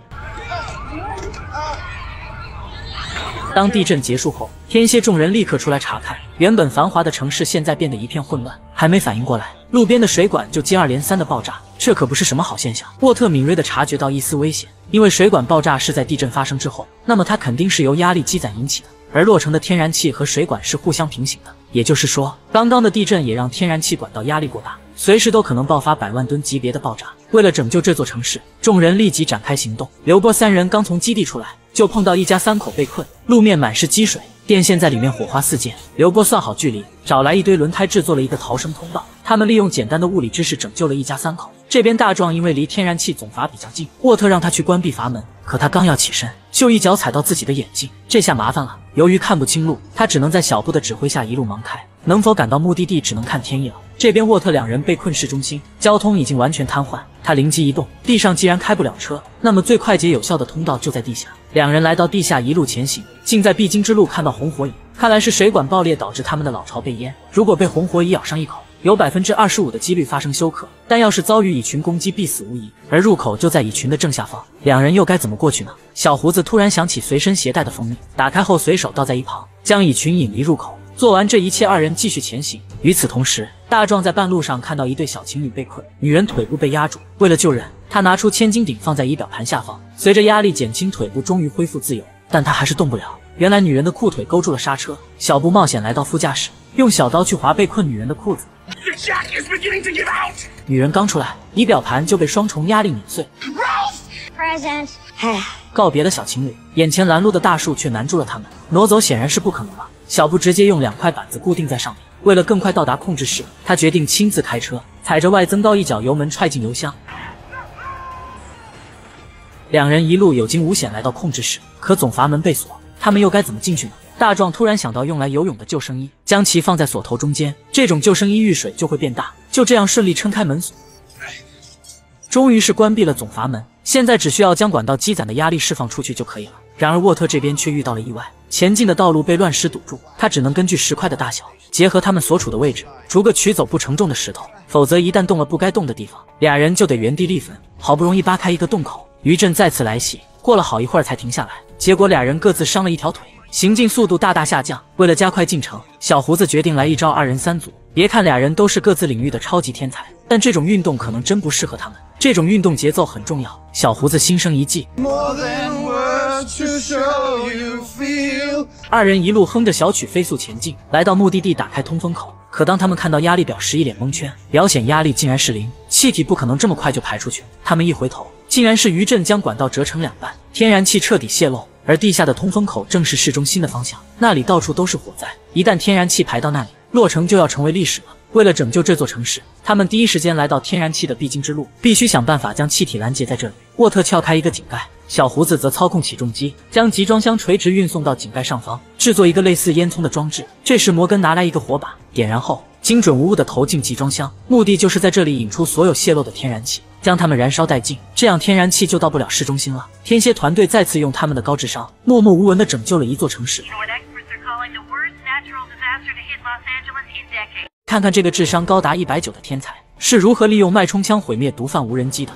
当地震结束后，天蝎众人立刻出来查看，原本繁华的城市现在变得一片混乱。还没反应过来，路边的水管就接二连三的爆炸，这可不是什么好现象。沃特敏锐地察觉到一丝危险，因为水管爆炸是在地震发生之后，那么它肯定是由压力积攒引起的。而洛城的天然气和水管是互相平行的，也就是说，刚刚的地震也让天然气管道压力过大，随时都可能爆发100万吨级别的爆炸。为了拯救这座城市，众人立即展开行动。刘波三人刚从基地出来， 就碰到一家三口被困，路面满是积水，电线在里面火花四溅。刘波算好距离，找来一堆轮胎，制作了一个逃生通道。他们利用简单的物理知识拯救了一家三口。这边大壮因为离天然气总阀比较近，沃特让他去关闭阀门，可他刚要起身，就一脚踩到自己的眼睛，这下麻烦了。由于看不清路，他只能在小布的指挥下一路盲开，能否赶到目的地只能看天意了。 这边沃特两人被困市中心，交通已经完全瘫痪。他灵机一动，地上既然开不了车，那么最快捷有效的通道就在地下。两人来到地下，一路前行，竟在必经之路看到红火蚁，看来是水管爆裂导致他们的老巢被淹。如果被红火蚁咬上一口，有 25% 的几率发生休克，但要是遭遇蚁群攻击，必死无疑。而入口就在蚁群的正下方，两人又该怎么过去呢？小胡子突然想起随身携带的蜂蜜，打开后随手倒在一旁，将蚁群引离入口。 做完这一切，二人继续前行。与此同时，大壮在半路上看到一对小情侣被困，女人腿部被压住。为了救人，他拿出千斤顶放在仪表盘下方，随着压力减轻，腿部终于恢复自由，但他还是动不了。原来女人的裤腿勾住了刹车。小布冒险来到副驾驶，用小刀去划被困女人的裤子。女人刚出来，仪表盘就被双重压力碾碎。 告别了小情侣，眼前拦路的大树却难住了他们，挪走显然是不可能了。小布直接用2块板子固定在上面。为了更快到达控制室，他决定亲自开车，踩着外增高一脚油门踹进油箱。两人一路有惊无险来到控制室，可总阀门被锁，他们又该怎么进去呢？大壮突然想到用来游泳的救生衣，将其放在锁头中间，这种救生衣遇水就会变大。就这样顺利撑开门锁，终于是关闭了总阀门。 现在只需要将管道积攒的压力释放出去就可以了。然而沃特这边却遇到了意外，前进的道路被乱石堵住，他只能根据石块的大小，结合他们所处的位置，逐个取走不承重的石头，否则一旦动了不该动的地方，俩人就得原地立分。好不容易扒开一个洞口，余震再次来袭，过了好一会儿才停下来，结果俩人各自伤了一条腿，行进速度大大下降。为了加快进程，小胡子决定来一招二人三组。别看俩人都是各自领域的超级天才，但这种运动可能真不适合他们。这种运动节奏很重要，小胡子心生一计。二人一路哼着小曲飞速前进，来到目的地打开通风口。可当他们看到压力表时，一脸蒙圈，表显压力竟然是0，气体不可能这么快就排出去。他们一回头，竟然是余震将管道折成两半，天然气彻底泄漏。而地下的通风口正是市中心的方向，那里到处都是火灾，一旦天然气排到那里，洛城就要成为历史了。为了拯救这座城市，他们第一时间来到天然气的必经之路，必须想办法将气体拦截在这里。沃特撬开一个井盖，小胡子则操控起重机，将集装箱垂直运送到井盖上方，制作一个类似烟囱的装置。这时摩根拿来一个火把，点燃后精准无误地投进集装箱，目的就是在这里引出所有泄漏的天然气，将它们燃烧殆尽，这样天然气就到不了市中心了。天蝎团队再次用他们的高智商，默默无闻地拯救了一座城市。看看这个智商高达190的天才是如何利用脉冲枪毁灭毒贩无人机的。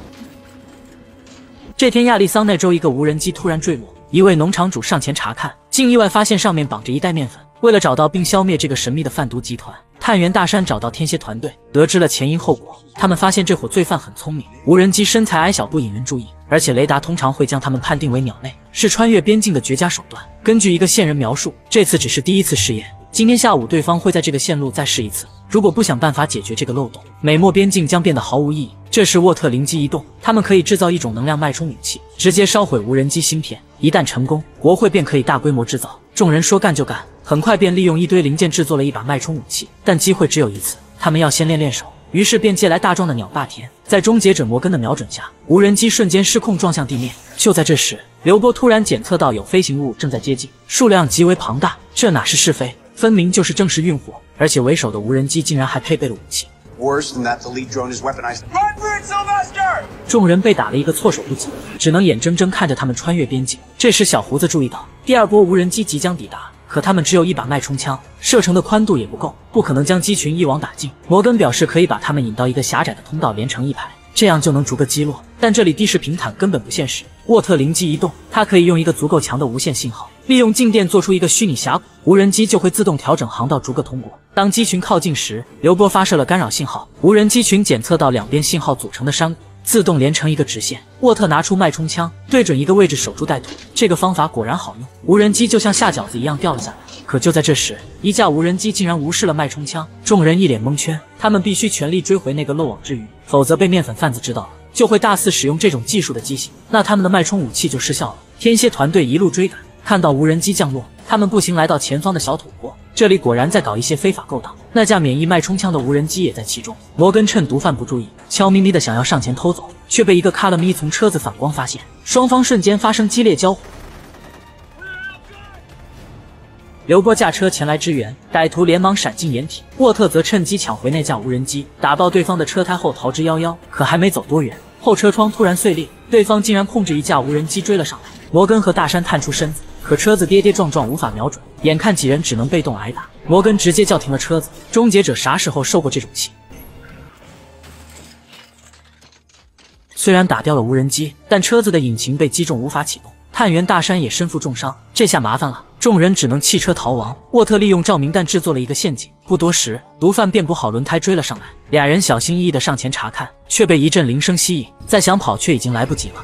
这天，亚利桑那州一个无人机突然坠落，一位农场主上前查看，竟意外发现上面绑着一袋面粉。为了找到并消灭这个神秘的贩毒集团，探员大山找到天蝎团队，得知了前因后果。他们发现这伙罪犯很聪明，无人机身材矮小不引人注意，而且雷达通常会将他们判定为鸟类，是穿越边境的绝佳手段。根据一个线人描述，这次只是第一次试验，今天下午对方会在这个线路再试一次，如果不想办法解决这个漏洞，美墨边境将变得毫无意义。这时沃特灵机一动，他们可以制造一种能量脉冲武器，直接烧毁无人机芯片，一旦成功，国会便可以大规模制造。众人说干就干，很快便利用一堆零件制作了一把脉冲武器，但机会只有一次，他们要先练练手。于是便借来大壮的鸟霸天，在终结者摩根的瞄准下，无人机瞬间失控撞向地面。就在这时，刘波突然检测到有飞行物正在接近，数量极为庞大，这哪是是非，分明就是正式运火。而且为首的无人机竟然还配备了武器。众人被打了一个措手不及，只能眼睁睁看着他们穿越边境。这时小胡子注意到第二波无人机即将抵达，可他们只有一把脉冲枪，射程的宽度也不够，不可能将机群一网打尽。摩根表示可以把他们引到一个狭窄的通道连成一排，这样就能逐个击落，但这里地势平坦，根本不现实。沃特灵机一动，他可以用一个足够强的无线信号，利用静电做出一个虚拟峡谷，无人机就会自动调整航道逐个通过。当机群靠近时，刘波发射了干扰信号，无人机群检测到两边信号组成的山谷，自动连成一个直线。沃特拿出脉冲枪，对准一个位置守株待兔，这个方法果然好用，无人机就像下饺子一样掉了下来。可就在这时，一架无人机竟然无视了脉冲枪，众人一脸蒙圈，他们必须全力追回那个漏网之鱼，否则被面粉贩子知道了，就会大肆使用这种技术的机型，那他们的脉冲武器就失效了。天蝎团队一路追赶，看到无人机降落，他们步行来到前方的小土坡，这里果然在搞一些非法勾当，那架免疫脉冲枪的无人机也在其中。摩根趁毒贩不注意，悄咪咪的想要上前偷走，却被一个卡勒咪从车子反光发现，双方瞬间发生激烈交火。刘波驾车前来支援，歹徒连忙闪进掩体，沃特则趁机抢回那架无人机，打爆对方的车胎后逃之夭夭。可还没走多远，后车窗突然碎裂，对方竟然控制一架无人机追了上来。摩根和大山探出身子，可车子跌跌撞撞无法瞄准，眼看几人只能被动挨打，摩根直接叫停了车子。终结者啥时候受过这种气？虽然打掉了无人机，但车子的引擎被击中无法启动，探员大山也身负重伤，这下麻烦了。众人只能弃车逃亡。沃特利用照明弹制作了一个陷阱，不多时毒贩便补好轮胎追了上来，俩人小心翼翼地上前查看，却被一阵铃声吸引，再想跑却已经来不及了。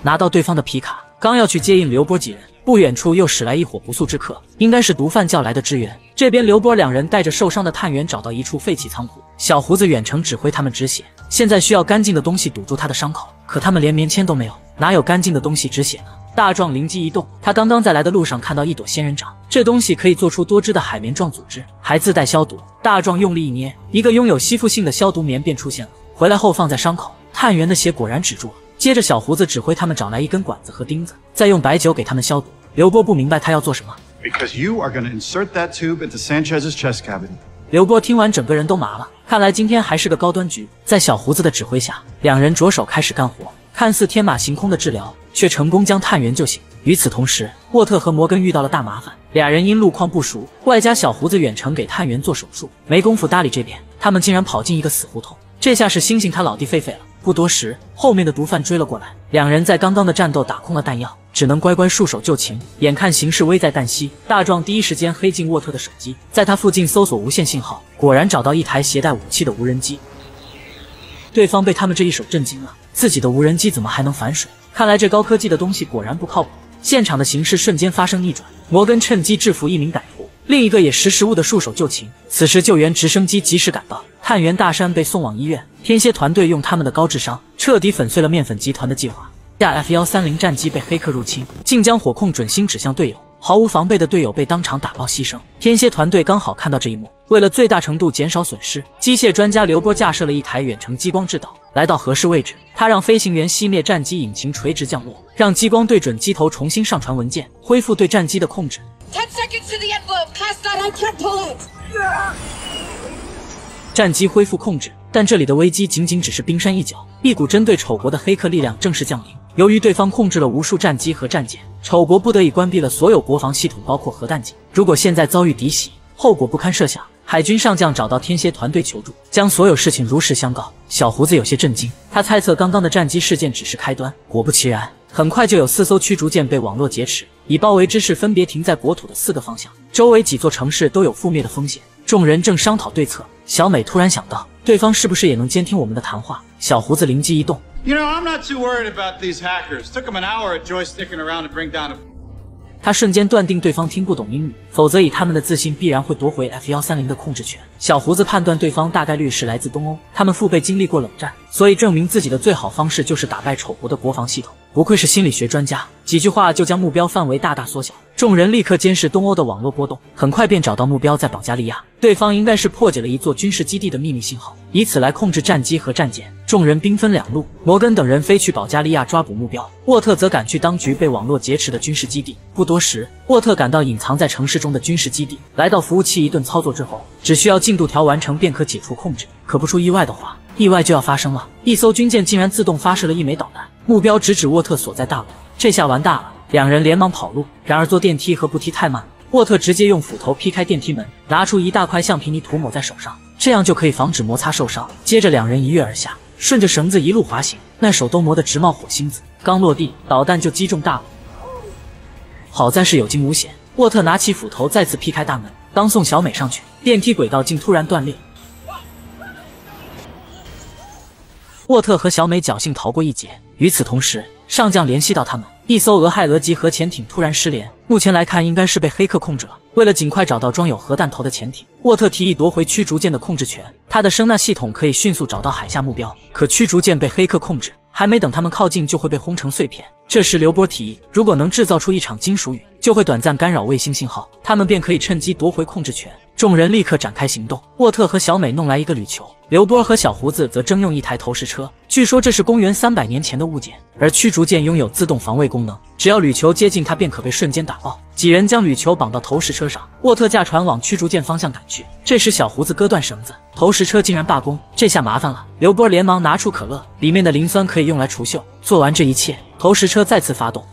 拿到对方的皮卡，刚要去接应刘波几人，不远处又驶来一伙不速之客，应该是毒贩叫来的支援。这边刘波两人带着受伤的探员找到一处废弃仓库，小胡子远程指挥他们止血，现在需要干净的东西堵住他的伤口，可他们连棉签都没有，哪有干净的东西止血呢？大壮灵机一动，他刚刚在来的路上看到一朵仙人掌，这东西可以做出多汁的海绵状组织，还自带消毒。大壮用力一捏，一个拥有吸附性的消毒棉便出现了，回来后放在伤口，探员的血果然止住了。接着小胡子指挥他们找来一根管子和钉子，再用白酒给他们消毒。刘波不明白他要做什么。刘波听完整个人都麻了，看来今天还是个高端局。在小胡子的指挥下，两人着手开始干活，看似天马行空的治疗，却成功将探员救醒。与此同时，沃特和摩根遇到了大麻烦，俩人因路况不熟，外加小胡子远程给探员做手术，没工夫搭理这边，他们竟然跑进一个死胡同。这下是星星他老弟狒狒了。不多时，后面的毒贩追了过来，两人在刚刚的战斗打空了弹药，只能乖乖束手就擒。眼看形势危在旦夕，大壮第一时间黑进沃特的手机，在他附近搜索无线信号，果然找到一台携带武器的无人机。对方被他们这一手震惊了，自己的无人机怎么还能反水？看来这高科技的东西果然不靠谱。现场的形势瞬间发生逆转，摩根趁机制服一名歹徒，另一个也识时务的束手就擒。此时救援直升机及时赶到，探员大山被送往医院。天蝎团队用他们的高智商彻底粉碎了面粉集团的计划。下 F-130 战机被黑客入侵，竟将火控准星指向队友，毫无防备的队友被当场打爆牺牲。天蝎团队刚好看到这一幕，为了最大程度减少损失，机械专家刘波架设了一台远程激光制导。来到合适位置，他让飞行员熄灭战机引擎，垂直降落，让激光对准机头重新上传文件，恢复对战机的控制。战机恢复控制，但这里的危机仅只是冰山一角，一股针对丑国的黑客力量正式降临。由于对方控制了无数战机和战舰，丑国不得已关闭了所有国防系统，包括核弹警。如果现在遭遇敌袭，后果不堪设想。海军上将找到天蝎团队求助，将所有事情如实相告。小胡子有些震惊，他猜测刚刚的战机事件只是开端，果不其然，很快就有4艘驱逐舰被网络劫持，以包围之势分别停在国土的4个方向，周围几座城市都有覆灭的风险。众人正商讨对策，小美突然想到，对方是不是也能监听我们的谈话？小胡子灵机一动。他瞬间断定对方听不懂英语，否则以他们的自信必然会夺回 F-130 的控制权。小胡子判断对方大概率是来自东欧，他们父辈经历过冷战，所以证明自己的最好方式就是打败丑国的国防系统。不愧是心理学专家，几句话就将目标范围大大缩小。众人立刻监视东欧的网络波动，很快便找到目标在保加利亚，对方应该是破解了一座军事基地的秘密信号，以此来控制战机和战舰。众人兵分两路，摩根等人飞去保加利亚抓捕目标，沃特则赶去当局被网络劫持的军事基地。不多时，沃特赶到隐藏在城市中的军事基地，来到服务器一顿操作之后，只需要进度条完成便可解除控制。可不出意外的话，意外就要发生了，一艘军舰竟然自动发射了一枚导弹，目标直指沃特所在大楼，这下完大了。两人连忙跑路，然而坐电梯和步梯太慢，沃特直接用斧头劈开电梯门，拿出一大块橡皮泥涂抹在手上，这样就可以防止摩擦受伤。接着两人一跃而下，顺着绳子一路滑行，那手都磨得直冒火星子。刚落地，导弹就击中大门，好在是有惊无险。沃特拿起斧头再次劈开大门，刚送小美上去，电梯轨道竟突然断裂。沃特和小美侥幸逃过一劫。与此同时，上将联系到他们，一艘俄亥俄籍核潜艇突然失联，目前来看应该是被黑客控制了。为了尽快找到装有核弹头的潜艇，沃特提议夺回驱逐舰的控制权，他的声纳系统可以迅速找到海下目标。可驱逐舰被黑客控制，还没等他们靠近就会被轰成碎片。这时刘波提议，如果能制造出一场金属雨，就会短暂干扰卫星信号，他们便可以趁机夺回控制权。众人立刻展开行动，沃特和小美弄来一个铝球，刘波和小胡子则征用一台投石车，据说这是公元300年前的物件。而驱逐舰拥有自动防卫功能，只要铝球接近它便可被瞬间打爆。几人将铝球绑到投石车上，沃特驾船往驱逐舰方向赶去。这时小胡子割断绳子，投石车竟然罢工，这下麻烦了。刘波连忙拿出可乐，里面的磷酸可以用来除锈。做完这一切，投石车再次发动，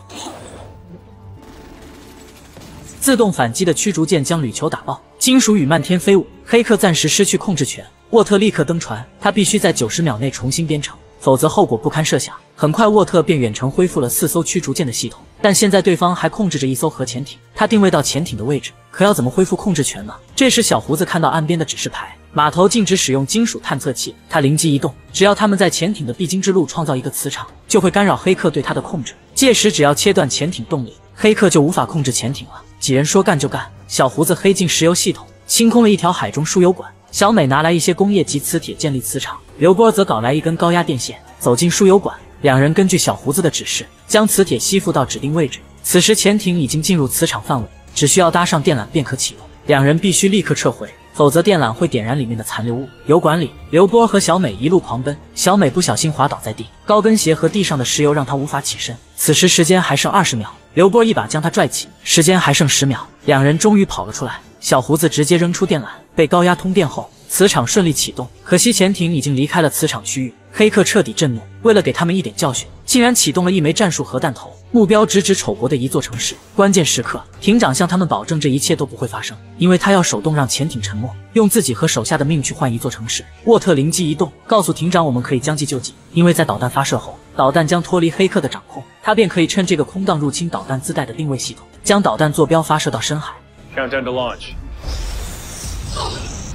自动反击的驱逐舰将铝球打爆，金属雨漫天飞舞，黑客暂时失去控制权。沃特立刻登船，他必须在90秒内重新编程，否则后果不堪设想。很快沃特便远程恢复了4艘驱逐舰的系统，但现在对方还控制着1艘核潜艇，他定位到潜艇的位置，可要怎么恢复控制权呢？这时小胡子看到岸边的指示牌，码头禁止使用金属探测器，他灵机一动，只要他们在潜艇的必经之路创造一个磁场，就会干扰黑客对他的控制，届时只要切断潜艇动力，黑客就无法控制潜艇了。几人说干就干，小胡子黑进石油系统，清空了一条海中输油管，小美拿来一些工业级磁铁建立磁场，刘波则搞来一根高压电线走进输油管，两人根据小胡子的指示将磁铁吸附到指定位置。此时潜艇已经进入磁场范围，只需要搭上电缆便可启动，两人必须立刻撤回，否则电缆会点燃里面的残留物。油管里，刘波和小美一路狂奔，小美不小心滑倒在地，高跟鞋和地上的石油让她无法起身。此时时间还剩20秒，刘波一把将她拽起，时间还剩10秒，两人终于跑了出来。小胡子直接扔出电缆，被高压通电后，磁场顺利启动。可惜潜艇已经离开了磁场区域，黑客彻底震怒。为了给他们一点教训，竟然启动了一枚战术核弹头，目标直指丑国的一座城市。关键时刻，艇长向他们保证这一切都不会发生，因为他要手动让潜艇沉没，用自己和手下的命去换一座城市。沃特灵机一动，告诉艇长我们可以将计就计，因为在导弹发射后，导弹将脱离黑客的掌控，他便可以趁这个空档入侵导弹自带的定位系统，将导弹坐标发射到深海。Countdown to launch.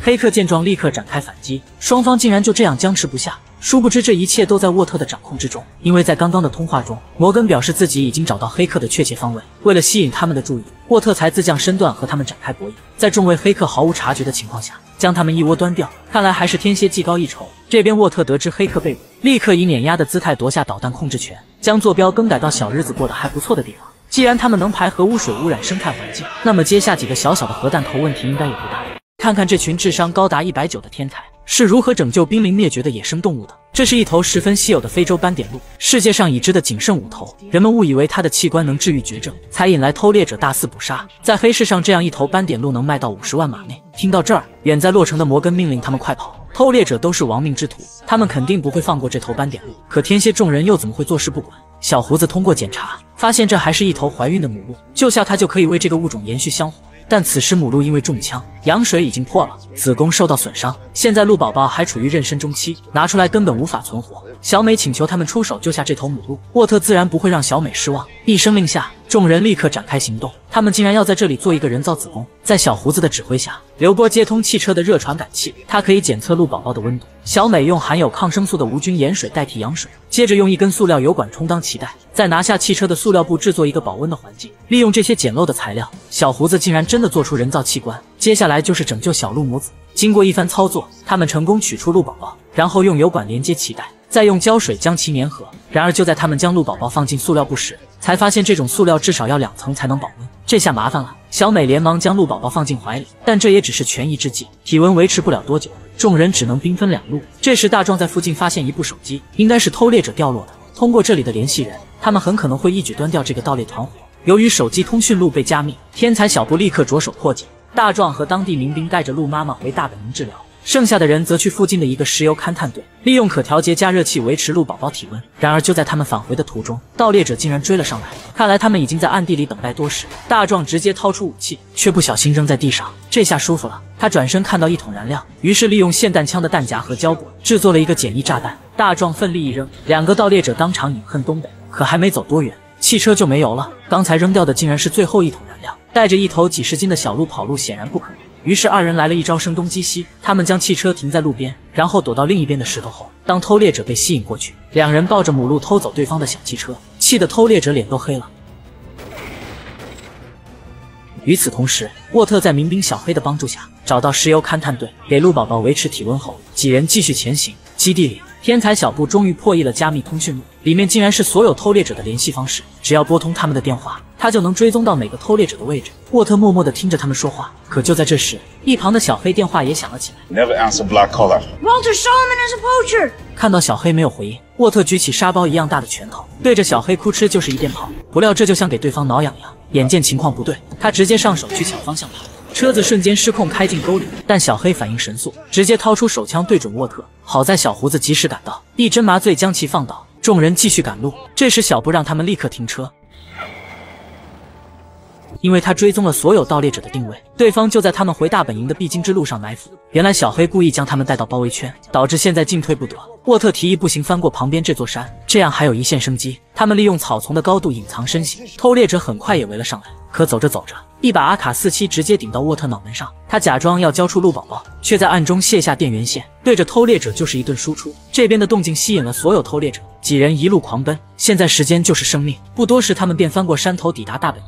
黑客见状立刻展开反击，双方竟然就这样僵持不下。殊不知这一切都在沃特的掌控之中，因为在刚刚的通话中，摩根表示自己已经找到黑客的确切方位。为了吸引他们的注意，沃特才自降身段和他们展开博弈，在众位黑客毫无察觉的情况下，将他们一窝端掉。看来还是天蝎技高一筹。这边沃特得知黑客被捕，立刻以碾压的姿态夺下导弹控制权，将坐标更改到小日子过得还不错的地方。既然他们能排核污水污染生态环境，那么接下几个小小的核弹头问题应该也不大。看看这群智商高达190的天才是如何拯救濒临灭绝的野生动物的。这是一头十分稀有的非洲斑点鹿，世界上已知的仅剩5头，人们误以为它的器官能治愈绝症，才引来偷猎者大肆捕杀。在黑市上，这样一头斑点鹿能卖到50万马内。听到这儿，远在洛城的摩根命令他们快跑，偷猎者都是亡命之徒，他们肯定不会放过这头斑点鹿。可天蝎众人又怎么会坐视不管？小胡子通过检查发现，这还是一头怀孕的母鹿，救下它就可以为这个物种延续香火。但此时母鹿因为中枪，羊水已经破了，子宫受到损伤，现在鹿宝宝还处于妊娠中期，拿出来根本无法存活。小美请求他们出手救下这头母鹿，沃特自然不会让小美失望。一声令下，众人立刻展开行动，他们竟然要在这里做一个人造子宫。在小胡子的指挥下，刘波接通汽车的热传感器，它可以检测鹿宝宝的温度。小美用含有抗生素的无菌盐水代替羊水，接着用一根塑料油管充当脐带，再拿下汽车的塑料布制作一个保温的环境。利用这些简陋的材料，小胡子竟然真的做出人造器官。接下来就是拯救小鹿母子。经过一番操作，他们成功取出鹿宝宝，然后用油管连接脐带，再用胶水将其粘合。然而就在他们将鹿宝宝放进塑料布时，才发现这种塑料至少要2层才能保温，这下麻烦了。小美连忙将鹿宝宝放进怀里，但这也只是权宜之计，体温维持不了多久，众人只能兵分两路。这时大壮在附近发现一部手机，应该是偷猎者掉落的，通过这里的联系人，他们很可能会一举端掉这个盗猎团伙。由于手机通讯录被加密，天才小布立刻着手破解，大壮和当地民兵带着鹿妈妈回大本营治疗，剩下的人则去附近的一个石油勘探队，利用可调节加热器维持鹿宝宝体温。然而就在他们返回的途中，盗猎者竟然追了上来，看来他们已经在暗地里等待多时。大壮直接掏出武器，却不小心扔在地上，这下舒服了。他转身看到一桶燃料，于是利用霰弹枪的弹夹和胶布制作了一个简易炸弹。大壮奋力一扔，2个盗猎者当场饮恨东北。可还没走多远，汽车就没油了，刚才扔掉的竟然是最后一桶燃料。带着一头几10斤的小鹿跑路显然不可能，于是2人来了一招声东击西，他们将汽车停在路边，然后躲到另一边的石头后。当偷猎者被吸引过去，2人抱着母鹿偷走对方的小汽车，气得偷猎者脸都黑了。与此同时，沃特在民兵小黑的帮助下找到石油勘探队，给鹿宝宝维持体温后，几人继续前行。基地里，天才小布终于破译了加密通讯录，里面竟然是所有偷猎者的联系方式，只要拨通他们的电话，他就能追踪到每个偷猎者的位置。沃特默默地听着他们说话，可就在这时，一旁的小黑电话也响了起来。Never answer black collar. Walter Solomon is a poacher. 看到小黑没有回应，沃特举起沙包一样大的拳头，对着小黑哭哧就是一电炮。不料这就像给对方挠痒痒，眼见情况不对，他直接上手去抢方向盘，车子瞬间失控开进沟里。但小黑反应神速，直接掏出手枪对准沃特。好在小胡子及时赶到，一针麻醉将其放倒。众人继续赶路，这时小布让他们立刻停车。因为他追踪了所有盗猎者的定位，对方就在他们回大本营的必经之路上埋伏。原来小黑故意将他们带到包围圈，导致现在进退不得。沃特提议不行翻过旁边这座山，这样还有一线生机。他们利用草丛的高度隐藏身形，偷猎者很快也围了上来。可走着走着，一把AK-47直接顶到沃特脑门上，他假装要交出鹿宝宝，却在暗中卸下电源线，对着偷猎者就是一顿输出。这边的动静吸引了所有偷猎者，几人一路狂奔。现在时间就是生命，不多时他们便翻过山头抵达大本营。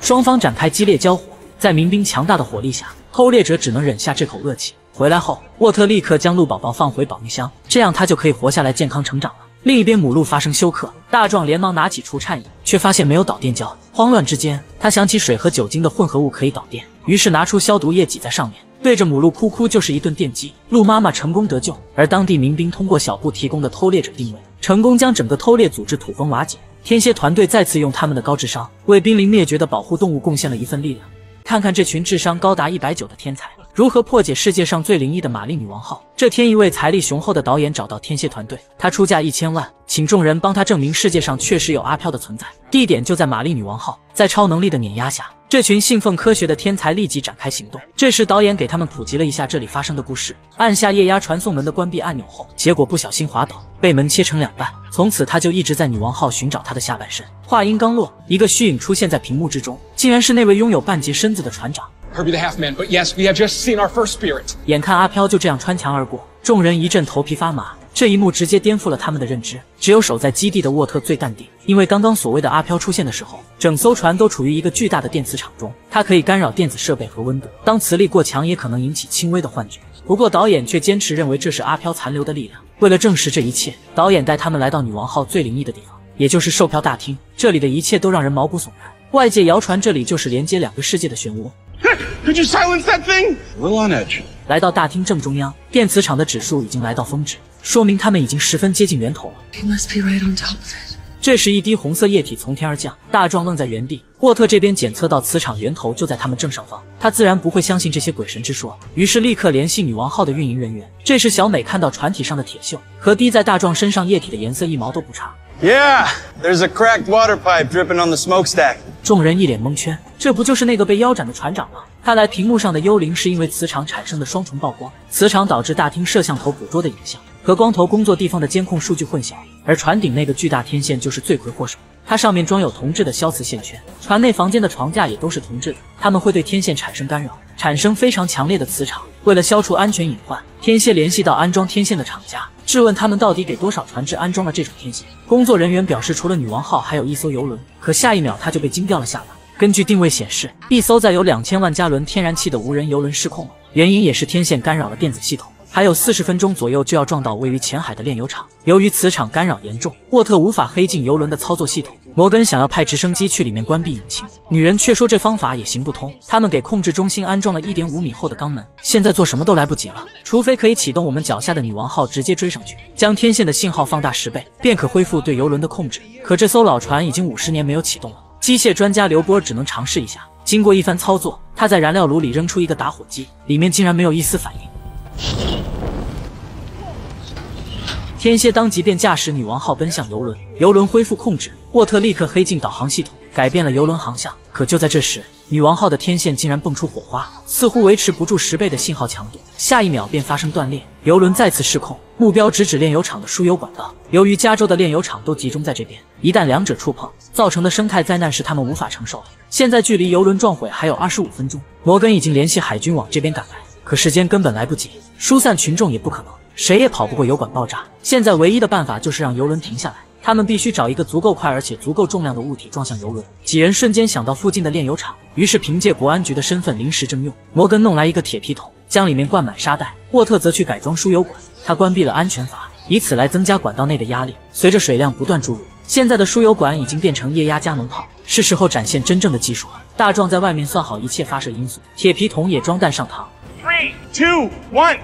双方展开激烈交火，在民兵强大的火力下，偷猎者只能忍下这口恶气。回来后，沃特立刻将鹿宝宝放回保命箱，这样他就可以活下来健康成长了。另一边母鹿发生休克，大壮连忙拿起除颤仪，却发现没有导电胶。慌乱之间，他想起水和酒精的混合物可以导电，于是拿出消毒液挤在上面，对着母鹿哭哭就是一顿电击。鹿妈妈成功得救，而当地民兵通过小布提供的偷猎者定位，成功将整个偷猎组织土崩瓦解。天蝎团队再次用他们的高智商为濒临灭绝的保护动物贡献了一份力量。看看这群智商高达190的天才，如何破解世界上最灵异的玛丽女王号？这天，一位财力雄厚的导演找到天蝎团队，他出价1000万，请众人帮他证明世界上确实有阿飘的存在。地点就在玛丽女王号，在超能力的碾压下，这群信奉科学的天才立即展开行动。这时，导演给他们普及了一下这里发生的故事，按下液压传送门的关闭按钮后，结果不小心滑倒，被门切成两半。从此，他就一直在女王号寻找他的下半身。话音刚落，一个虚影出现在屏幕之中，竟然是那位拥有半截身子的船长。 Herbie the Half Man, but yes, we have just seen our first spirit. 眼看阿飘就这样穿墙而过，众人一阵头皮发麻。这一幕直接颠覆了他们的认知。只有守在基地的沃特最淡定，因为刚刚所谓的阿飘出现的时候，整艘船都处于一个巨大的电磁场中，它可以干扰电子设备和温度。当磁力过强，也可能引起轻微的幻觉。不过导演却坚持认为这是阿飘残留的力量。为了证实这一切，导演带他们来到女王号最灵异的地方，也就是售票大厅。这里的一切都让人毛骨悚然。外界谣传这里就是连接两个世界的漩涡。 Could you silence that thing? We're on edge. 来到大厅正中央，电磁场的指数已经来到峰值，说明他们已经十分接近源头了。He must be right on top of it. 这时，一滴红色液体从天而降，大壮愣在原地。沃特这边检测到磁场源头就在他们正上方，他自然不会相信这些鬼神之说，于是立刻联系女王号的运营人员。这时，小美看到船体上的铁锈和滴在大壮身上液体的颜色一毛都不差。Yeah, there's a cracked water pipe dripping on the smokestack. 众人一脸蒙圈，这不就是那个被腰斩的船长吗？看来屏幕上的幽灵是因为磁场产生的双重曝光，磁场导致大厅摄像头捕捉的影像和光头工作地方的监控数据混淆。 而船顶那个巨大天线就是罪魁祸首，它上面装有铜制的消磁线圈，船内房间的床架也都是铜制的，它们会对天线产生干扰，产生非常强烈的磁场。为了消除安全隐患，天蝎联系到安装天线的厂家，质问他们到底给多少船只安装了这种天线。工作人员表示，除了女王号，还有一艘游轮，可下一秒他就被惊掉了下巴。根据定位显示，一艘载有2000万加仑天然气的无人游轮失控了，原因也是天线干扰了电子系统。 还有40分钟左右就要撞到位于浅海的炼油厂。由于磁场干扰严重，沃特无法黑进游轮的操作系统。摩根想要派直升机去里面关闭引擎，女人却说这方法也行不通。他们给控制中心安装了 1.5 米厚的钢门，现在做什么都来不及了，除非可以启动我们脚下的女王号直接追上去，将天线的信号放大10倍，便可恢复对游轮的控制。可这艘老船已经50年没有启动了，机械专家刘波只能尝试一下。经过一番操作，他在燃料炉里扔出一个打火机，里面竟然没有一丝反应。 天蝎当即便驾驶女王号奔向游轮，游轮恢复控制，沃特立刻黑进导航系统，改变了游轮航向。可就在这时，女王号的天线竟然蹦出火花，似乎维持不住10倍的信号强度，下一秒便发生断裂，游轮再次失控，目标直指炼油厂的输油管道。由于加州的炼油厂都集中在这边，一旦两者触碰，造成的生态灾难是他们无法承受的。现在距离游轮撞毁还有25分钟，摩根已经联系海军往这边赶来，可时间根本来不及，疏散群众也不可能。 谁也跑不过油管爆炸，现在唯一的办法就是让游轮停下来。他们必须找一个足够快而且足够重量的物体撞向游轮。几人瞬间想到附近的炼油厂，于是凭借国安局的身份临时征用。摩根弄来一个铁皮桶，将里面灌满沙袋。沃特则去改装输油管，他关闭了安全阀，以此来增加管道内的压力。随着水量不断注入，现在的输油管已经变成液压加农炮，是时候展现真正的技术了。大壮在外面算好一切发射因素，铁皮桶也装弹上膛。3, 2, 1。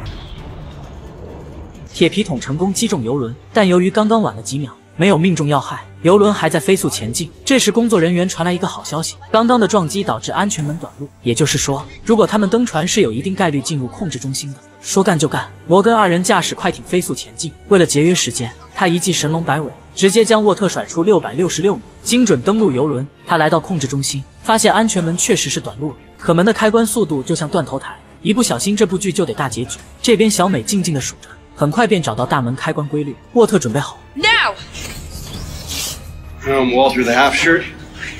铁皮桶成功击中游轮，但由于刚刚晚了几秒，没有命中要害，游轮还在飞速前进。这时，工作人员传来一个好消息：刚刚的撞击导致安全门短路，也就是说，如果他们登船是有一定概率进入控制中心的。说干就干，摩根二人驾驶快艇飞速前进。为了节约时间，他一记神龙摆尾，直接将沃特甩出666米，精准登陆游轮。他来到控制中心，发现安全门确实是短路了，可门的开关速度就像断头台，一不小心这部剧就得大结局。这边小美静静的数着。 很快便找到大门开关规律，沃特准备好。Now， Walter the half shirt。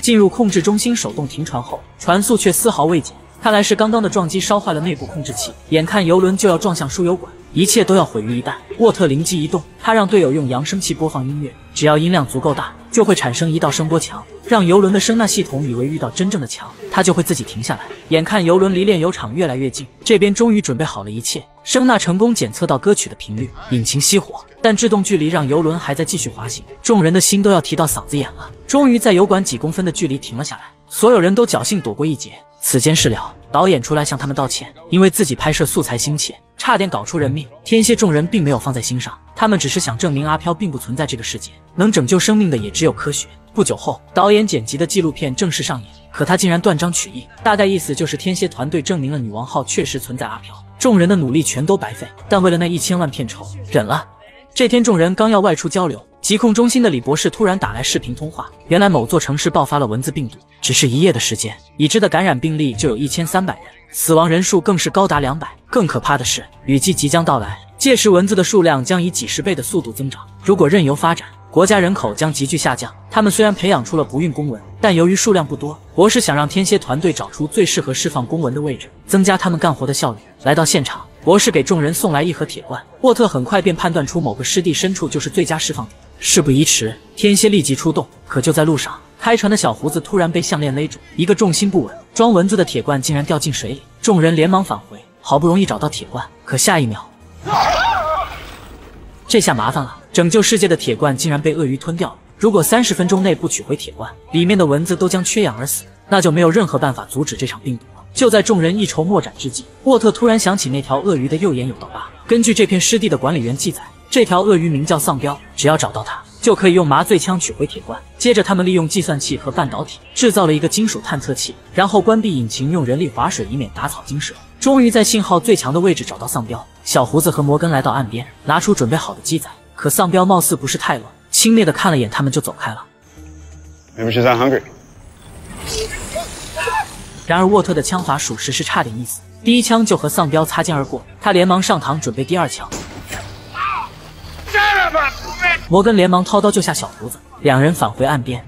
进入控制中心手动停船后，船速却丝毫未减，看来是刚刚的撞击烧坏了内部控制器。眼看游轮就要撞向输油管，一切都要毁于一旦。沃特灵机一动，他让队友用扬声器播放音乐，只要音量足够大，就会产生一道声波墙，让游轮的声纳系统以为遇到真正的墙，它就会自己停下来。眼看游轮离炼油厂越来越近，这边终于准备好了一切。 声纳成功检测到歌曲的频率，引擎熄火，但制动距离让游轮还在继续滑行，众人的心都要提到嗓子眼了。终于在油管几公分的距离停了下来，所有人都侥幸躲过一劫。此间事了，导演出来向他们道歉，因为自己拍摄素材心切，差点搞出人命。天蝎众人并没有放在心上，他们只是想证明阿飘并不存在这个世界，能拯救生命的也只有科学。不久后，导演剪辑的纪录片正式上演，可他竟然断章取义，大概意思就是天蝎团队证明了女王号确实存在阿飘，众人的努力全都白费，但为了那1000万片酬，忍了。这天，众人刚要外出交流，疾控中心的李博士突然打来视频通话，原来某座城市爆发了蚊子病毒，只是一夜的时间，已知的感染病例就有1300人，死亡人数更是高达200。更可怕的是，雨季即将到来，届时蚊子的数量将以几十倍的速度增长，如果任由发展，国家人口将急剧下降。他们虽然培养出了不孕公蚊，但由于数量不多，博士想让天蝎团队找出最适合释放公蚊的位置，增加他们干活的效率。来到现场，博士给众人送来一盒铁罐，沃特很快便判断出某个湿地深处就是最佳释放点。事不宜迟，天蝎立即出动。可就在路上，开船的小胡子突然被项链勒住，一个重心不稳，装蚊子的铁罐竟然掉进水里。众人连忙返回，好不容易找到铁罐，可下一秒，这下麻烦了，拯救世界的铁罐竟然被鳄鱼吞掉了。如果30分钟内不取回铁罐，里面的蚊子都将缺氧而死，那就没有任何办法阻止这场病毒了。就在众人一筹莫展之际，沃特突然想起那条鳄鱼的右眼有道疤。根据这片湿地的管理员记载，这条鳄鱼名叫丧彪，只要找到它，就可以用麻醉枪取回铁罐。接着他们利用计算器和半导体制造了一个金属探测器，然后关闭引擎，用人力划水以免打草惊蛇。终于在信号最强的位置找到丧彪。小胡子和摩根来到岸边，拿出准备好的鸡仔，可丧彪貌似不是太饿，轻蔑的看了眼他们就走开了。然而沃特的枪法属实是差点意思，第一枪就和丧彪擦肩而过，他连忙上膛准备第二枪。摩根连忙掏刀救下小胡子，两人返回岸边。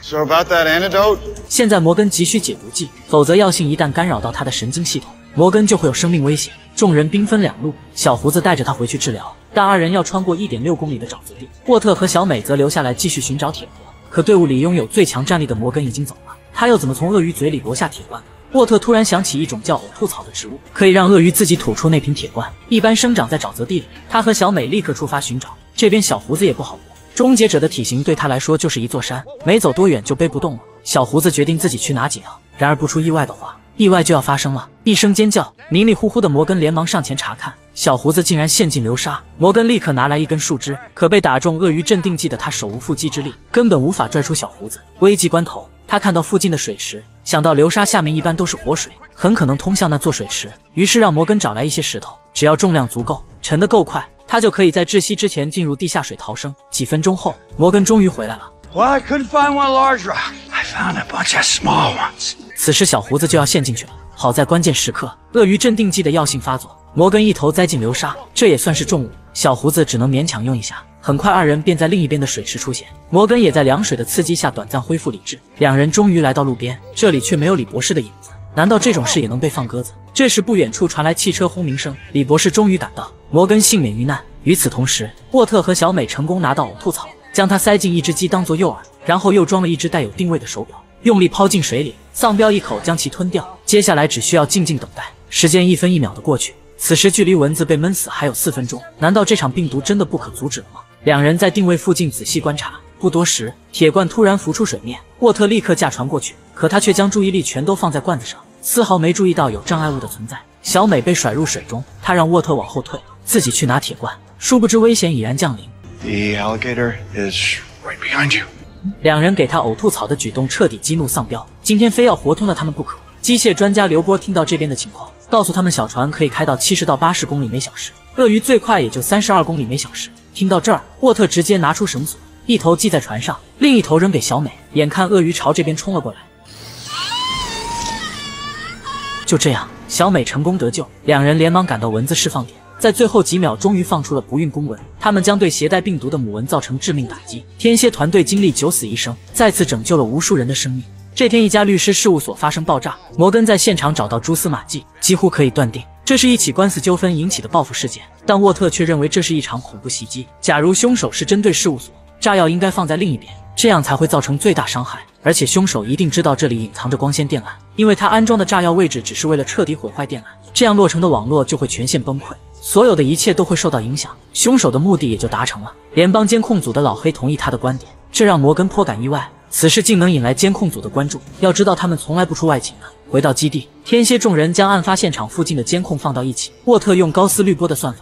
So about that antidote? 现在摩根急需解毒剂，否则药性一旦干扰到他的神经系统，摩根就会有生命危险。众人兵分两路，小胡子带着他回去治疗，但二人要穿过 1.6 公里的沼泽地。沃特和小美则留下来继续寻找铁盒。可队伍里拥有最强战力的摩根已经走了，他又怎么从鳄鱼嘴里夺下铁罐？沃特突然想起一种叫呕吐草的植物，可以让鳄鱼自己吐出那瓶铁罐，一般生长在沼泽地里。他和小美立刻出发寻找，这边小胡子也不好过。终结者的体型对他来说就是一座山，没走多远就背不动了。小胡子决定自己去拿解药，然而不出意外的话，意外就要发生了。一声尖叫，迷迷糊糊的摩根连忙上前查看，小胡子竟然陷进流沙。摩根立刻拿来一根树枝，可被打中鳄鱼镇定剂的他手无缚鸡之力，根本无法拽出小胡子。危急关头，他看到附近的水池，想到流沙下面一般都是活水，很可能通向那座水池，于是让摩根找来一些石头，只要重量足够，沉得够快，他就可以在窒息之前进入地下水逃生。几分钟后，摩根终于回来了。此时小胡子就要陷进去了，好在关键时刻，鳄鱼镇定剂的药性发作，摩根一头栽进流沙，这也算是重物，小胡子只能勉强用一下。很快二人便在另一边的水池出现，摩根也在凉水的刺激下短暂恢复理智。两人终于来到路边，这里却没有李博士的影子，难道这种事也能被放鸽子？这时不远处传来汽车轰鸣声，李博士终于赶到，摩根幸免于难。与此同时，沃特和小美成功拿到呕吐草，将它塞进一只鸡当作诱饵，然后又装了一只带有定位的手表，用力抛进水里，丧彪一口将其吞掉。接下来只需要静静等待，时间一分一秒的过去，此时距离蚊子被闷死还有4分钟，难道这场病毒真的不可阻止了吗？两人在定位附近仔细观察，不多时，铁罐突然浮出水面，沃特立刻驾船过去，可他却将注意力全都放在罐子上，丝毫没注意到有障碍物的存在。小美被甩入水中，她让沃特往后退，自己去拿铁罐，殊不知危险已然降临。The alligator is right behind you. 两人给他呕吐草的举动彻底激怒丧彪，今天非要活吞了他们不可。机械专家刘波听到这边的情况，告诉他们小船可以开到70到80公里每小时，鳄鱼最快也就32公里每小时。听到这儿，沃特直接拿出绳索，一头系在船上，另一头扔给小美，眼看鳄鱼朝这边冲了过来。就这样，小美成功得救，两人连忙赶到蚊子释放点，在最后几秒终于放出了不孕公蚊，他们将对携带病毒的母蚊造成致命打击。天蝎团队经历九死一生，再次拯救了无数人的生命。这天，一家律师事务所发生爆炸，摩根在现场找到蛛丝马迹，几乎可以断定这是一起官司纠纷引起的报复事件，但沃特却认为这是一场恐怖袭击。假如凶手是针对事务所，炸药应该放在另一边，这样才会造成最大伤害，而且凶手一定知道这里隐藏着光纤电缆，因为他安装的炸药位置只是为了彻底毁坏电缆，这样落成的网络就会全线崩溃，所有的一切都会受到影响，凶手的目的也就达成了。联邦监控组的老黑同意他的观点，这让摩根颇感意外，此事竟能引来监控组的关注，要知道他们从来不出外勤的。回到基地，天蝎众人将案发现场附近的监控放到一起，沃特用高斯滤波的算法，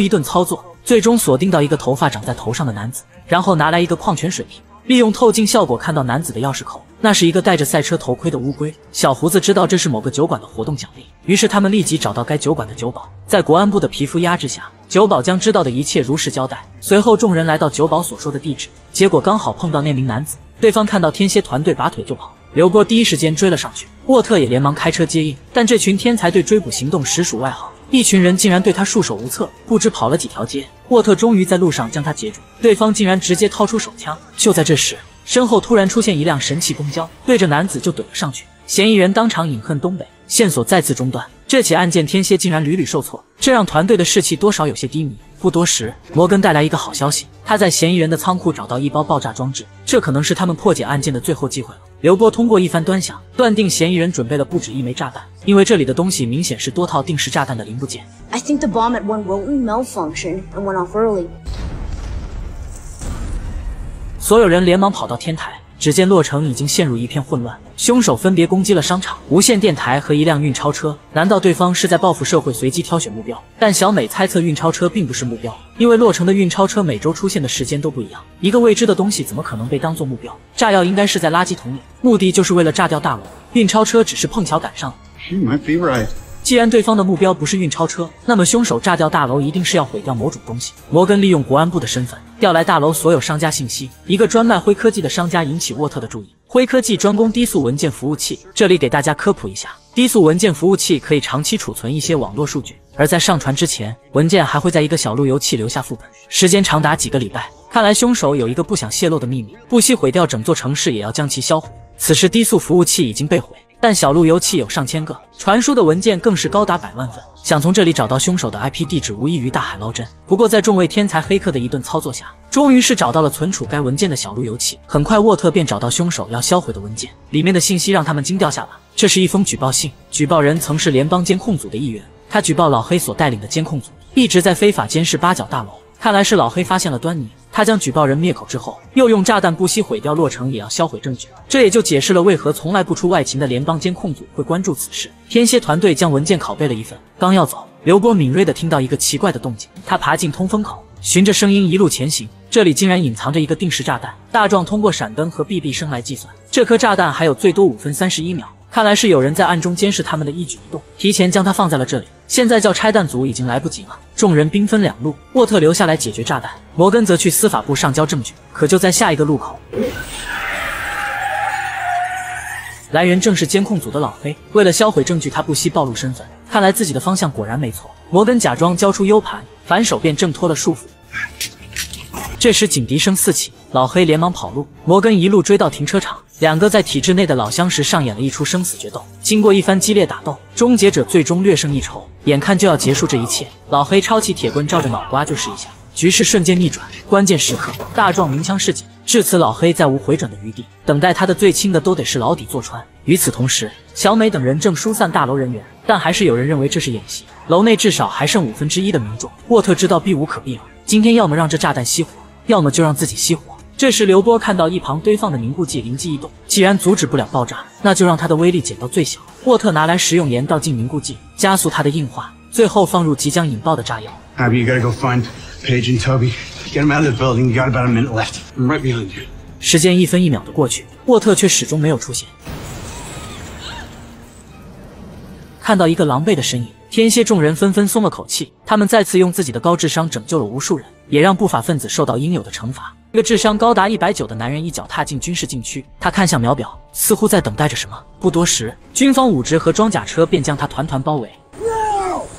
一顿操作，最终锁定到一个头发长在头上的男子，然后拿来一个矿泉水瓶，利用透镜效果看到男子的钥匙口，那是一个戴着赛车头盔的乌龟。小胡子知道这是某个酒馆的活动奖励，于是他们立即找到该酒馆的酒保，在国安部的皮肤压制下，酒保将知道的一切如实交代。随后众人来到酒保所说的地址，结果刚好碰到那名男子，对方看到天蝎团队拔腿就跑。 刘波第一时间追了上去，沃特也连忙开车接应，但这群天才对追捕行动实属外行，一群人竟然对他束手无策，不知跑了几条街。沃特终于在路上将他截住，对方竟然直接掏出手枪。就在这时，身后突然出现一辆神奇公交，对着男子就怼了上去，嫌疑人当场饮恨东北，线索再次中断。这起案件天蝎竟然屡屡受挫，这让团队的士气多少有些低迷。 不多时，摩根带来一个好消息，他在嫌疑人的仓库找到一包爆炸装置，这可能是他们破解案件的最后机会了。刘波通过一番端详，断定嫌疑人准备了不止一枚炸弹，因为这里的东西明显是多套定时炸弹的零部件。I think the bomb at one Wilton malfunctioned and went off early. 所有人连忙跑到天台，只见洛城已经陷入一片混乱，凶手分别攻击了商场、无线电台和一辆运钞车。难道对方是在报复社会，随机挑选目标？但小美猜测运钞车并不是目标。 因为洛城的运钞车每周出现的时间都不一样，一个未知的东西怎么可能被当作目标？炸药应该是在垃圾桶里，目的就是为了炸掉大楼。运钞车只是碰巧赶上了。She might be right. 既然对方的目标不是运钞车，那么凶手炸掉大楼一定是要毁掉某种东西。摩根利用国安部的身份调来大楼所有商家信息，一个专卖灰科技的商家引起沃特的注意。灰科技专攻低速文件服务器，这里给大家科普一下。 低速文件服务器可以长期储存一些网络数据，而在上传之前，文件还会在一个小路由器留下副本，时间长达几个礼拜。看来凶手有一个不想泄露的秘密，不惜毁掉整座城市也要将其销毁。此时低速服务器已经被毁，但小路由器有上千个，传输的文件更是高达百万份。想从这里找到凶手的 IP 地址，无异于大海捞针。不过在众位天才黑客的一顿操作下， 终于是找到了存储该文件的小路由器，很快沃特便找到凶手要销毁的文件，里面的信息让他们惊掉下巴。这是一封举报信，举报人曾是联邦监控组的一员，他举报老黑所带领的监控组一直在非法监视八角大楼，看来是老黑发现了端倪。 他将举报人灭口之后，又用炸弹不惜毁掉洛城，也要销毁证据。这也就解释了为何从来不出外勤的联邦监控组会关注此事。天蝎团队将文件拷贝了一份，刚要走，刘波敏锐地听到一个奇怪的动静，他爬进通风口，循着声音一路前行。这里竟然隐藏着一个定时炸弹。大壮通过闪灯和BB声来计算，这颗炸弹还有最多5分31秒。看来是有人在暗中监视他们的一举一动，提前将它放在了这里。 现在叫拆弹组已经来不及了，众人兵分两路，沃特留下来解决炸弹，摩根则去司法部上交证据。可就在下一个路口，来人正是监控组的老黑。为了销毁证据，他不惜暴露身份。看来自己的方向果然没错。摩根假装交出 U 盘，反手便挣脱了束缚。这时警笛声四起，老黑连忙跑路，摩根一路追到停车场。 两个在体制内的老相识上演了一出生死决斗，经过一番激烈打斗，终结者最终略胜一筹，眼看就要结束这一切，老黑抄起铁棍照着脑瓜就是一下，局势瞬间逆转。关键时刻，大壮鸣枪示警，至此老黑再无回转的余地，等待他的最亲的都得是牢底坐穿。与此同时，小美等人正疏散大楼人员，但还是有人认为这是演习，楼内至少还剩1/5的民众。沃特知道避无可避了，今天要么让这炸弹熄火，要么就让自己熄火。 这时，刘波看到一旁堆放的凝固剂，灵机一动，既然阻止不了爆炸，那就让它的威力减到最小。沃特拿来食用盐倒进凝固剂，加速它的硬化，最后放入即将引爆的炸药。Abby, you gotta go find Paige and Toby. Get them out of the building. You got about a minute left. I'm right behind you. 时间1分1秒的过去，沃特却始终没有出现。看到一个狼狈的身影，天蝎众人纷纷松了口气。他们再次用自己的高智商拯救了无数人，也让不法分子受到应有的惩罚。 一个智商高达190的男人一脚踏进军事禁区，他看向秒表，似乎在等待着什么。不多时，军方武职和装甲车便将他团团包围。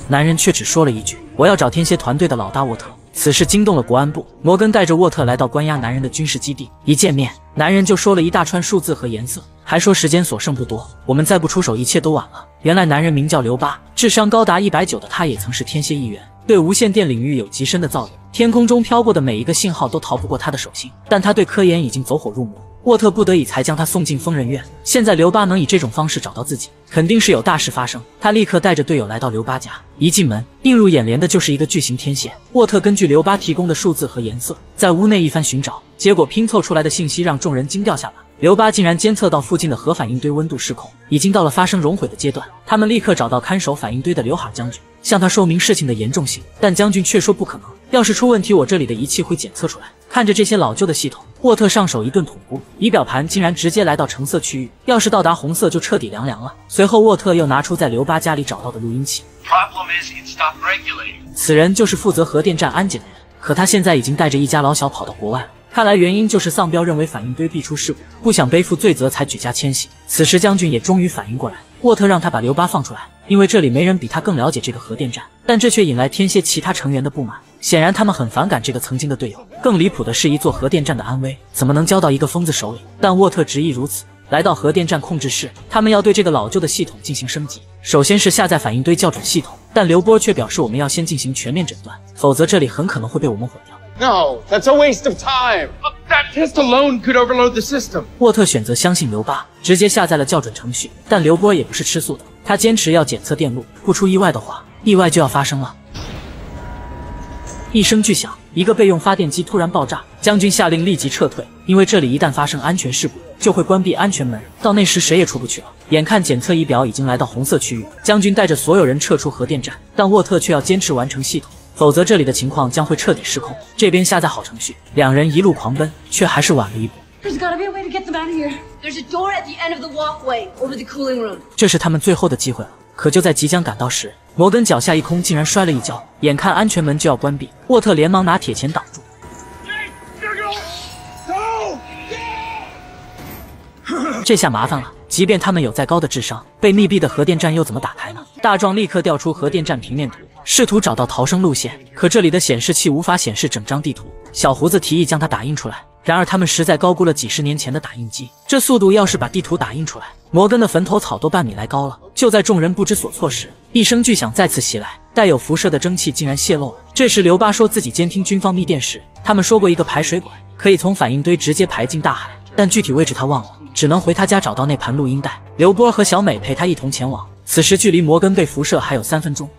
男人却只说了一句：“我要找天蝎团队的老大沃特。”此事惊动了国安部，摩根带着沃特来到关押男人的军事基地。一见面，男人就说了一大串数字和颜色，还说时间所剩不多，我们再不出手，一切都晚了。原来男人名叫刘巴，智商高达190的他也曾是天蝎一员，对无线电领域有极深的造诣。 天空中飘过的每一个信号都逃不过他的手心，但他对科研已经走火入魔，沃特不得已才将他送进疯人院。现在刘巴能以这种方式找到自己，肯定是有大事发生。他立刻带着队友来到刘巴家，一进门，映入眼帘的就是一个巨型天蝎。沃特根据刘巴提供的数字和颜色，在屋内一番寻找，结果拼凑出来的信息让众人惊掉下巴。刘八竟然监测到附近的核反应堆温度失控，已经到了发生熔毁的阶段。他们立刻找到看守反应堆的刘海将军，向他说明事情的严重性，但将军却说不可能，要是出问题，我这里的仪器会检测出来。看着这些老旧的系统，沃特上手一顿捅咕，仪表盘竟然直接来到橙色区域，要是到达红色就彻底凉凉了。随后，沃特又拿出在刘八家里找到的录音器， 此人就是负责核电站安检的人，可他现在已经带着一家老小跑到国外了。 看来原因就是丧彪认为反应堆必出事故，不想背负罪责才举家迁徙。此时将军也终于反应过来，沃特让他把刘巴放出来，因为这里没人比他更了解这个核电站。但这却引来天蝎其他成员的不满，显然他们很反感这个曾经的队友。更离谱的是，一座核电站的安危怎么能交到一个疯子手里？但沃特执意如此。 来到核电站控制室，他们要对这个老旧的系统进行升级。首先是下载反应堆校准系统，但刘波却表示我们要先进行全面诊断，否则这里很可能会被我们毁掉。No, that's a waste of time. That test alone could overload the system. 沃特选择相信刘巴，直接下载了校准程序。但刘波也不是吃素的，他坚持要检测电路，不出意外的话，意外就要发生了。一声巨响，一个备用发电机突然爆炸，将军下令立即撤退，因为这里一旦发生安全事故， 就会关闭安全门，到那时谁也出不去了。眼看检测仪表已经来到红色区域，将军带着所有人撤出核电站，但沃特却要坚持完成系统，否则这里的情况将会彻底失控。这边下载好程序，两人一路狂奔，却还是晚了一步。 这是他们最后的机会了。可就在即将赶到时，摩根脚下一空，竟然摔了一跤，眼看安全门就要关闭，沃特连忙拿铁钳挡住。 这下麻烦了，即便他们有再高的智商，被密闭的核电站又怎么打开呢？大壮立刻调出核电站平面图，试图找到逃生路线，可这里的显示器无法显示整张地图。小胡子提议将它打印出来，然而他们实在高估了几十年前的打印机，这速度要是把地图打印出来，摩根的坟头草都半米来高了。就在众人不知所措时，一声巨响再次袭来，带有辐射的蒸汽竟然泄露了。这时刘巴说自己监听军方密电时，他们说过一个排水管可以从反应堆直接排进大海，但具体位置他忘了。 只能回他家找到那盘录音带。刘波和小美陪他一同前往。此时距离摩根被辐射还有3分钟。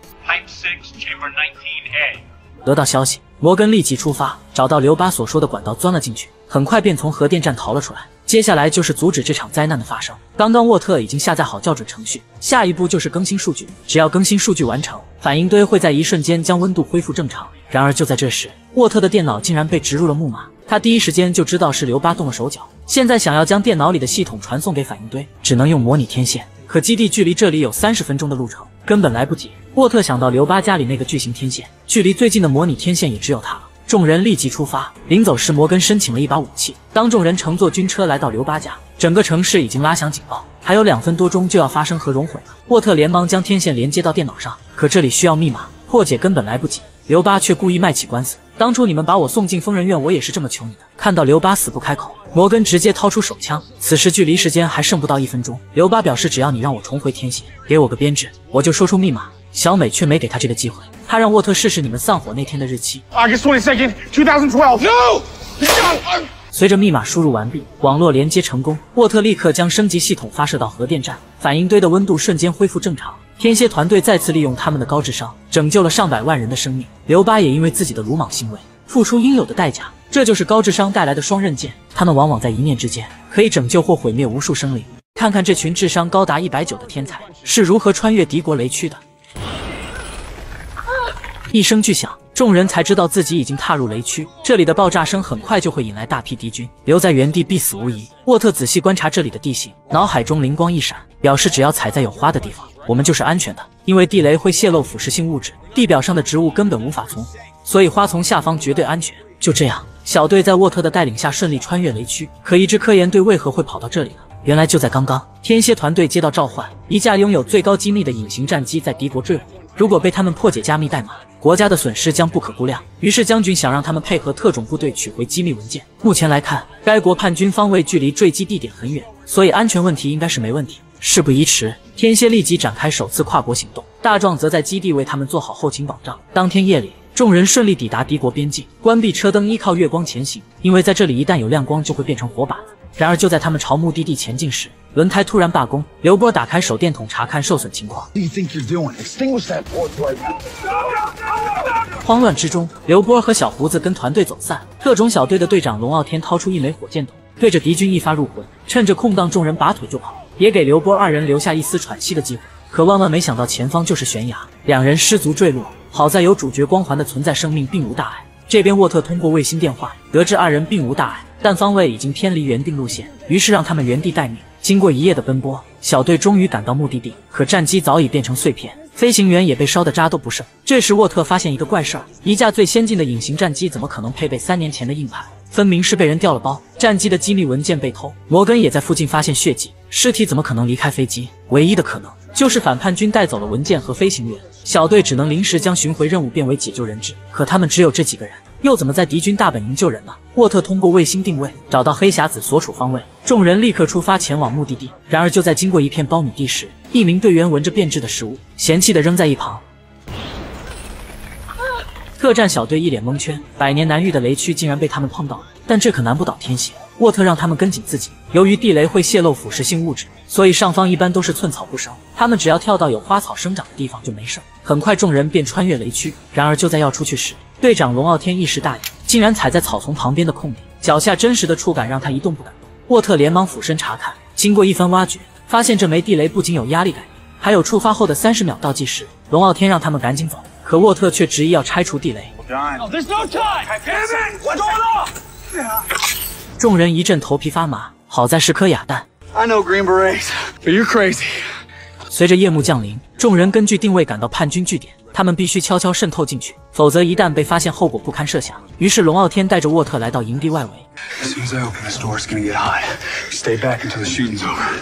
得到消息，摩根立即出发，找到刘巴所说的管道，钻了进去，很快便从核电站逃了出来。接下来就是阻止这场灾难的发生。刚刚沃特已经下载好校准程序，下一步就是更新数据。只要更新数据完成，反应堆会在一瞬间将温度恢复正常。然而就在这时，沃特的电脑竟然被植入了木马。 他第一时间就知道是刘巴动了手脚，现在想要将电脑里的系统传送给反应堆，只能用模拟天线。可基地距离这里有30分钟的路程，根本来不及。沃特想到刘巴家里那个巨型天线，距离最近的模拟天线也只有它了。众人立即出发。临走时，摩根申请了一把武器。当众人乘坐军车来到刘巴家，整个城市已经拉响警报，还有2分多钟就要发生核熔毁了。沃特连忙将天线连接到电脑上，可这里需要密码，破解根本来不及。 刘巴却故意卖起官司，当初你们把我送进疯人院，我也是这么求你的。看到刘巴死不开口，摩根直接掏出手枪。此时距离时间还剩不到1分钟，刘巴表示只要你让我重回天线，给我个编制，我就说出密码。小美却没给他这个机会，她让沃特试试你们散伙那天的日期。August 22nd, 2012. No! 随着密码输入完毕，网络连接成功，沃特立刻将升级系统发射到核电站，反应堆的温度瞬间恢复正常。 天蝎团队再次利用他们的高智商，拯救了上百万人的生命。刘巴也因为自己的鲁莽行为，付出应有的代价。这就是高智商带来的双刃剑，他们往往在一念之间，可以拯救或毁灭无数生灵。看看这群智商高达190的天才是如何穿越敌国雷区的。一声巨响，众人才知道自己已经踏入雷区。这里的爆炸声很快就会引来大批敌军，留在原地必死无疑。沃特仔细观察这里的地形，脑海中灵光一闪，表示只要踩在有花的地方， 我们就是安全的，因为地雷会泄露腐蚀性物质，地表上的植物根本无法存活，所以花丛下方绝对安全。就这样，小队在沃特的带领下顺利穿越雷区。可一支科研队为何会跑到这里呢？原来就在刚刚，天蝎团队接到召唤，一架拥有最高机密的隐形战机在敌国坠落。如果被他们破解加密代码，国家的损失将不可估量。于是将军想让他们配合特种部队取回机密文件。目前来看，该国叛军方位距离坠机地点很远，所以安全问题应该是没问题。 事不宜迟，天蝎立即展开首次跨国行动，大壮则在基地为他们做好后勤保障。当天夜里，众人顺利抵达敌国边境，关闭车灯，依靠月光前行，因为在这里一旦有亮光就会变成火把子。然而就在他们朝目的地前进时，轮胎突然罢工。刘波打开手电筒查看受损情况。慌乱之中，刘波和小胡子跟团队走散。特种小队的队长龙傲天掏出一枚火箭筒，对着敌军一发入魂，趁着空档众人拔腿就跑，也给刘波二人留下一丝喘息的机会。可万万没想到前方就是悬崖，两人失足坠落。好在有主角光环的存在，生命并无大碍。这边沃特通过卫星电话得知二人并无大碍，但方位已经偏离原定路线，于是让他们原地待命。经过一夜的奔波，小队终于赶到目的地，可战机早已变成碎片。 飞行员也被烧得渣都不剩。这时沃特发现一个怪事儿：一架最先进的隐形战机怎么可能配备3年前的硬盘？分明是被人掉了包，战机的机密文件被偷。摩根也在附近发现血迹，尸体怎么可能离开飞机？唯一的可能就是反叛军带走了文件和飞行员。小队只能临时将巡回任务变为解救人质，可他们只有这几个人，又怎么在敌军大本营救人呢？沃特通过卫星定位找到黑匣子所处方位，众人立刻出发前往目的地。然而就在经过一片苞米地时， 一名队员闻着变质的食物，嫌弃地扔在一旁。特战小队一脸蒙圈，百年难遇的雷区竟然被他们碰到了，但这可难不倒天邪。沃特让他们跟紧自己，由于地雷会泄露腐蚀性物质，所以上方一般都是寸草不生。他们只要跳到有花草生长的地方就没事。很快，众人便穿越雷区。然而就在要出去时，队长龙傲天一时大意，竟然踩在草丛旁边的空地，脚下真实的触感让他一动不敢动。沃特连忙俯身查看，经过一番挖掘， 发现这枚地雷不仅有压力感应，还有触发后的30秒倒计时。龙傲天让他们赶紧走，可沃特却执意要拆除地雷。众人一阵头皮发麻，好在是颗哑弹。随着夜幕降临，众人根据定位赶到叛军据点，他们必须悄悄渗透进去，否则一旦被发现，后果不堪设想。于是龙傲天带着沃特来到营地外围。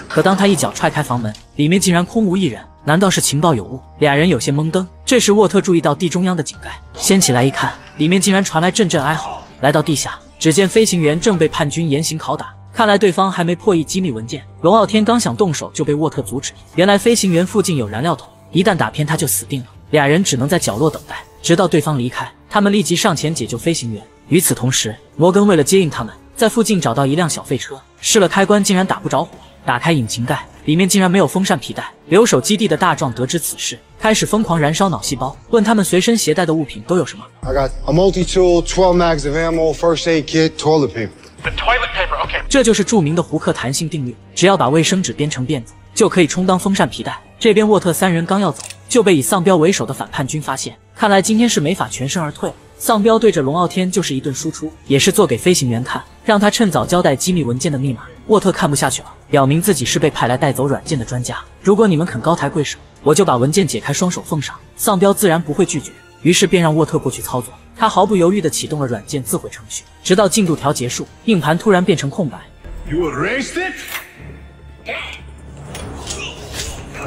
可当他一脚踹开房门，里面竟然空无一人。难道是情报有误？俩人有些懵登。这时沃特注意到地中央的井盖，掀起来一看，里面竟然传来阵阵哀嚎。来到地下，只见飞行员正被叛军严刑拷打，看来对方还没破译机密文件。龙傲天刚想动手，就被沃特阻止。原来飞行员附近有燃料桶，一旦打偏他就死定了。俩人只能在角落等待，直到对方离开。他们立即上前解救飞行员。与此同时，摩根为了接应他们， 在附近找到一辆小废车，试了开关竟然打不着火。打开引擎盖，里面竟然没有风扇皮带。留守基地的大壮得知此事，开始疯狂燃烧脑细胞，问他们随身携带的物品都有什么。I got a multi-tool, 12 mags of ammo, first aid kit, toilet paper. The toilet paper, okay. 这就是著名的胡克弹性定律，只要把卫生纸编成辫子，就可以充当风扇皮带。这边沃特三人刚要走，就被以丧彪为首的反叛军发现，看来今天是没法全身而退了。 丧彪对着龙傲天就是一顿输出，也是做给飞行员看，让他趁早交代机密文件的密码。沃特看不下去了，表明自己是被派来带走软件的专家。如果你们肯高抬贵手，我就把文件解开，双手奉上。丧彪自然不会拒绝，于是便让沃特过去操作。他毫不犹豫地启动了软件自毁程序，直到进度条结束，硬盘突然变成空白。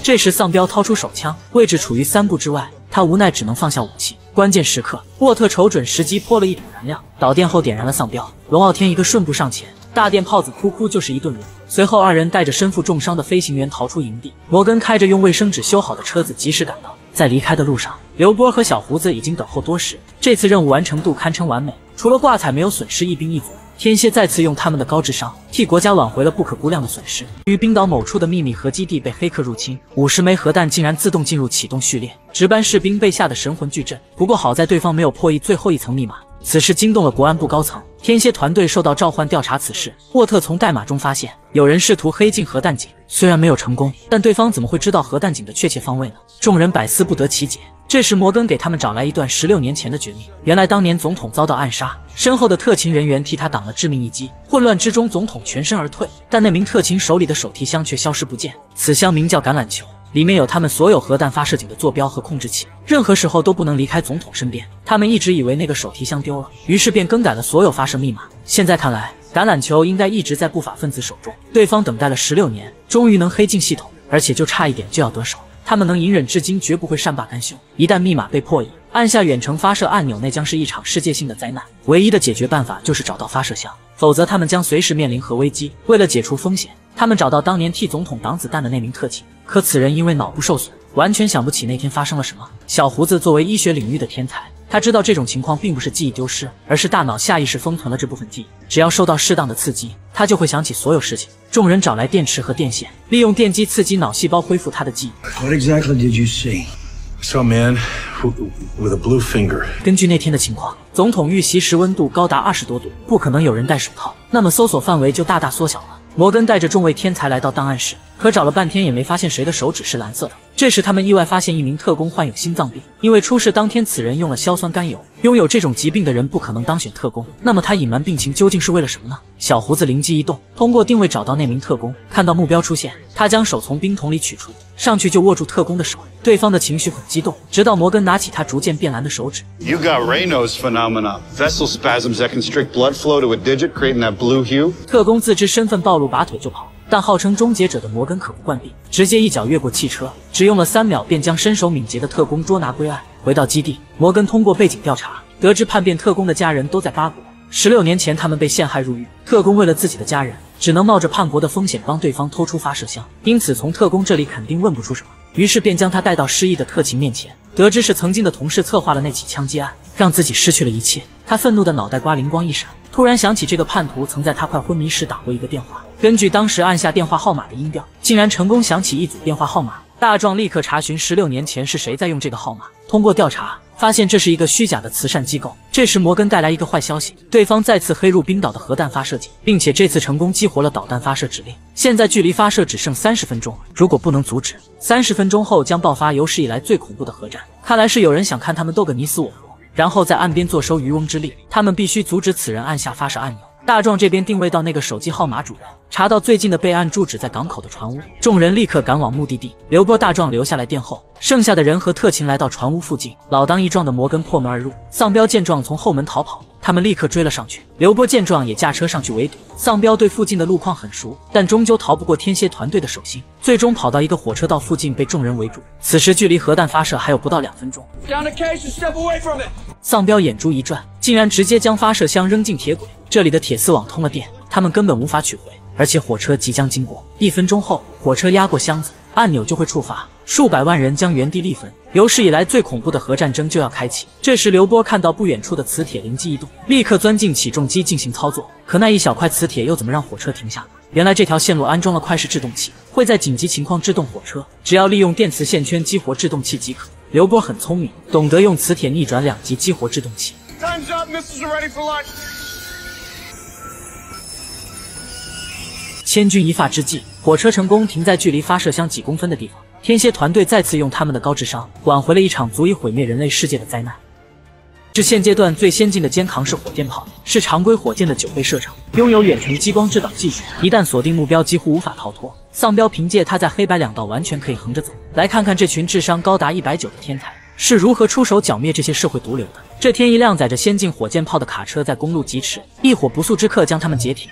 这时，丧彪掏出手枪，位置处于3步之外，他无奈只能放下武器。 关键时刻，沃特瞅准时机泼了一桶燃料，导电后点燃了丧彪。龙傲天一个顺步上前，大电炮子“哭哭”就是一顿抡。随后，二人带着身负重伤的飞行员逃出营地。摩根开着用卫生纸修好的车子及时赶到。在离开的路上，刘波和小胡子已经等候多时。这次任务完成度堪称完美，除了挂彩没有损失一兵一卒。天蝎再次用他们的高智商替国家挽回了不可估量的损失。于冰岛某处的秘密核基地被黑客入侵，50枚核弹竟然自动进入启动序列。 值班士兵被吓得神魂俱震，不过好在对方没有破译最后一层密码。此事惊动了国安部高层，天蝎团队受到召唤调查此事。沃特从代码中发现有人试图黑进核弹井，虽然没有成功，但对方怎么会知道核弹井的确切方位呢？众人百思不得其解。这时摩根给他们找来一段16年前的绝密，原来当年总统遭到暗杀，身后的特勤人员替他挡了致命一击。混乱之中，总统全身而退，但那名特勤手里的手提箱却消失不见。此箱名叫橄榄球。 里面有他们所有核弹发射井的坐标和控制器，任何时候都不能离开总统身边。他们一直以为那个手提箱丢了，于是便更改了所有发射密码。现在看来，橄榄球应该一直在不法分子手中。对方等待了16年，终于能黑进系统，而且就差一点就要得手。他们能隐忍至今，绝不会善罢甘休。一旦密码被破译，按下远程发射按钮，那将是一场世界性的灾难。唯一的解决办法就是找到发射箱，否则他们将随时面临核危机。为了解除风险，他们找到当年替总统挡子弹的那名特勤。 可此人因为脑部受损，完全想不起那天发生了什么。小胡子作为医学领域的天才，他知道这种情况并不是记忆丢失，而是大脑下意识封存了这部分记忆。只要受到适当的刺激，他就会想起所有事情。众人找来电池和电线，利用电击刺激脑细胞恢复他的记忆。What exactly did you see? I saw a man with a blue finger。根据那天的情况，总统遇袭时温度高达20多度，不可能有人戴手套，那么搜索范围就大大缩小了。摩根带着众位天才来到档案室，可找了半天也没发现谁的手指是蓝色的。这时他们意外发现一名特工患有心脏病，因为出事当天此人用了硝酸甘油，拥有这种疾病的人不可能当选特工。那么他隐瞒病情究竟是为了什么呢？小胡子灵机一动，通过定位找到那名特工，看到目标出现，他将手从冰桶里取出，上去就握住特工的手。对方的情绪很激动，直到摩根拿起他逐渐变蓝的手指。You got Raynaud's phenomena, vessel spasms that constrict blood flow to a digit, creating that blue hue. 特工自知身份暴露，拔腿就跑。 但号称终结者的摩根可不惯壁，直接一脚越过汽车，只用了3秒便将身手敏捷的特工捉拿归案。回到基地，摩根通过背景调查得知，叛变特工的家人都在巴国。16年前，他们被陷害入狱。特工为了自己的家人，只能冒着叛国的风险帮对方偷出发射箱，因此从特工这里肯定问不出什么，于是便将他带到失忆的特勤面前，得知是曾经的同事策划了那起枪击案，让自己失去了一切。他愤怒的脑袋瓜灵光一闪，突然想起这个叛徒曾在他快昏迷时打过一个电话。 根据当时按下电话号码的音调，竟然成功想起一组电话号码。大壮立刻查询16年前是谁在用这个号码。通过调查，发现这是一个虚假的慈善机构。这时，摩根带来一个坏消息：对方再次黑入冰岛的核弹发射井，并且这次成功激活了导弹发射指令。现在距离发射只剩30分钟，如果不能阻止，30分钟后将爆发有史以来最恐怖的核战。看来是有人想看他们斗个你死我活，然后在岸边坐收渔翁之利。他们必须阻止此人按下发射按钮。 大壮这边定位到那个手机号码主人，查到最近的备案住址在港口的船屋，众人立刻赶往目的地。刘波大壮留下来殿后，剩下的人和特勤来到船屋附近。老当益壮的摩根破门而入，丧彪见状从后门逃跑，他们立刻追了上去。刘波见状也驾车上去围堵。丧彪对附近的路况很熟，但终究逃不过天蝎团队的手心，最终跑到一个火车道附近被众人围住。此时距离核弹发射还有不到2分钟。 丧彪眼珠一转，竟然直接将发射箱扔进铁轨。这里的铁丝网通了电，他们根本无法取回，而且火车即将经过。1分钟后，火车压过箱子，按钮就会触发，数百万人将原地立焚。有史以来最恐怖的核战争就要开启。这时，刘波看到不远处的磁铁，灵机一动，立刻钻进起重机进行操作。可那一小块磁铁又怎么让火车停下？原来这条线路安装了快式制动器，会在紧急情况制动火车，只要利用电磁线圈激活制动器即可。 刘波很聪明，懂得用磁铁逆转2级激活制动器。Time's up, missiles are ready for launch. 千钧一发之际，火车成功停在距离发射箱几公分的地方。天蝎团队再次用他们的高智商挽回了一场足以毁灭人类世界的灾难。是现阶段最先进的肩扛式火箭炮，是常规火箭的9倍射程，拥有远程激光制导技术，一旦锁定目标，几乎无法逃脱。 丧彪凭借他在黑白两道完全可以横着走，来看看这群智商高达190的天才是如何出手剿灭这些社会毒瘤的。这天，一辆载着先进火箭炮的卡车在公路疾驰，一伙不速之客将他们解体。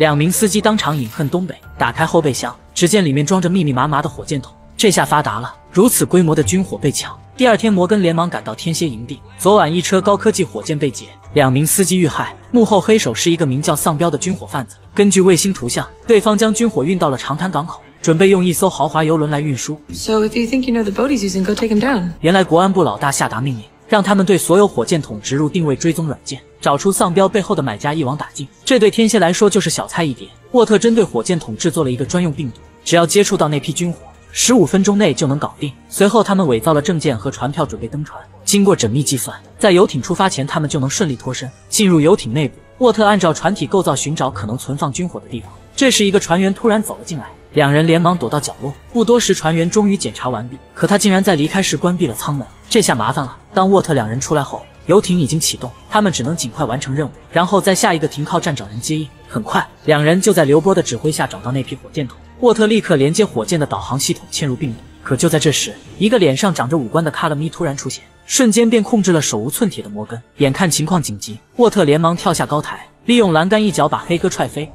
2名司机当场饮恨东北，打开后备箱，只见里面装着密密麻麻的火箭筒。这下发达了，如此规模的军火被抢。第二天，摩根连忙赶到天蝎营地，昨晚一车高科技火箭被劫。 2名司机遇害，幕后黑手是一个名叫丧彪的军火贩子。根据卫星图像，对方将军火运到了长滩港口，准备用一艘豪华邮轮来运输。So if you think you know the boat he's using, go take him down. 原来国安部老大下达命令，让他们对所有火箭筒植入定位追踪软件，找出丧彪背后的买家，一网打尽。这对天蝎来说就是小菜一碟。沃特针对火箭筒制作了一个专用病毒，只要接触到那批军火， 15分钟内就能搞定。随后，他们伪造了证件和船票，准备登船。经过缜密计算，在游艇出发前，他们就能顺利脱身，进入游艇内部。沃特按照船体构造寻找可能存放军火的地方。这时，一个船员突然走了进来，2人连忙躲到角落。不多时，船员终于检查完毕，可他竟然在离开时关闭了舱门，这下麻烦了。当沃特2人出来后，游艇已经启动，他们只能尽快完成任务，然后在下一个停靠站找人接应。很快，2人就在刘波的指挥下找到那批火箭筒。 沃特立刻连接火箭的导航系统，嵌入病毒。可就在这时，一个脸上长着五官的卡勒咪突然出现，瞬间便控制了手无寸铁的摩根。眼看情况紧急，沃特连忙跳下高台，利用栏杆一脚把黑哥踹飞。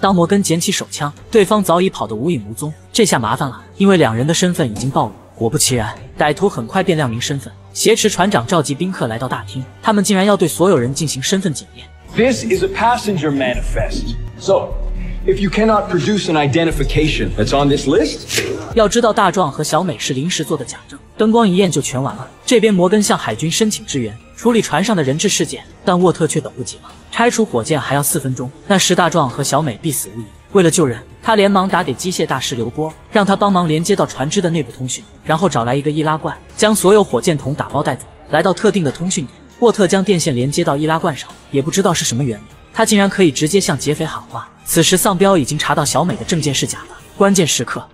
当摩根捡起手枪，对方早已跑得无影无踪。这下麻烦了，因为2人的身份已经暴露。果不其然，歹徒很快便亮明身份，挟持船长召集宾客来到大厅，他们竟然要对所有人进行身份检验。This is a passenger manifest. So. If you cannot produce an identification that's on this list， 要知道大壮和小美是临时做的假证，灯光一验就全完了。这边摩根向海军申请支援，处理船上的人质事件，但沃特却等不及了。拆除火箭还要4分钟，那时大壮和小美必死无疑。为了救人，他连忙打给机械大师刘波，让他帮忙连接到船只的内部通讯，然后找来一个易拉罐，将所有火箭筒打包带走。来到特定的通讯点，沃特将电线连接到易拉罐上，也不知道是什么原理，他竟然可以直接向劫匪喊话。此时，丧彪已经查到小美的证件是假的。关键时刻，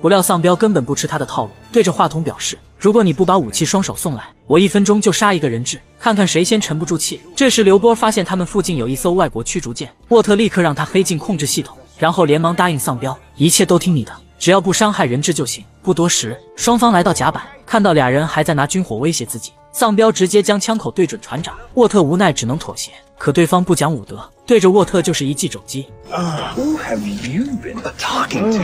不料丧彪根本不吃他的套路，对着话筒表示：“如果你不把武器双手送来，我1分钟就杀一个人质，看看谁先沉不住气。”这时刘波发现他们附近有一艘外国驱逐舰，沃特立刻让他黑进控制系统，然后连忙答应丧彪：“一切都听你的，只要不伤害人质就行。”不多时，双方来到甲板，看到俩人还在拿军火威胁自己，丧彪直接将枪口对准船长，沃特无奈只能妥协，可对方不讲武德，对着沃特就是一记肘击。Who have you been talking to?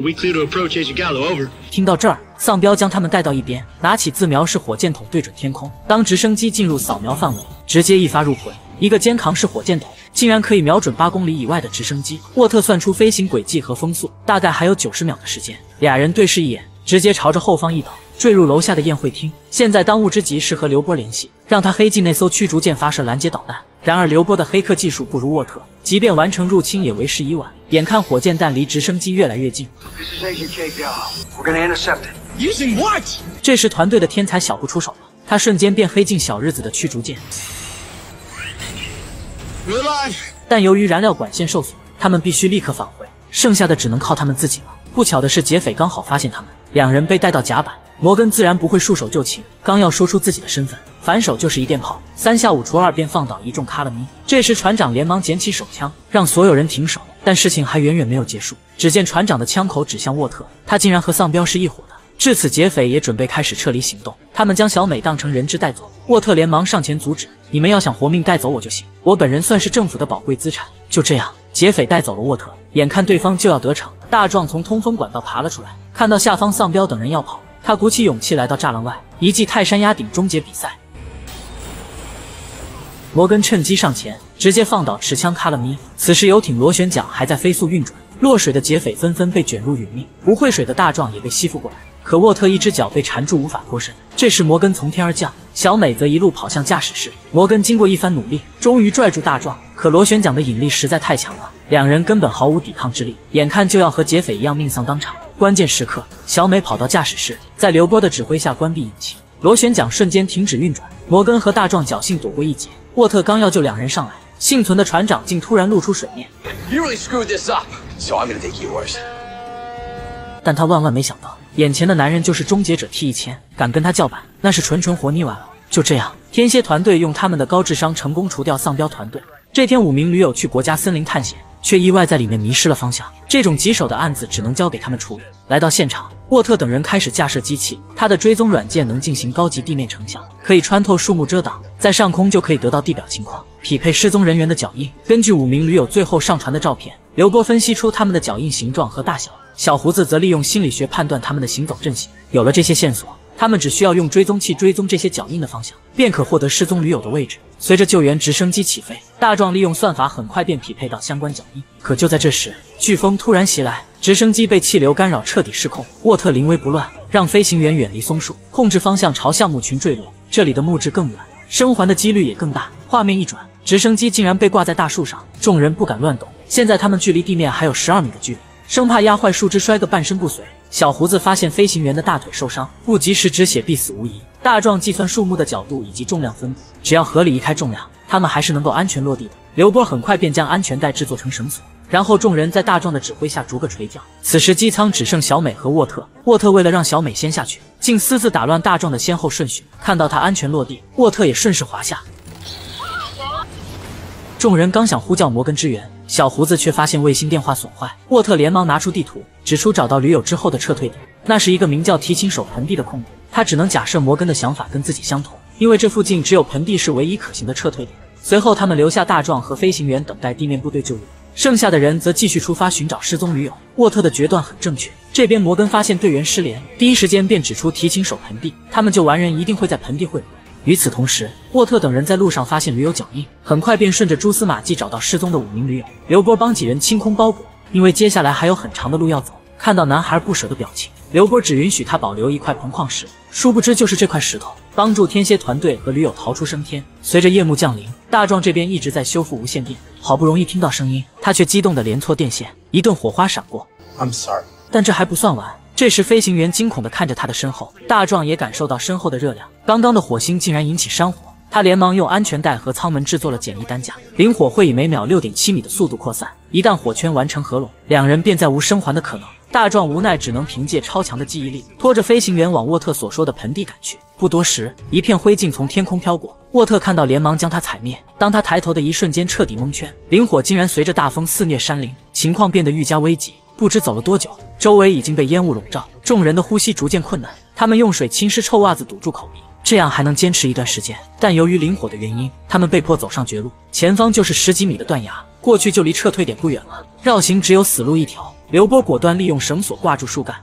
We clear to approach Asia Gallo, over. 听到这儿，丧彪将他们带到一边，拿起自瞄式火箭筒对准天空。当直升机进入扫描范围，直接一发入魂。一个肩扛式火箭筒竟然可以瞄准8公里以外的直升机。沃特算出飞行轨迹和风速，大概还有90秒的时间。俩人对视一眼，直接朝着后方一倒，坠入楼下的宴会厅。现在当务之急是和刘波联系，让他黑进那艘驱逐舰发射拦截导弹。然而刘波的黑客技术不如沃特，即便完成入侵也为时已晚。眼看火箭弹离直升机越来越近，这时团队的天才小布出手了，他瞬间便黑进小日子的驱逐舰。但由于燃料管线受损，他们必须立刻返回，剩下的只能靠他们自己了。不巧的是，劫匪刚好发现他们，两人被带到甲板。摩根自然不会束手就擒，刚要说出自己的身份，反手就是一电炮，3下5除2便放倒一众卡拉咪。这时船长连忙捡起手枪，让所有人停手，但事情还远远没有结束。只见船长的枪口指向沃特，他竟然和丧彪是一伙的。至此，劫匪也准备开始撤离行动，他们将小美当成人质带走。沃特连忙上前阻止：“你们要想活命带走我就行，我本人算是政府的宝贵资产。”就这样，劫匪带走了沃特。眼看对方就要得逞，大壮从通风管道爬了出来，看到下方丧彪等人要跑。他鼓起勇气来到栅栏外，一记泰山压顶终结比赛。摩根趁机上前，直接放倒持枪卡拉咪。此时游艇螺旋桨还在飞速运转，落水的劫匪纷纷被卷入殒命，不会水的大壮也被吸附过来。可沃特一只脚被缠住，无法脱身。这时摩根从天而降，小美则一路跑向驾驶室。摩根经过一番努力，终于拽住大壮，可螺旋桨的引力实在太强了，两人根本毫无抵抗之力，眼看就要和劫匪一样命丧当场。关键时刻，小美跑到驾驶室，在刘波的指挥下关闭引擎，螺旋桨瞬间停止运转。摩根和大壮侥幸躲过一劫，沃特刚要救两人上来，幸存的船长竟突然露出水面。You really screwed this up, so I'm gonna take yours. 但他万万没想到，眼前的男人就是终结者 T-1000，敢跟他叫板，那是纯活泥丸了。就这样，天蝎团队用他们的高智商成功除掉丧彪团队。这天，5名驴友去国家森林探险，却意外在里面迷失了方向，这种棘手的案子只能交给他们处理。来到现场，沃特等人开始架设机器，他的追踪软件能进行高级地面成像，可以穿透树木遮挡，在上空就可以得到地表情况，匹配失踪人员的脚印。根据5名驴友最后上传的照片，刘波分析出他们的脚印形状和大小，小胡子则利用心理学判断他们的行走阵型。有了这些线索，他们只需要用追踪器追踪这些脚印的方向，便可获得失踪驴友的位置。随着救援直升机起飞，大壮利用算法很快便匹配到相关脚印。可就在这时，飓风突然袭来，直升机被气流干扰彻底失控。沃特临危不乱，让飞行员远离松树，控制方向朝橡木群坠落，这里的木质更远，生还的几率也更大。画面一转，直升机竟然被挂在大树上，众人不敢乱动。现在他们距离地面还有12米的距离，生怕压坏树枝摔个半身不遂。小胡子发现飞行员的大腿受伤，不及时止血必死无疑。大壮计算树木的角度以及重量分布，只要合理移开重量，他们还是能够安全落地的。刘波很快便将安全带制作成绳索，然后众人在大壮的指挥下逐个垂降。此时机舱只剩小美和沃特，沃特为了让小美先下去，竟私自打乱大壮的先后顺序。看到他安全落地，沃特也顺势滑下。众人刚想呼叫摩根支援，小胡子却发现卫星电话损坏，沃特连忙拿出地图，指出找到驴友之后的撤退点，那是一个名叫提琴手盆地的空地。他只能假设摩根的想法跟自己相同，因为这附近只有盆地是唯一可行的撤退点。随后他们留下大壮和飞行员等待地面部队救援，剩下的人则继续出发寻找失踪驴友。沃特的决断很正确，这边摩根发现队员失联，第一时间便指出提琴手盆地，他们救完人一定会在盆地汇合。与此同时，沃特等人在路上发现驴友脚印，很快便顺着蛛丝马迹找到失踪的5名驴友。刘波帮几人清空包裹，因为接下来还有很长的路要走。看到男孩不舍的表情，刘波只允许他保留一块铜矿石，殊不知就是这块石头。帮助天蝎团队和驴友逃出升天。随着夜幕降临，大壮这边一直在修复无线电，好不容易听到声音，他却激动地连搓电线，一顿火花闪过。I'm sorry。但这还不算完，这时飞行员惊恐地看着他的身后，大壮也感受到身后的热量，刚刚的火星竟然引起山火。 他连忙用安全带和舱门制作了简易担架，磷火会以每秒 6.7 米的速度扩散。一旦火圈完成合拢，两人便再无生还的可能。大壮无奈只能凭借超强的记忆力，拖着飞行员往沃特所说的盆地赶去。不多时，一片灰烬从天空飘过，沃特看到连忙将它踩灭。当他抬头的一瞬间，彻底蒙圈，磷火竟然随着大风肆虐山林，情况变得愈加危急。不知走了多久，周围已经被烟雾笼罩，众人的呼吸逐渐困难。他们用水浸湿臭袜子堵住口鼻。 这样还能坚持一段时间，但由于磷火的原因，他们被迫走上绝路。前方就是十几米的断崖，过去就离撤退点不远了。绕行只有死路一条。刘波果断利用绳索挂住树干。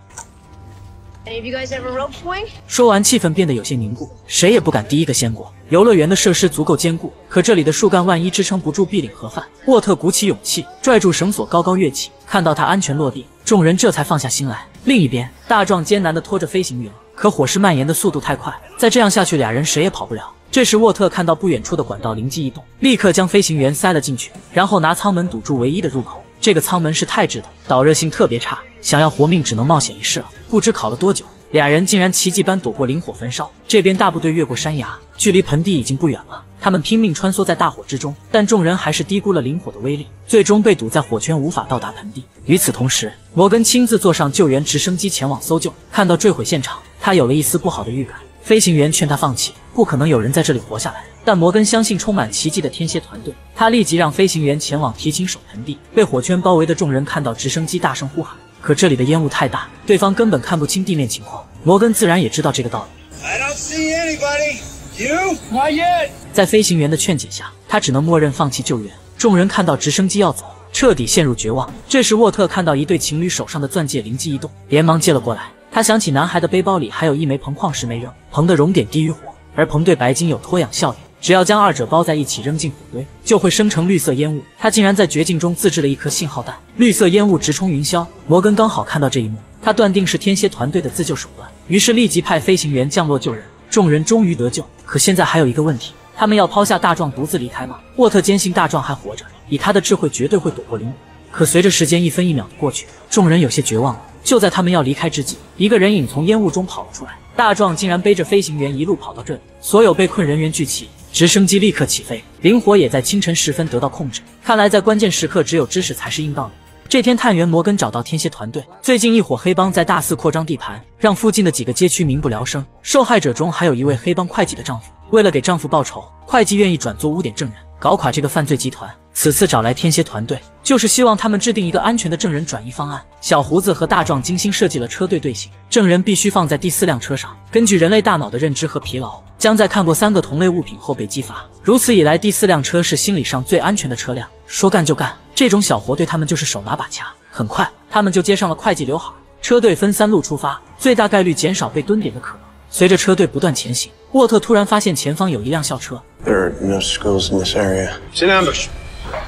说完，气氛变得有些凝固，谁也不敢第一个先过。游乐园的设施足够坚固，可这里的树干万一支撑不住，必领盒饭。沃特鼓起勇气，拽住绳索，高高跃起。看到他安全落地，众人这才放下心来。另一边，大壮艰难地拖着飞行员。 可火势蔓延的速度太快，再这样下去，俩人谁也跑不了。这时，沃特看到不远处的管道灵机一动，立刻将飞行员塞了进去，然后拿舱门堵住唯一的入口。这个舱门是钛制的，导热性特别差，想要活命只能冒险一试了。不知烤了多久，俩人竟然奇迹般躲过磷火焚烧。这边大部队越过山崖，距离盆地已经不远了。他们拼命穿梭在大火之中，但众人还是低估了磷火的威力，最终被堵在火圈，无法到达盆地。与此同时，摩根亲自坐上救援直升机前往搜救，看到坠毁现场。 他有了一丝不好的预感，飞行员劝他放弃，不可能有人在这里活下来。但摩根相信充满奇迹的天蝎团队，他立即让飞行员前往提琴手盆地。被火圈包围的众人看到直升机，大声呼喊，可这里的烟雾太大，对方根本看不清地面情况。摩根自然也知道这个道理。I don't see anybody. You? Not yet. 在飞行员的劝解下，他只能默认放弃救援。众人看到直升机要走，彻底陷入绝望。这时沃特看到一对情侣手上的钻戒，灵机一动，连忙接了过来。 他想起男孩的背包里还有一枚硼矿石没扔，硼的熔点低于火，而硼对白金有脱氧效应，只要将二者包在一起扔进火堆，就会生成绿色烟雾。他竟然在绝境中自制了一颗信号弹，绿色烟雾直冲云霄。摩根刚好看到这一幕，他断定是天蝎团队的自救手段，于是立即派飞行员降落救人。众人终于得救，可现在还有一个问题：他们要抛下大壮独自离开吗？沃特坚信大壮还活着，以他的智慧绝对会躲过灵。可随着时间一分一秒的过去，众人有些绝望了。 就在他们要离开之际，一个人影从烟雾中跑了出来。大壮竟然背着飞行员一路跑到这里，所有被困人员聚齐，直升机立刻起飞。磷火也在清晨时分得到控制。看来在关键时刻，只有知识才是硬道理。这天，探员摩根找到天蝎团队，最近一伙黑帮在大肆扩张地盘，让附近的几个街区民不聊生。受害者中还有一位黑帮会计的丈夫，为了给丈夫报仇，会计愿意转做污点证人，搞垮这个犯罪集团。 此次找来天蝎团队，就是希望他们制定一个安全的证人转移方案。小胡子和大壮精心设计了车队队形，证人必须放在第四辆车上。根据人类大脑的认知和疲劳，将在看过3个同类物品后被激发。如此以来，第四辆车是心理上最安全的车辆。说干就干，这种小活对他们就是手拿把掐。很快，他们就接上了会计刘海。车队分3路出发，最大概率减少被蹲点的可能。随着车队不断前行，沃特突然发现前方有一辆校车。There are no schools in this area.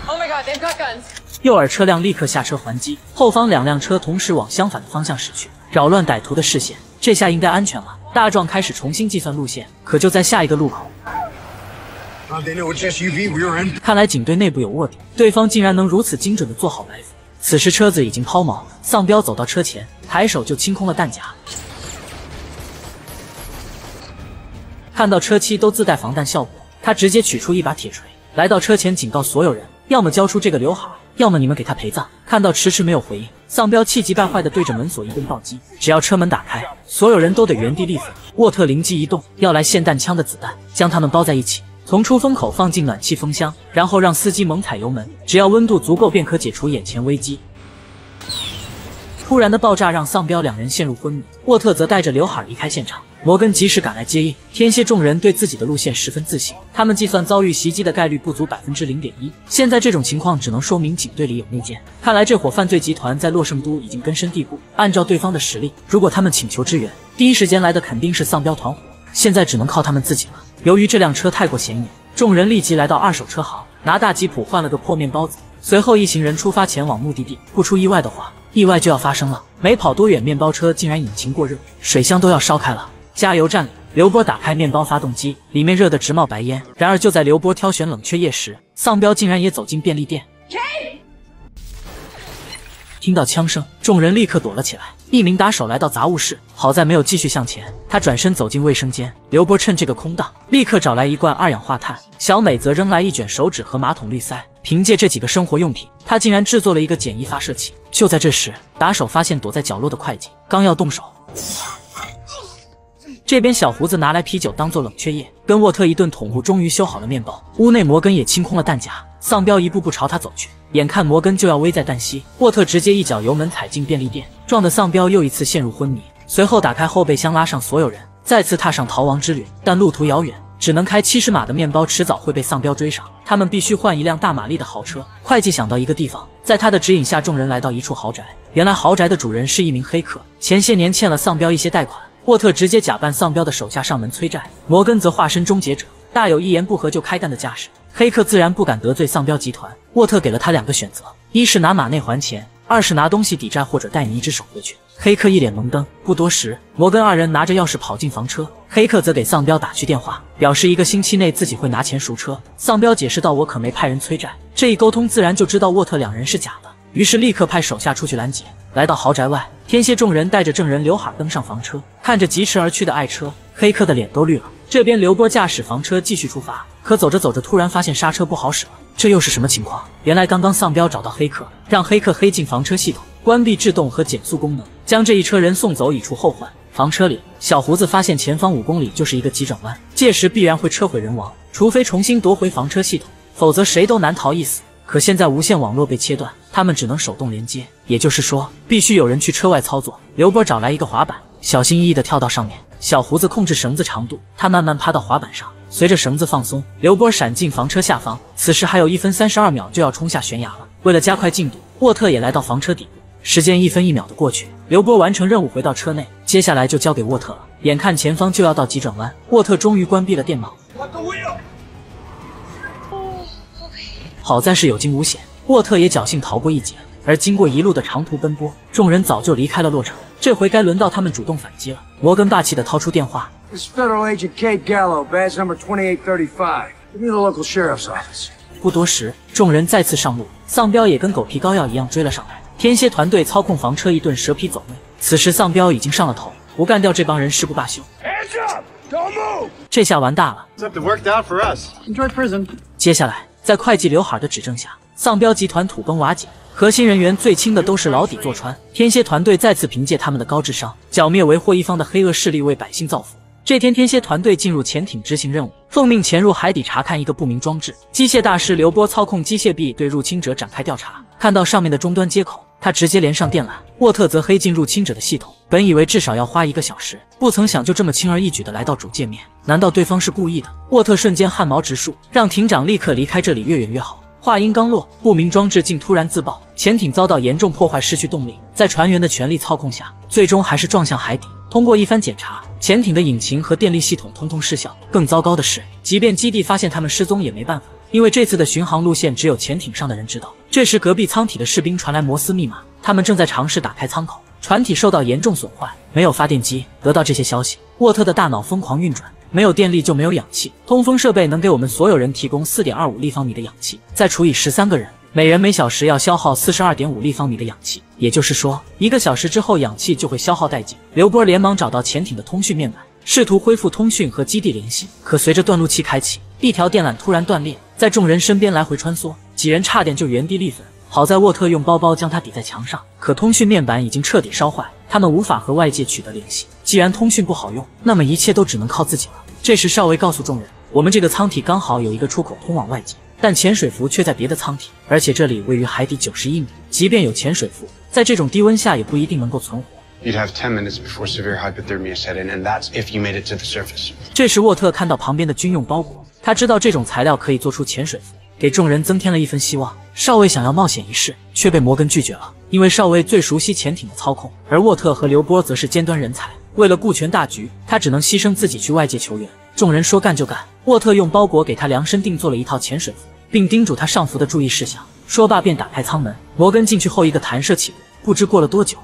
Oh my god, they've got guns. 右耳车辆立刻下车还击，后方2辆车同时往相反的方向驶去，扰乱歹徒的视线。这下应该安全了。大壮开始重新计算路线，可就在下一个路口。看来警队内部有卧底，对方竟然能如此精准的做好埋伏。此时车子已经抛锚，丧彪走到车前，抬手就清空了弹夹。 看到车漆都自带防弹效果，他直接取出一把铁锤，来到车前警告所有人：要么交出这个刘海，要么你们给他陪葬。看到迟迟没有回应，丧彪气急败坏地对着门锁一顿暴击。只要车门打开，所有人都得原地立死。沃特灵机一动，要来霰弹枪的子弹，将他们包在一起，从出风口放进暖气风箱，然后让司机猛踩油门，只要温度足够，便可解除眼前危机。 突然的爆炸让丧彪2人陷入昏迷，沃特则带着刘海离开现场。摩根及时赶来接应。天蝎众人对自己的路线十分自信，他们计算遭遇袭击的概率不足 0.1%。现在这种情况只能说明警队里有内奸。看来这伙犯罪集团在洛圣都已经根深蒂固。按照对方的实力，如果他们请求支援，第一时间来的肯定是丧彪团伙。现在只能靠他们自己了。由于这辆车太过显眼，众人立即来到2手车行，拿大吉普换了个破面包子。随后一行人出发前往目的地。不出意外的话。 意外就要发生了，没跑多远，面包车竟然引擎过热，水箱都要烧开了。加油站里，刘波打开面包发动机，里面热得直冒白烟。然而就在刘波挑选冷却液时，丧彪竟然也走进便利店。听到枪声，众人立刻躲了起来。一名打手来到杂物室，好在没有继续向前，他转身走进卫生间。刘波趁这个空档，立刻找来一罐二氧化碳。小美则扔来一卷手纸和马桶滤塞。凭借这几个生活用品，他竟然制作了一个简易发射器。就在这时，打手发现躲在角落的会计，刚要动手，这边小胡子拿来啤酒当做冷却液，跟沃特一顿捅呼，终于修好了面包。屋内摩根也清空了弹夹，丧彪一步步朝他走去，眼看摩根就要危在旦夕，沃特直接一脚油门踩进便利店，撞得丧彪又一次陷入昏迷。随后打开后备箱，拉上所有人，再次踏上逃亡之旅。但路途遥远，只能开70码的面包迟早会被丧彪追上，他们必须换一辆大马力的豪车。会计想到一个地方，在他的指引下，众人来到一处豪宅。原来豪宅的主人是一名黑客，前些年欠了丧彪一些贷款。沃特直接假扮丧彪的手下上门催债，摩根则化身终结者，大有一言不合就开干的架势。黑客自然不敢得罪丧彪集团，沃特给了他2个选择：一是拿马内还钱，二是拿东西抵债或者带你一只手回去。黑客一脸懵瞪。不多时，摩根2人拿着钥匙跑进房车，黑客则给丧彪打去电话，表示1个星期内自己会拿钱赎车。丧彪解释道：“我可没派人催债。”这一沟通自然就知道沃特2人是假的，于是立刻派手下出去拦截。来到豪宅外，天蝎众人带着证人刘海登上房车，看着疾驰而去的爱车，黑客的脸都绿了。这边刘波驾驶房车继续出发，可走着走着突然发现刹车不好使了。这又是什么情况？原来刚刚丧彪找到黑客，让黑客黑进房车系统，关闭制动和减速功能，将这一车人送走以除后患。房车里，小胡子发现前方5公里就是一个急转弯，届时必然会车毁人亡，除非重新夺回房车系统，否则谁都难逃一死。可现在无线网络被切断，他们只能手动连接，也就是说必须有人去车外操作。刘波找来一个滑板，小心翼翼地跳到上面，小胡子控制绳子长度，他慢慢趴到滑板上，随着绳子放松，刘波闪进房车下方。此时还有1分32秒就要冲下悬崖了，为了加快进度，沃特也来到房车底部。时间1分1秒的过去，刘波完成任务回到车内，接下来就交给沃特了。眼看前方就要到急转弯，沃特终于关闭了电脑。好在是有惊无险，沃特也侥幸逃过一劫。而经过一路的长途奔波，众人早就离开了洛城，这回该轮到他们主动反击了。摩根霸气地掏出电话 This Federal Agent Kate Gallo, badge number 2835. Give me the local sheriff's office. 不多时，众人再次上路，丧彪也跟狗皮膏药一样追了上来。天蝎团队操控房车一顿蛇皮走位，此时丧彪已经上了头，不干掉这帮人誓不罢休。这下完大了。接下来，在会计刘海的指证下，丧彪集团土崩瓦解，核心人员最轻的都是牢底坐穿。天蝎团队再次凭借他们的高智商，剿灭为祸一方的黑恶势力，为百姓造福。这天，天蝎团队进入潜艇执行任务，奉命潜入海底查看一个不明装置。机械大师刘波操控机械臂对入侵者展开调查，看到上面的终端接口，他直接连上电缆。沃特则黑进入侵者的系统，本以为至少要花1个小时，不曾想就这么轻而易举地来到主界面。难道对方是故意的？沃特瞬间汗毛直竖，让艇长立刻离开这里，越远越好。话音刚落，不明装置竟突然自爆，潜艇遭到严重破坏，失去动力。在船员的全力操控下，最终还是撞向海底。通过一番检查，潜艇的引擎和电力系统通通失效。更糟糕的是，即便基地发现他们失踪也没办法，因为这次的巡航路线只有潜艇上的人知道。这时，隔壁舱体的士兵传来摩斯密码，他们正在尝试打开舱口。船体受到严重损坏，没有发电机。得到这些消息，沃特的大脑疯狂运转。没有电力就没有氧气，通风设备能给我们所有人提供 4.25 立方米的氧气，再除以13个人，每人每小时要消耗 42.5 立方米的氧气，也就是说1个小时之后氧气就会消耗殆尽。刘波连忙找到潜艇的通讯面板，试图恢复通讯和基地联系，可随着断路器开启，一条电缆突然断裂，在众人身边来回穿梭，几人差点就原地立粉。好在沃特用包包将它抵在墙上，可通讯面板已经彻底烧坏，他们无法和外界取得联系。既然通讯不好用，那么一切都只能靠自己了。这时少尉告诉众人，我们这个舱体刚好有一个出口通往外界，但潜水服却在别的舱体，而且这里位于海底91米，即便有潜水服，在这种低温下也不一定能够存活。这时沃特看到旁边的军用包裹，他知道这种材料可以做出潜水服，给众人增添了一份希望。少尉想要冒险一试，却被摩根拒绝了，因为少尉最熟悉潜艇的操控，而沃特和刘波则是尖端人才，为了顾全大局，他只能牺牲自己去外界求援。众人说干就干，沃特用包裹给他量身定做了一套潜水服，并叮嘱他上浮的注意事项。说罢便打开舱门，摩根进去后一个弹射起落，不知过了多久，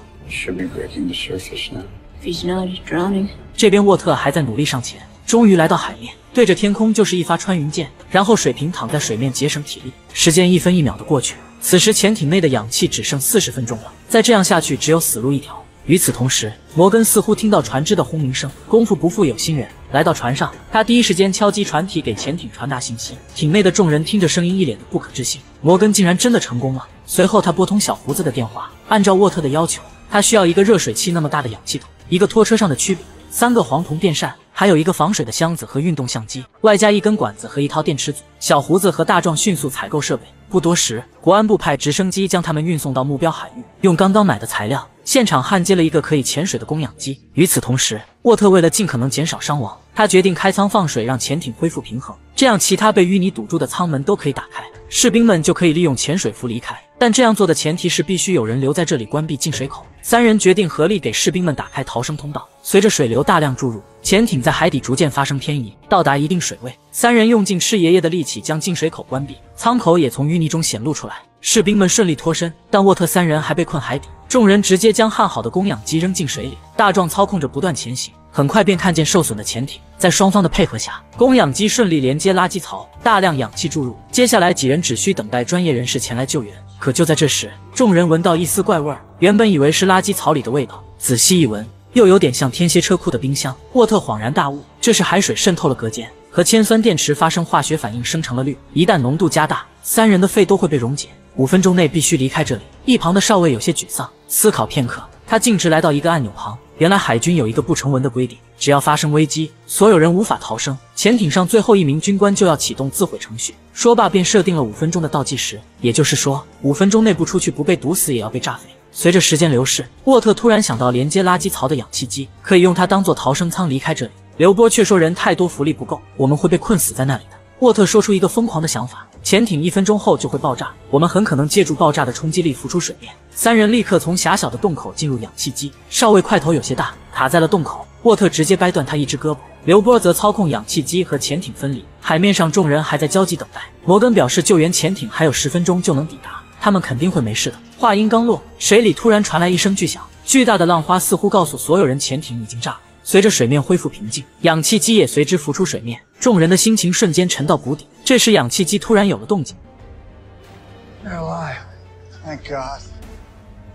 这边沃特还在努力上前，终于来到海面，对着天空就是一发穿云箭，然后水平躺在水面节省体力。时间一分一秒的过去，此时潜艇内的氧气只剩40分钟了，再这样下去只有死路一条。与此同时，摩根似乎听到船只的轰鸣声。功夫不负有心人，来到船上，他第一时间敲击船体，给潜艇传达信息。艇内的众人听着声音，一脸的不可置信，摩根竟然真的成功了。随后他拨通小胡子的电话，按照沃特的要求，他需要一个热水器那么大的氧气筒，一个拖车上的曲柄，3个黄铜电扇，还有一个防水的箱子和运动相机，外加一根管子和一套电池组。小胡子和大壮迅速采购设备，不多时，国安部派直升机将他们运送到目标海域，用刚刚买的材料，现场焊接了一个可以潜水的供氧机。与此同时，沃特为了尽可能减少伤亡，他决定开舱放水，让潜艇恢复平衡，这样其他被淤泥堵住的舱门都可以打开，士兵们就可以利用潜水服离开。但这样做的前提是必须有人留在这里关闭进水口。三人决定合力给士兵们打开逃生通道。随着水流大量注入，潜艇在海底逐渐发生偏移，到达一定水位，三人用尽赤爷爷的力气将进水口关闭，舱口也从淤泥中显露出来。士兵们顺利脱身，但沃特三人还被困海底。众人直接将焊好的供氧机扔进水里，大壮操控着不断前行，很快便看见受损的潜艇。在双方的配合下，供氧机顺利连接垃圾槽，大量氧气注入。接下来几人只需等待专业人士前来救援。可就在这时，众人闻到一丝怪味儿，原本以为是垃圾槽里的味道，仔细一闻，又有点像天蝎车库的冰箱。沃特恍然大悟，这是海水渗透了隔间，和铅酸电池发生化学反应生成了氯，一旦浓度加大，三人的肺都会被溶解。5分钟内必须离开这里。一旁的少尉有些沮丧，思考片刻，他径直来到一个按钮旁。原来海军有一个不成文的规定，只要发生危机，所有人无法逃生，潜艇上最后一名军官就要启动自毁程序。说罢便设定了5分钟的倒计时，也就是说5分钟内不出去，不被毒死也要被炸飞。随着时间流逝，沃特突然想到连接垃圾槽的氧气机，可以用它当做逃生舱离开这里。刘波却说人太多，浮力不够，我们会被困死在那里的。沃特说出一个疯狂的想法，潜艇1分钟后就会爆炸，我们很可能借助爆炸的冲击力浮出水面。三人立刻从狭小的洞口进入氧气机，少尉块头有些大，卡在了洞口，沃特直接掰断他一只胳膊，刘波则操控氧气机和潜艇分离。海面上众人还在焦急等待，摩根表示救援潜艇还有10分钟就能抵达，他们肯定会没事的。话音刚落，水里突然传来一声巨响，巨大的浪花似乎告诉所有人潜艇已经炸了。随着水面恢复平静，氧气机也随之浮出水面，众人的心情瞬间沉到谷底。这时氧气机突然有了动静，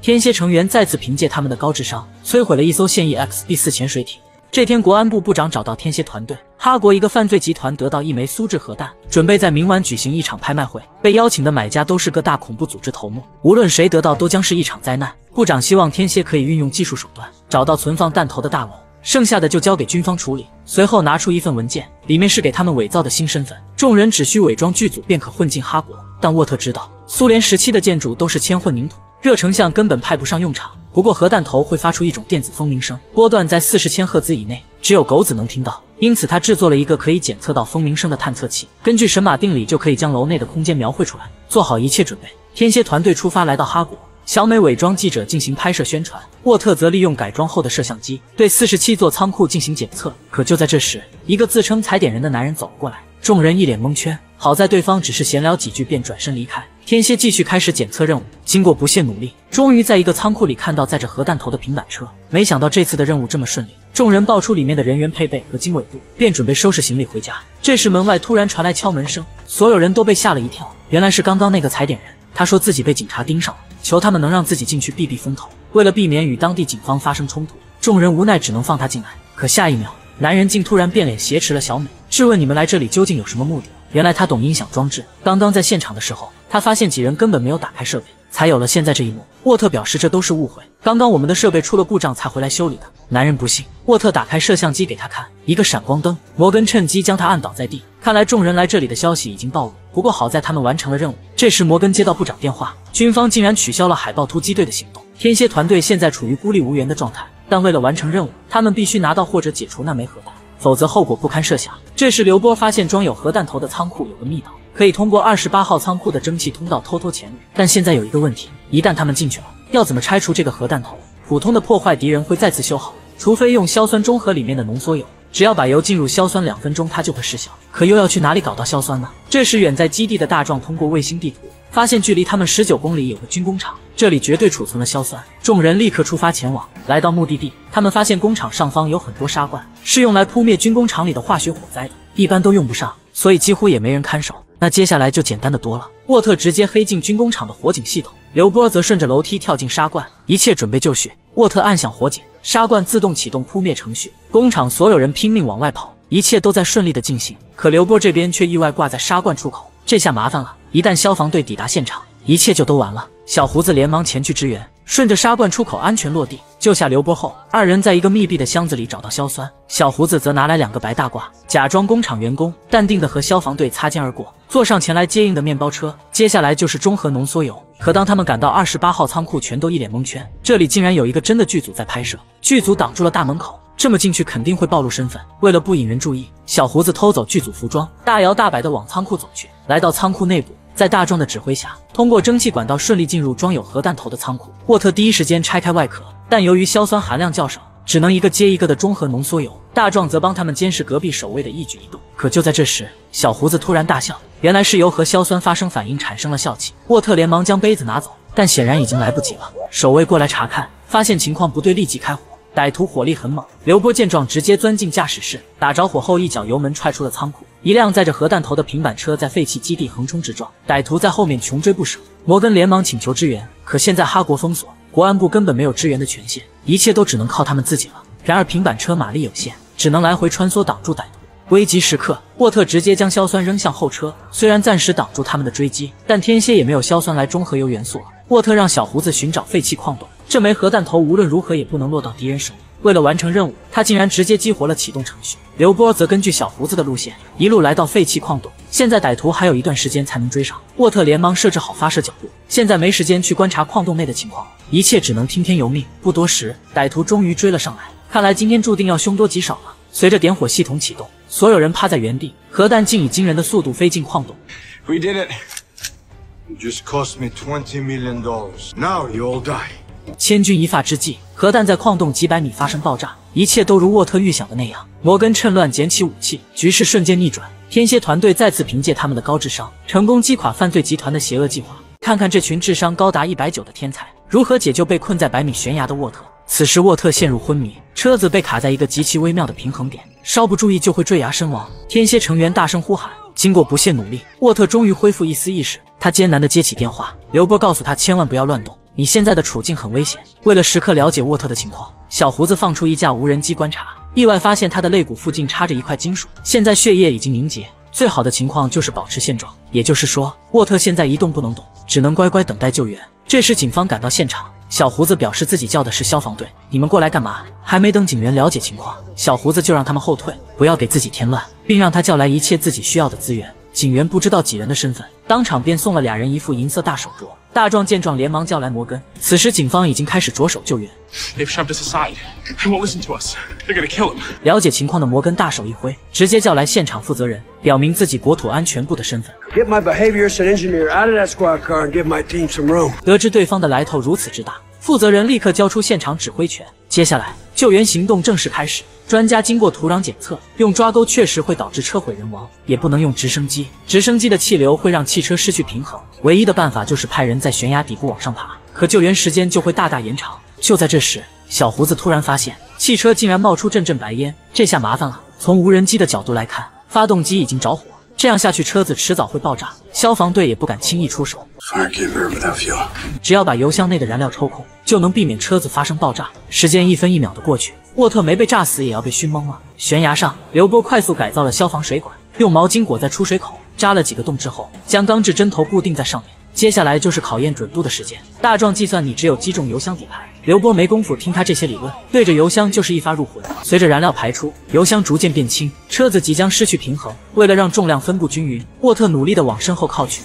天蝎成员再次凭借他们的高智商摧毁了一艘现役 XB4 潜水艇。这天，国安部部长找到天蝎团队，哈国一个犯罪集团得到一枚苏制核弹，准备在明晚举行一场拍卖会，被邀请的买家都是各大恐怖组织头目，无论谁得到都将是一场灾难。部长希望天蝎可以运用技术手段找到存放弹头的大楼，剩下的就交给军方处理。随后拿出一份文件，里面是给他们伪造的新身份，众人只需伪装剧组便可混进哈国。但沃特知道，苏联时期的建筑都是铅混凝土，热成像根本派不上用场。不过核弹头会发出一种电子蜂鸣声，波段在40千赫兹以内，只有狗子能听到，因此他制作了一个可以检测到蜂鸣声的探测器，根据神马定理就可以将楼内的空间描绘出来。做好一切准备，天蝎团队出发来到哈国，小美伪装记者进行拍摄宣传，沃特则利用改装后的摄像机对47座仓库进行检测。可就在这时，一个自称踩点人的男人走了过来，众人一脸蒙圈，好在对方只是闲聊几句便转身离开。天蝎继续开始检测任务，经过不懈努力，终于在一个仓库里看到载着核弹头的平板车。没想到这次的任务这么顺利，众人报出里面的人员配备和经纬度，便准备收拾行李回家。这时门外突然传来敲门声，所有人都被吓了一跳，原来是刚刚那个踩点人，他说自己被警察盯上了，求他们能让自己进去避避风头。为了避免与当地警方发生冲突，众人无奈只能放他进来。可下一秒，男人竟突然变脸挟持了小美，质问你们来这里究竟有什么目的。原来他懂音响装置，刚刚在现场的时候，他发现几人根本没有打开设备，才有了现在这一幕。沃特表示这都是误会，刚刚我们的设备出了故障才回来修理的。男人不信，沃特打开摄像机给他看，一个闪光灯，摩根趁机将他按倒在地。看来众人来这里的消息已经暴露，不过好在他们完成了任务。这时摩根接到部长电话，军方竟然取消了海豹突击队的行动，天蝎团队现在处于孤立无援的状态，但为了完成任务，他们必须拿到或者解除那枚核弹，否则后果不堪设想。这时刘波发现装有核弹头的仓库有个密道，可以通过28号仓库的蒸汽通道偷偷潜入，但现在有一个问题，一旦他们进去了，要怎么拆除这个核弹头？普通的破坏敌人会再次修好，除非用硝酸中和里面的浓缩铀。只要把油浸入硝酸2分钟，它就会失效。可又要去哪里搞到硝酸呢？这时，远在基地的大壮通过卫星地图发现，距离他们19公里有个军工厂，这里绝对储存了硝酸。众人立刻出发前往。来到目的地，他们发现工厂上方有很多沙罐，是用来扑灭军工厂里的化学火灾的，一般都用不上，所以几乎也没人看守。那接下来就简单的多了。沃特直接黑进军工厂的火警系统，刘波则顺着楼梯跳进沙罐，一切准备就绪。沃特按响火警，沙罐自动启动扑灭程序，工厂所有人拼命往外跑，一切都在顺利的进行。可刘波这边却意外挂在沙罐出口，这下麻烦了。一旦消防队抵达现场，一切就都完了。小胡子连忙前去支援，顺着沙罐出口安全落地。救下刘波后，二人在一个密闭的箱子里找到硝酸，小胡子则拿来2个白大褂，假装工厂员工，淡定的和消防队擦肩而过，坐上前来接应的面包车。接下来就是中和浓缩铀。可当他们赶到28号仓库，全都一脸蒙圈，这里竟然有一个真的剧组在拍摄。剧组挡住了大门口，这么进去肯定会暴露身份。为了不引人注意，小胡子偷走剧组服装，大摇大摆的往仓库走去。来到仓库内部，在大壮的指挥下，通过蒸汽管道顺利进入装有核弹头的仓库。沃特第一时间拆开外壳，但由于硝酸含量较少，只能一个接一个的中和浓缩铀。大壮则帮他们监视隔壁守卫的一举一动。可就在这时，小胡子突然大笑，原来是铀和硝酸发生反应产生了笑气。沃特连忙将杯子拿走，但显然已经来不及了。守卫过来查看，发现情况不对，立即开火。歹徒火力很猛，刘波见状直接钻进驾驶室，打着火后一脚油门踹出了仓库。一辆载着核弹头的平板车在废弃基地横冲直撞，歹徒在后面穷追不舍。摩根连忙请求支援，可现在哈国封锁，国安部根本没有支援的权限，一切都只能靠他们自己了。然而平板车马力有限，只能来回穿梭挡住歹徒。危急时刻，沃特直接将硝酸扔向后车，虽然暂时挡住他们的追击，但天蝎也没有硝酸来中和铀元素了。沃特让小胡子寻找废弃矿洞，这枚核弹头无论如何也不能落到敌人手里。为了完成任务，他竟然直接激活了启动程序。刘波则根据小胡子的路线，一路来到废弃矿洞。现在歹徒还有一段时间才能追上，沃特连忙设置好发射角度。现在没时间去观察矿洞内的情况，一切只能听天由命。不多时，歹徒终于追了上来，看来今天注定要凶多吉少了。随着点火系统启动，所有人趴在原地，核弹竟以惊人的速度飞进矿洞。We did it. You just cost me $20 million. Now you all die. 千钧一发之际，核弹在矿洞几百米发生爆炸，一切都如沃特预想的那样。摩根趁乱捡起武器，局势瞬间逆转。天蝎团队再次凭借他们的高智商，成功击垮犯罪集团的邪恶计划。看看这群智商高达190的天才如何解救被困在100米悬崖的沃特。此时沃特陷入昏迷，车子被卡在一个极其微妙的平衡点，稍不注意就会坠崖身亡。天蝎成员大声呼喊，经过不懈努力，沃特终于恢复一丝意识。他艰难地接起电话，刘波告诉他千万不要乱动，你现在的处境很危险。为了时刻了解沃特的情况，小胡子放出一架无人机观察，意外发现他的肋骨附近插着一块金属，现在血液已经凝结，最好的情况就是保持现状。也就是说，沃特现在一动不能动，只能乖乖等待救援。这时警方赶到现场，小胡子表示自己叫的是消防队，你们过来干嘛？还没等警员了解情况，小胡子就让他们后退，不要给自己添乱，并让他叫来一切自己需要的资源。警员不知道几人的身份，当场便送了俩人一副银色大手镯。大壮见状连忙叫来摩根，此时警方已经开始着手救援。了解情况的摩根大手一挥，直接叫来现场负责人，表明自己国土安全部的身份。得知对方的来头如此之大，负责人立刻交出现场指挥权。接下来救援行动正式开始。专家经过土壤检测，用抓钩确实会导致车毁人亡，也不能用直升机，直升机的气流会让汽车失去平衡，唯一的办法就是派人在悬崖底部往上爬，可救援时间就会大大延长。就在这时，小胡子突然发现汽车竟然冒出阵阵白烟，这下麻烦了。从无人机的角度来看，发动机已经着火，这样下去车子迟早会爆炸，消防队也不敢轻易出手。只要把油箱内的燃料抽空，就能避免车子发生爆炸。时间一分一秒的过去，沃特没被炸死也要被熏懵了。悬崖上，刘波快速改造了消防水管，用毛巾裹在出水口，扎了几个洞之后，将钢制针头固定在上面。接下来就是考验准度的时间。大壮计算你只有击中油箱底盘，刘波没工夫听他这些理论，对着油箱就是一发入魂。随着燃料排出，油箱逐渐变轻，车子即将失去平衡。为了让重量分布均匀，沃特努力地往身后靠去。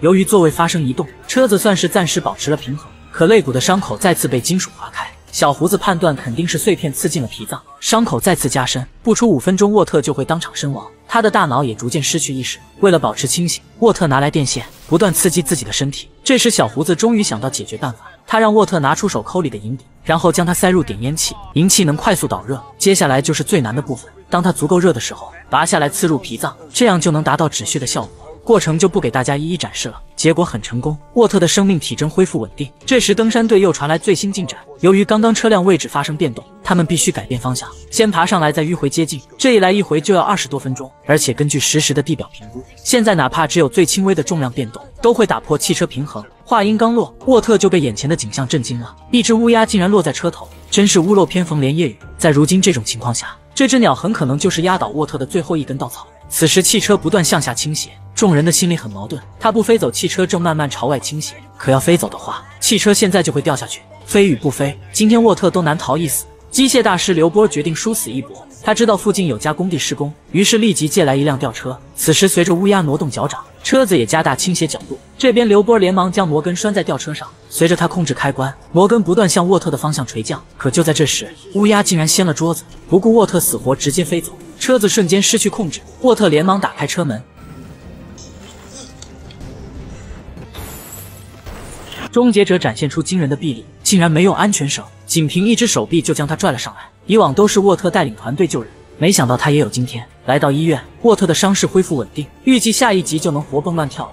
由于座位发生移动，车子算是暂时保持了平衡，可肋骨的伤口再次被金属划开。小胡子判断肯定是碎片刺进了脾脏，伤口再次加深，不出5分钟沃特就会当场身亡。他的大脑也逐渐失去意识，为了保持清醒，沃特拿来电线不断刺激自己的身体。这时小胡子终于想到解决办法，他让沃特拿出手抠里的银笔，然后将它塞入点烟器，银器能快速导热。接下来就是最难的部分，当它足够热的时候，拔下来刺入脾脏，这样就能达到止血的效果。 过程就不给大家一一展示了，结果很成功，沃特的生命体征恢复稳定。这时，登山队又传来最新进展，由于刚刚车辆位置发生变动，他们必须改变方向，先爬上来再迂回接近，这一来一回就要20多分钟。而且根据实时的地表评估，现在哪怕只有最轻微的重量变动，都会打破汽车平衡。话音刚落，沃特就被眼前的景象震惊了，一只乌鸦竟然落在车头，真是屋漏偏逢连夜雨。在如今这种情况下，这只鸟很可能就是压倒沃特的最后一根稻草。此时，汽车不断向下倾斜。 众人的心里很矛盾，他不飞走，汽车正慢慢朝外倾斜。可要飞走的话，汽车现在就会掉下去。飞与不飞，今天沃特都难逃一死。机械大师刘波决定殊死一搏。他知道附近有家工地施工，于是立即借来一辆吊车。此时，随着乌鸦挪动脚掌，车子也加大倾斜角度。这边刘波连忙将摩根拴在吊车上，随着他控制开关，摩根不断向沃特的方向垂降。可就在这时，乌鸦竟然掀了桌子，不顾沃特死活，直接飞走。车子瞬间失去控制，沃特连忙打开车门。 终结者展现出惊人的臂力，竟然没用安全绳，仅凭一只手臂就将他拽了上来。以往都是沃特带领团队救人，没想到他也有今天。来到医院，沃特的伤势恢复稳定，预计下一集就能活蹦乱跳了。